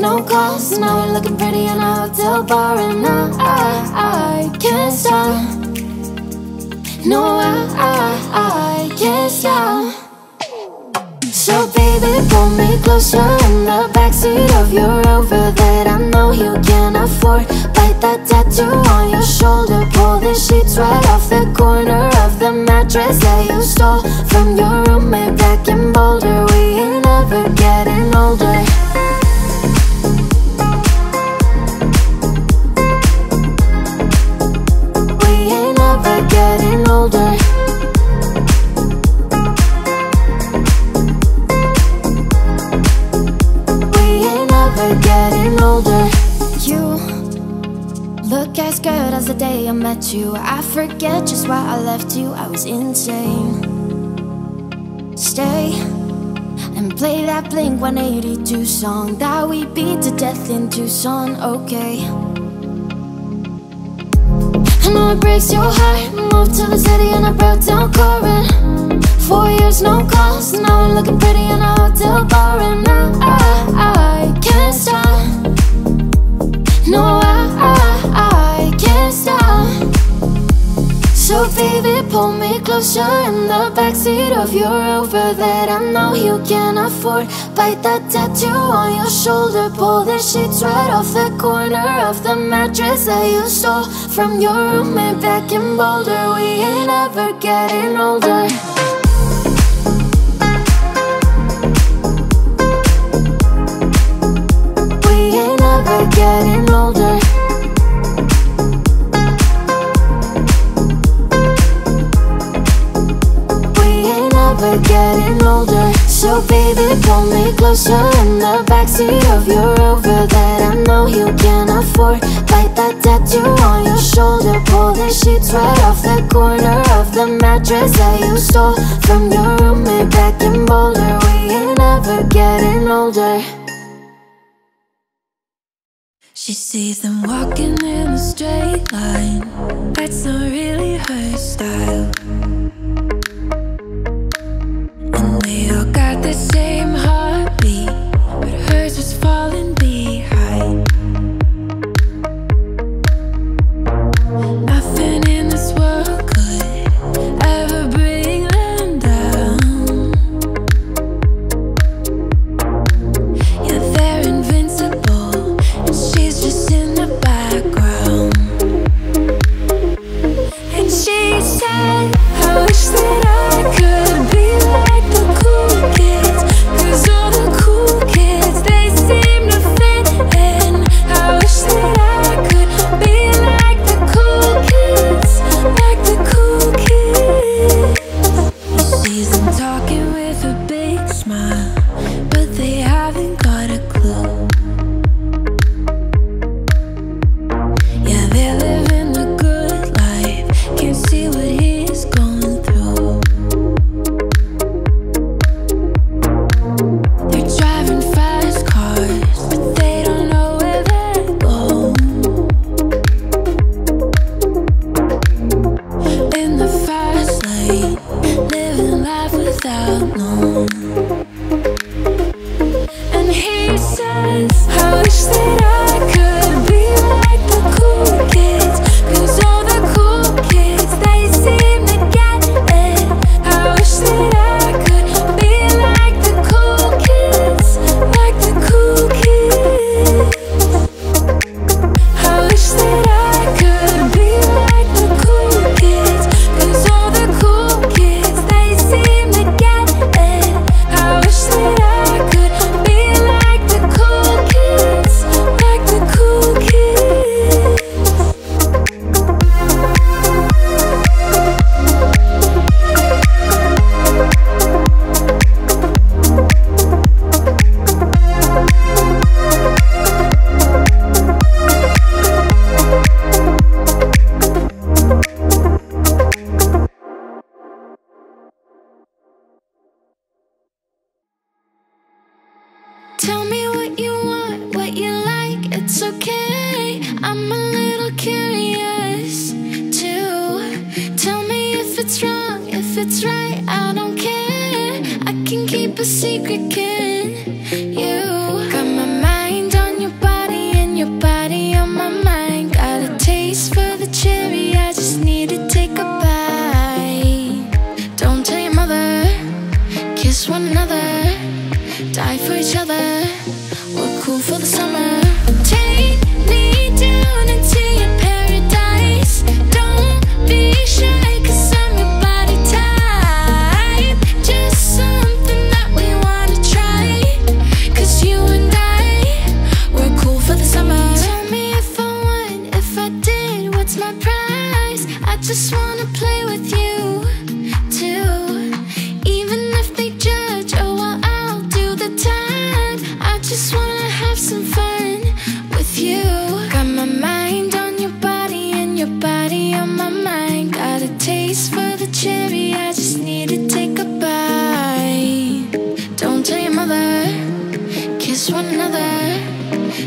No calls, so now we're looking pretty in a hotel bar. And I, I, I can't stop. No, I, I, I can't stop. So baby, pull me closer in the backseat of your Rover that I know you can't afford. Bite that tattoo on your shoulder. Pull the sheets right off the corner of the mattress that you stole from your roommate back in Boulder. We ain't never getting older. Getting older. We ain't never getting older. You look as good as the day I met you. I forget just why I left you. I was insane. Stay and play that Blink one eighty-two song that we beat to death in Tucson, okay? I know it breaks your heart. Moved to the city and I broke down crying. Four years, no calls. Now I'm looking pretty in a hotel bar. And I, I, I can't stop. No, I, I, I can't stop. So baby, pull me closer in the backseat of your Rover that I know you can afford. Bite that tattoo on your shoulder. Pull the sheets right off the corner of the mattress that you stole from your roommate back in Boulder. We ain't ever getting older. We ain't ever getting older. Getting older. So baby, pull me closer in the backseat of your Rover that I know you can afford. Bite that tattoo on your shoulder. Pull the sheets right off the corner of the mattress that you stole from your roommate back in Boulder. We ain't ever getting older. She sees them walking in a straight line. That's not really her style. They all got the same heartbeat, but hers was falling behind. Nothing in this world could ever bring them down. Yeah, they're invincible, and she's just in the background. And she said, I wish that I could be like the cool kids, 'cause all the cool kids, they seem to fit in. I wish that I could be like the cool kids, like the cool kids. She's been talking with a big smile, but they haven't got a clue. Yeah, they're living the good life, can't see what he's going through.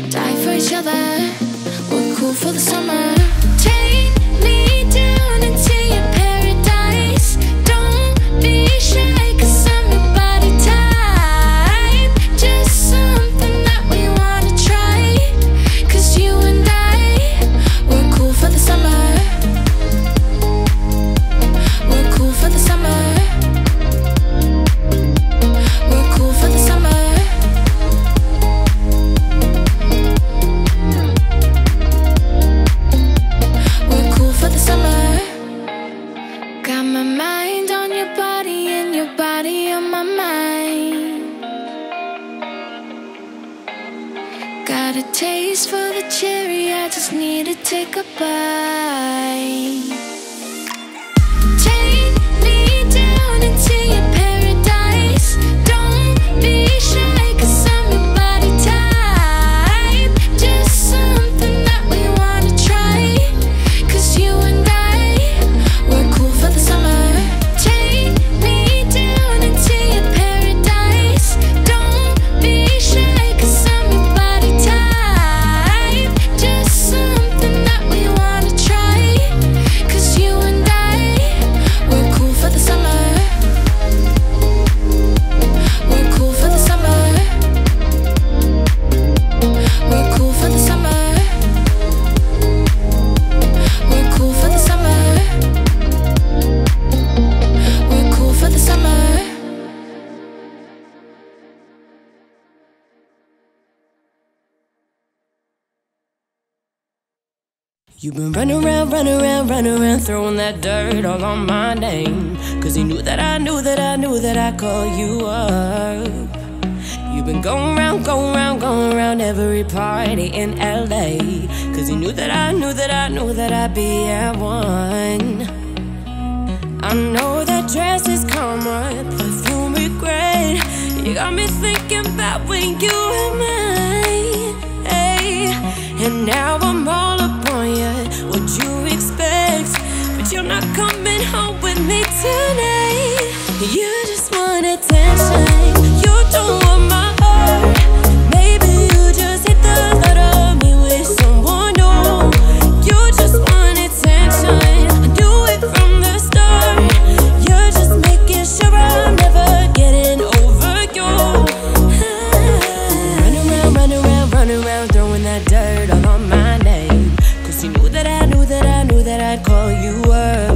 Die for each other, we're cool for the summer. Take me just need to take a bite. Take me down into your paradise. Don't be shy, 'cause I'm your body type. Just something that we wanna try, 'cause you and I, we're cool for the summer. Take me down into your paradise. Don't be shy, 'cause I'm your body type. Just something that we wanna try, 'cause you and I, we're cool for the summer. We're cool for the summer. We're cool for the summer. We're cool for the summer. We're cool for the summer. You've been running around, running around, running around, throwing that dirt all on my name. 'Cause you knew that I knew that I knew that I called you up. You've been going round, going round, going round every party in L A. 'Cause you knew that I knew that I knew that I'd be at one. I know that dress is karma, perfume regret. You got me thinking about when you were mine. Ay. And now I'm all upon you, what you expect. But you're not coming home with me tonight. You just want attention, you don't want my heart. Maybe you just hit the thought of me with someone new. You just want attention, I knew it from the start. You're just making sure I'm never getting over you. Run around, run around, run around, throwing that dirt all on my name. 'Cause you knew that I knew that I knew that I'd call you up.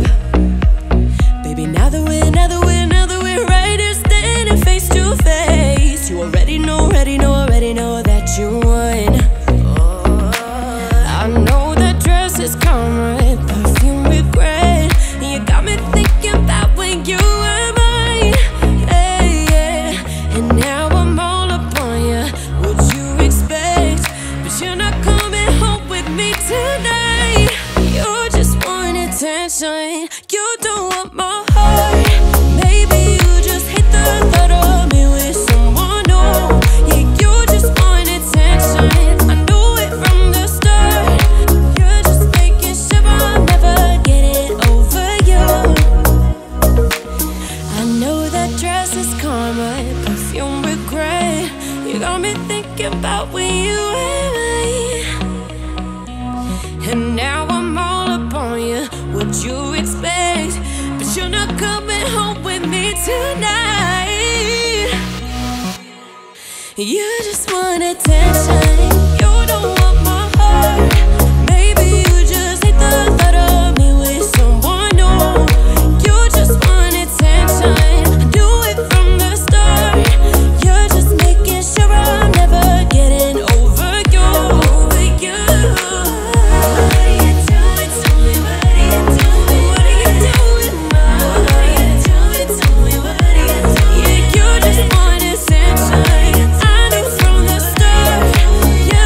Baby, now that we're, now that we're, now that we're right here standing face to face, you already know, already know, already know that you won. I know that dress is karma, perfume regret. You got me thinking about when you were mine. Hey, yeah. And now I'm all upon you, what you expect. But you're not coming home with me tonight. You just want attention, you don't want my heart. Maybe you just hate the thought of me with someone new. Yeah, you just want attention, I knew it from the start. You're just making sure I'm never getting over you. I know that dress is karma, perfume regret. You got me thinking about when you were mine. And now I'm all upon you, what you expect. But you're not coming home with me tonight. You just want attention, you don't want my heart. Maybe you just hate the thought of me with someone new. You just want attention, I knew it from the start. You're just making sure I'm never getting over you, over you. What are you doing? Tell me, what are you doing? What are you doing, mom? What are you doing? Tell me, what are you doing? Yeah, you just want attention, I knew from the start. Yeah.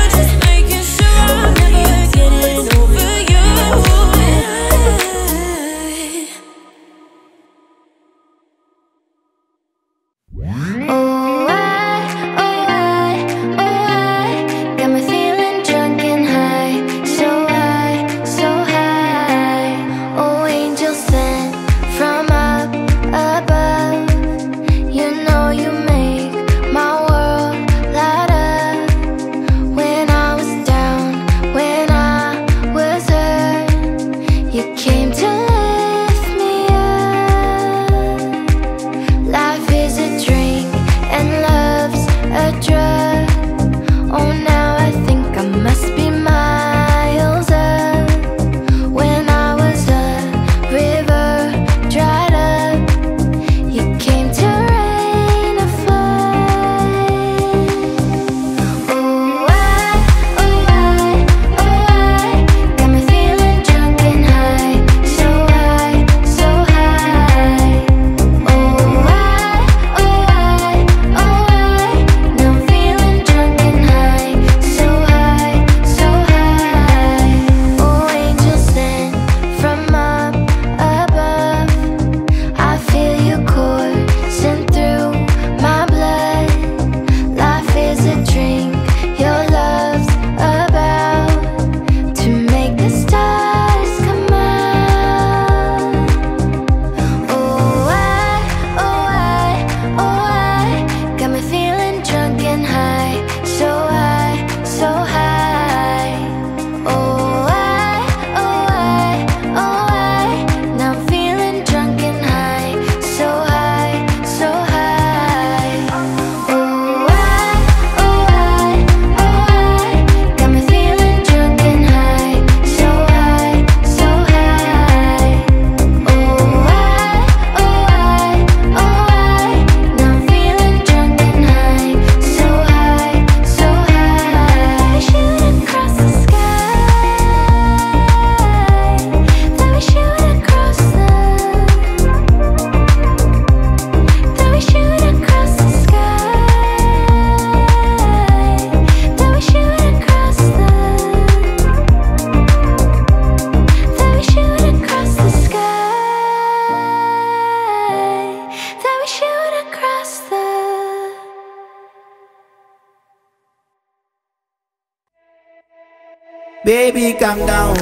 Baby, calm down,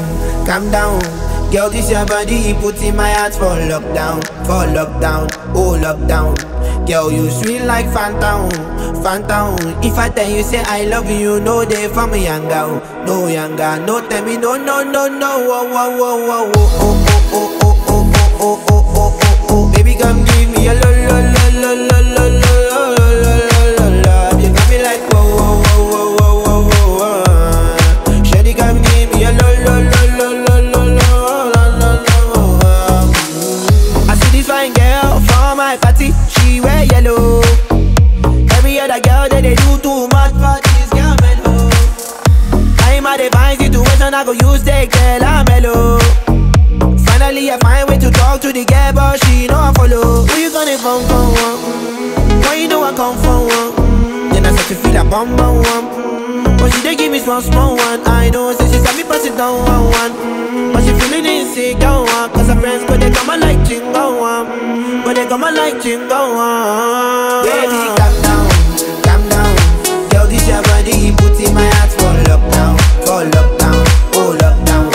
calm down. Girl, this your body, put in my heart for lockdown, for lockdown, oh lockdown. Girl, you sweet like phantom, phantom. If I tell you say I love you, no day for me younger, no younger, no tell me no, no, no, no, oh, oh, oh, oh, oh, oh, oh, oh, oh, oh, oh, oh, oh. Baby, come give me a lo, lo, lo, lo, lo, lo, lo, lo, lo. You got me like whoa, whoa, whoa, whoa, whoa, whoa, whoa. Shawty, come give me a lo, lo, lo, lo, lo, lo, lo, lo. I see this fine girl from my party, she wear yellow. Every other girl that they do too much for this girl mellow. I'm a divine situation, I go use the girl I'm mellow. I find way to talk to the girl, but she don't follow. Who you gonna phone for? Mm-hmm. Why you know I come for one? Mm-hmm. Then I start to feel a bum bum one. Mm-hmm. But she dey give me small small one. I know, since she said me pass it down one one. Mm-hmm. But she feeling insecure one, 'cause her friends go they come and like jingle one, mm-hmm. But they come and like jingle one. Baby, calm down, calm down. Girl, this your body, put in my heart for lockdown, for lockdown, oh lockdown.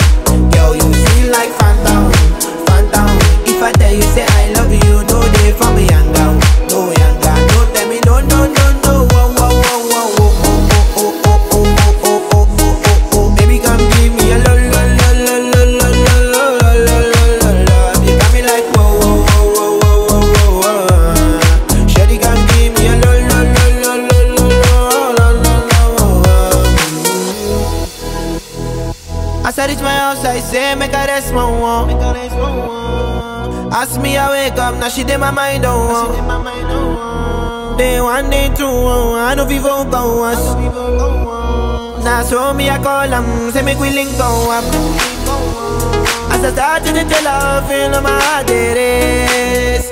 Girl, you feel like phantom. If I tell you say I love you, no day for me younger, no younger, no tell me no, no, no, no, oh, oh, oh, oh, oh, oh, oh, oh, oh, oh, oh, oh. Baby, come give me a lo, lo, lo, lo, lo, lo, lo, lo, lo. You got me like whoa, whoa, whoa, whoa, whoa, whoa. Shawty, come give me a lo, lo, lo, lo, lo, lo, lo, lo. As I reach my house, I say make I rest my one, make I rest my one. Ask me I wake up, now she did my mind on oh. Day one, day two, oh, I know people go us. Now so me I call them, say make we link go up. As I start to tell her, feel on my heart it is.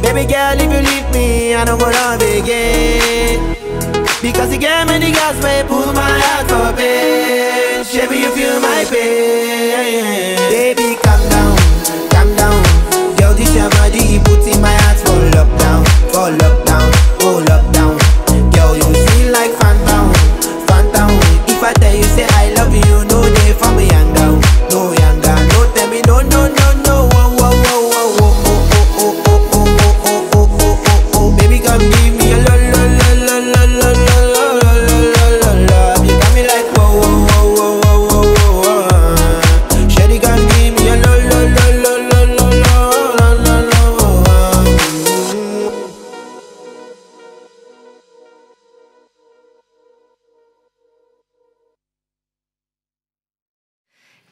Baby girl, if you leave me, I don't go love again. Because you gave me the gas, may pull my heart for pain. Baby, you feel my pain. Baby, calm down, calm down. This your body, put in my heart for lockdown, for lockdown, oh lockdown. Girl, you feel like phantom, phantom. If I tell you say I love you, no day for me younger, no younger, no tell me no, no, no, no, oh, oh, oh, oh, oh, oh, oh, oh, oh, oh, oh, oh, oh, oh. Baby, come give me a lo, lo, lo, lo, lo, lo, lo, lo, lo, lo. You got me like whoa, whoa, whoa, whoa, whoa, whoa. Shawty, come give me a lo, lo, lo, lo.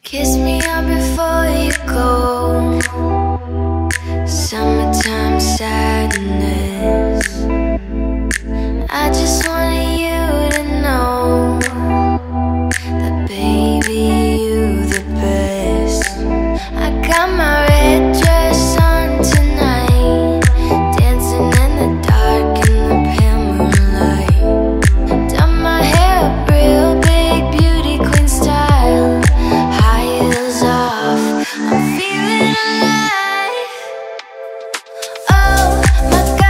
Kiss me up before you go. Summertime sadness. I just wanted you to know that baby you the best. I got my red dress on tonight, dancing in the dark in the pale moonlight. Done my hair up real big, beauty queen style. Off. I'm feeling alive. Oh my God.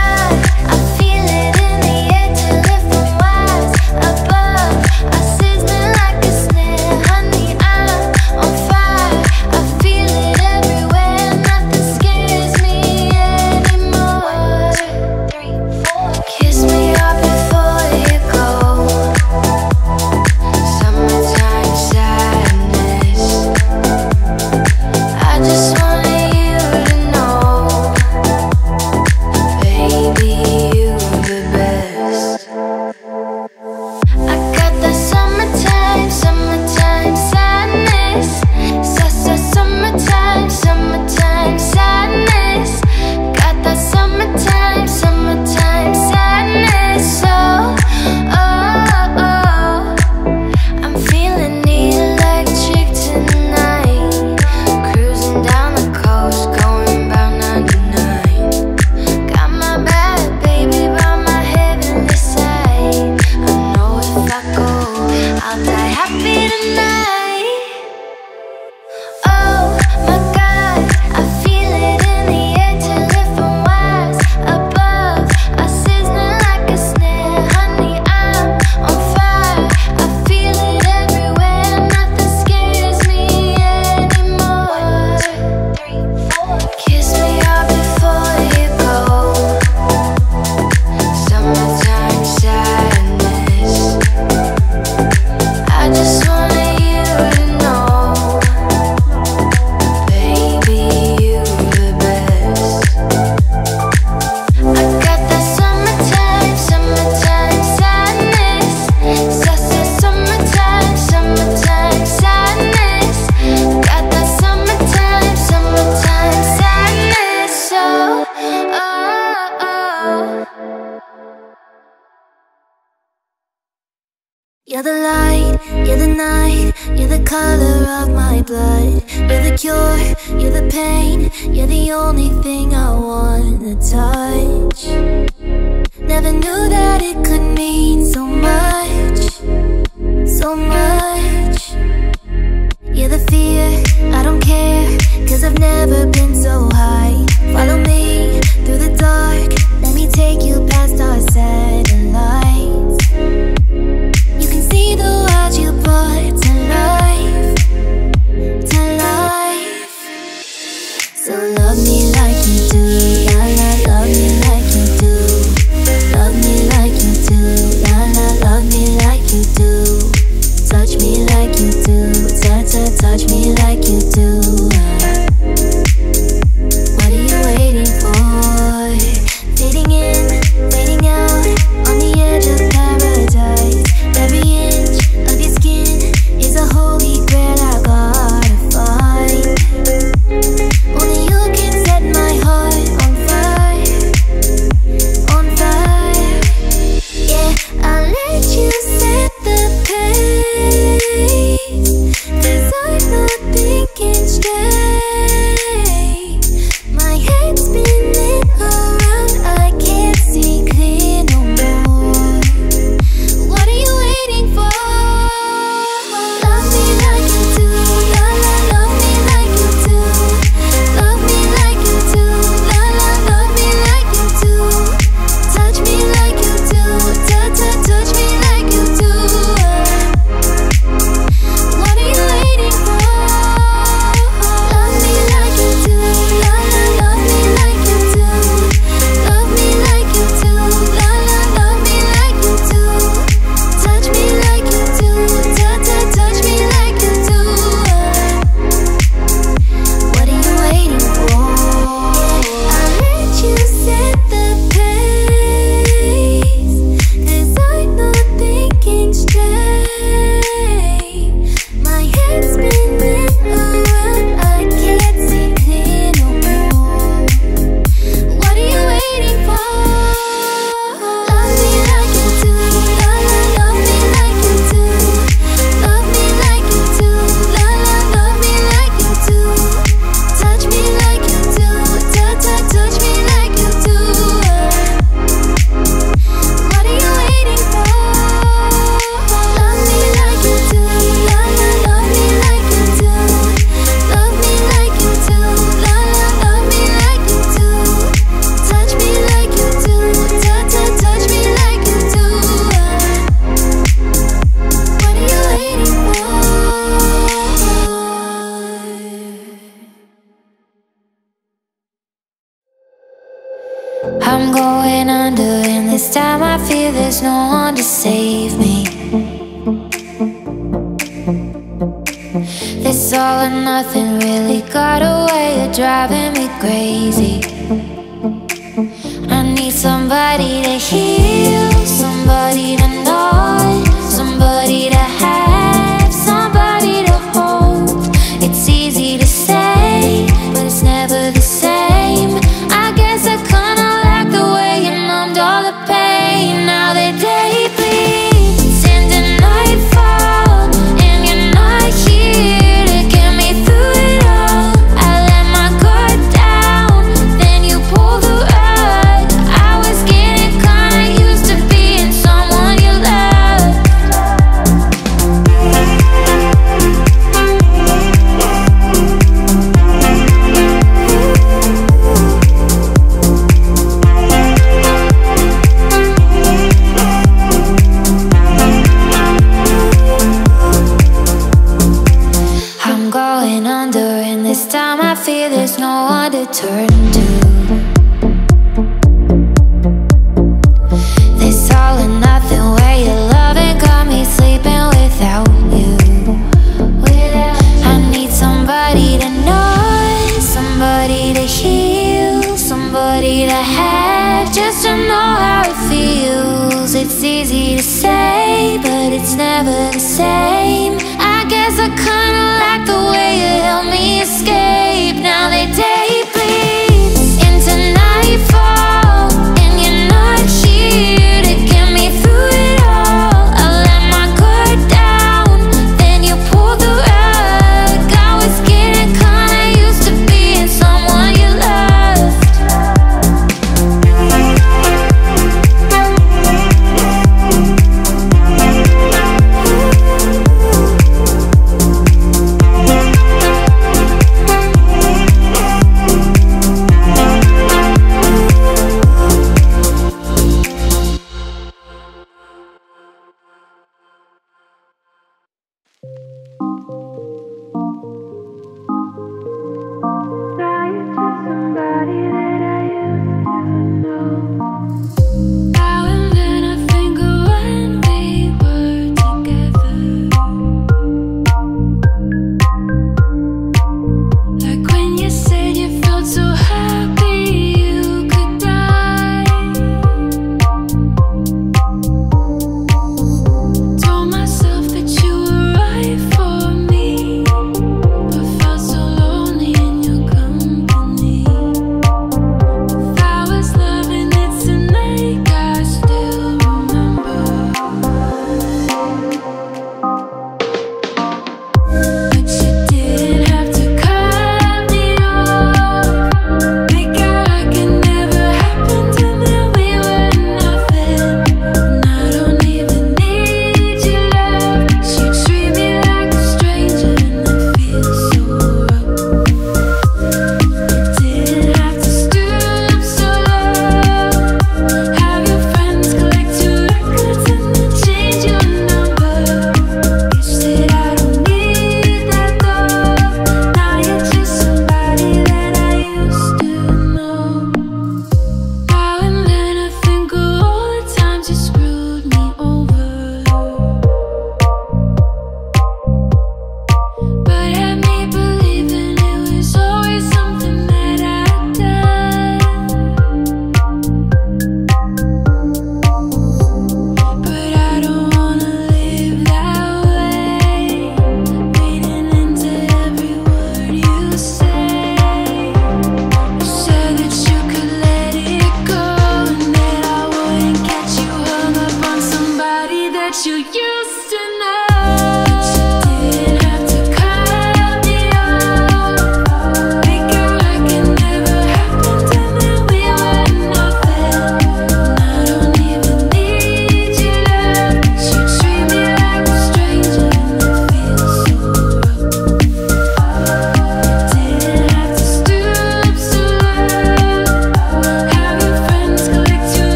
color of my blood. You're the cure, you're the pain, you're the only thing I wanna touch. Never knew that it could mean so much, so much. You're the fear, I don't care, 'cause I've never been so high. Follow me through the dark, let me take you past our satellites. You can see the world you brought to life, to life. So love me like you do, la la, love me like you do. Love me like you do, la la, love me like you do. Touch me like you do, ta ta, touch me like you do.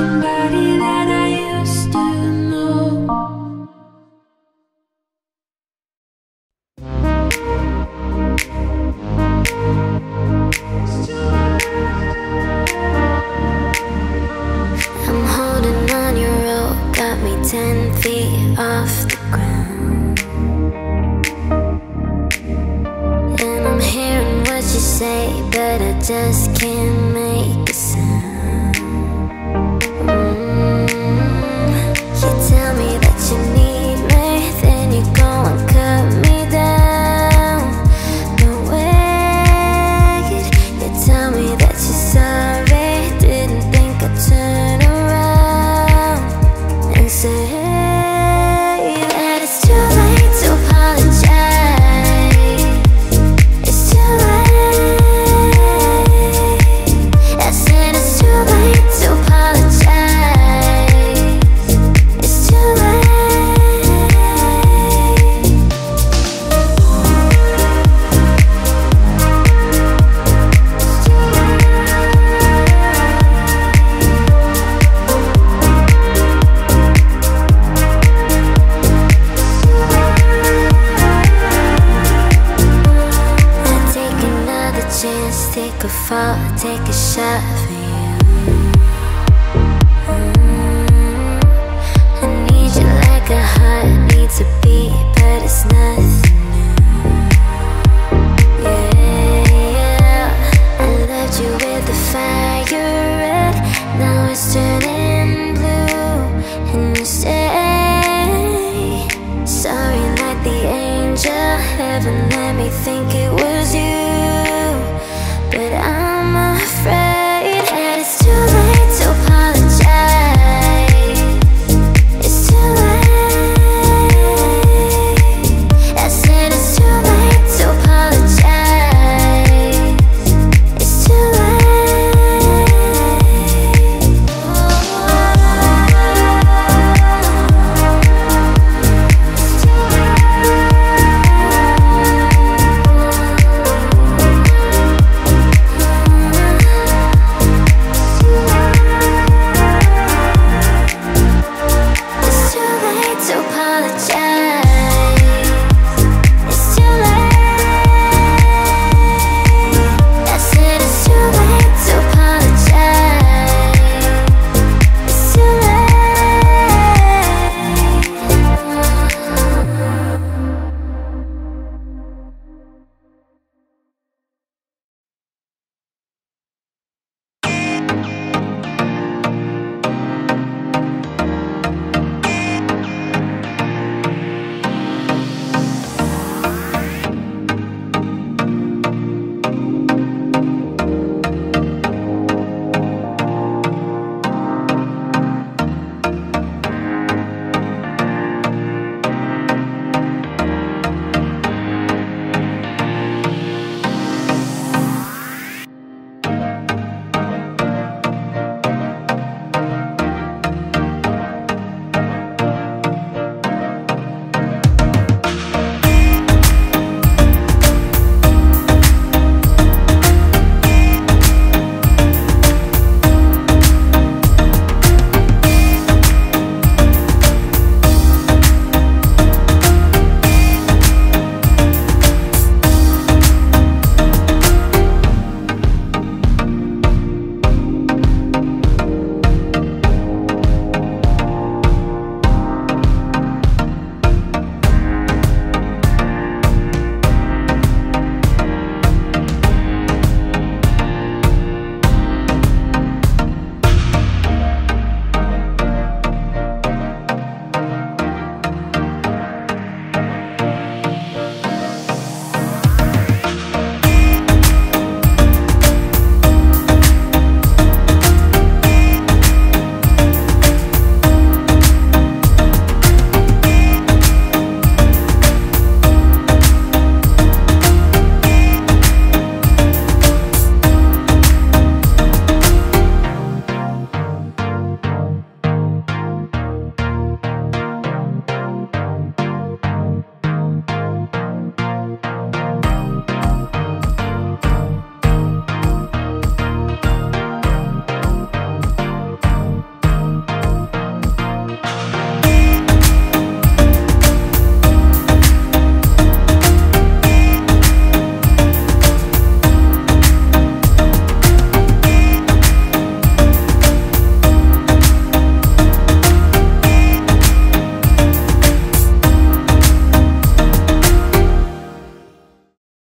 somebody that I used to know. I'm holding on your rope, got me ten feet off the ground, and I'm hearing what you say, but I just can't make a sound. Take a fall, take a shot.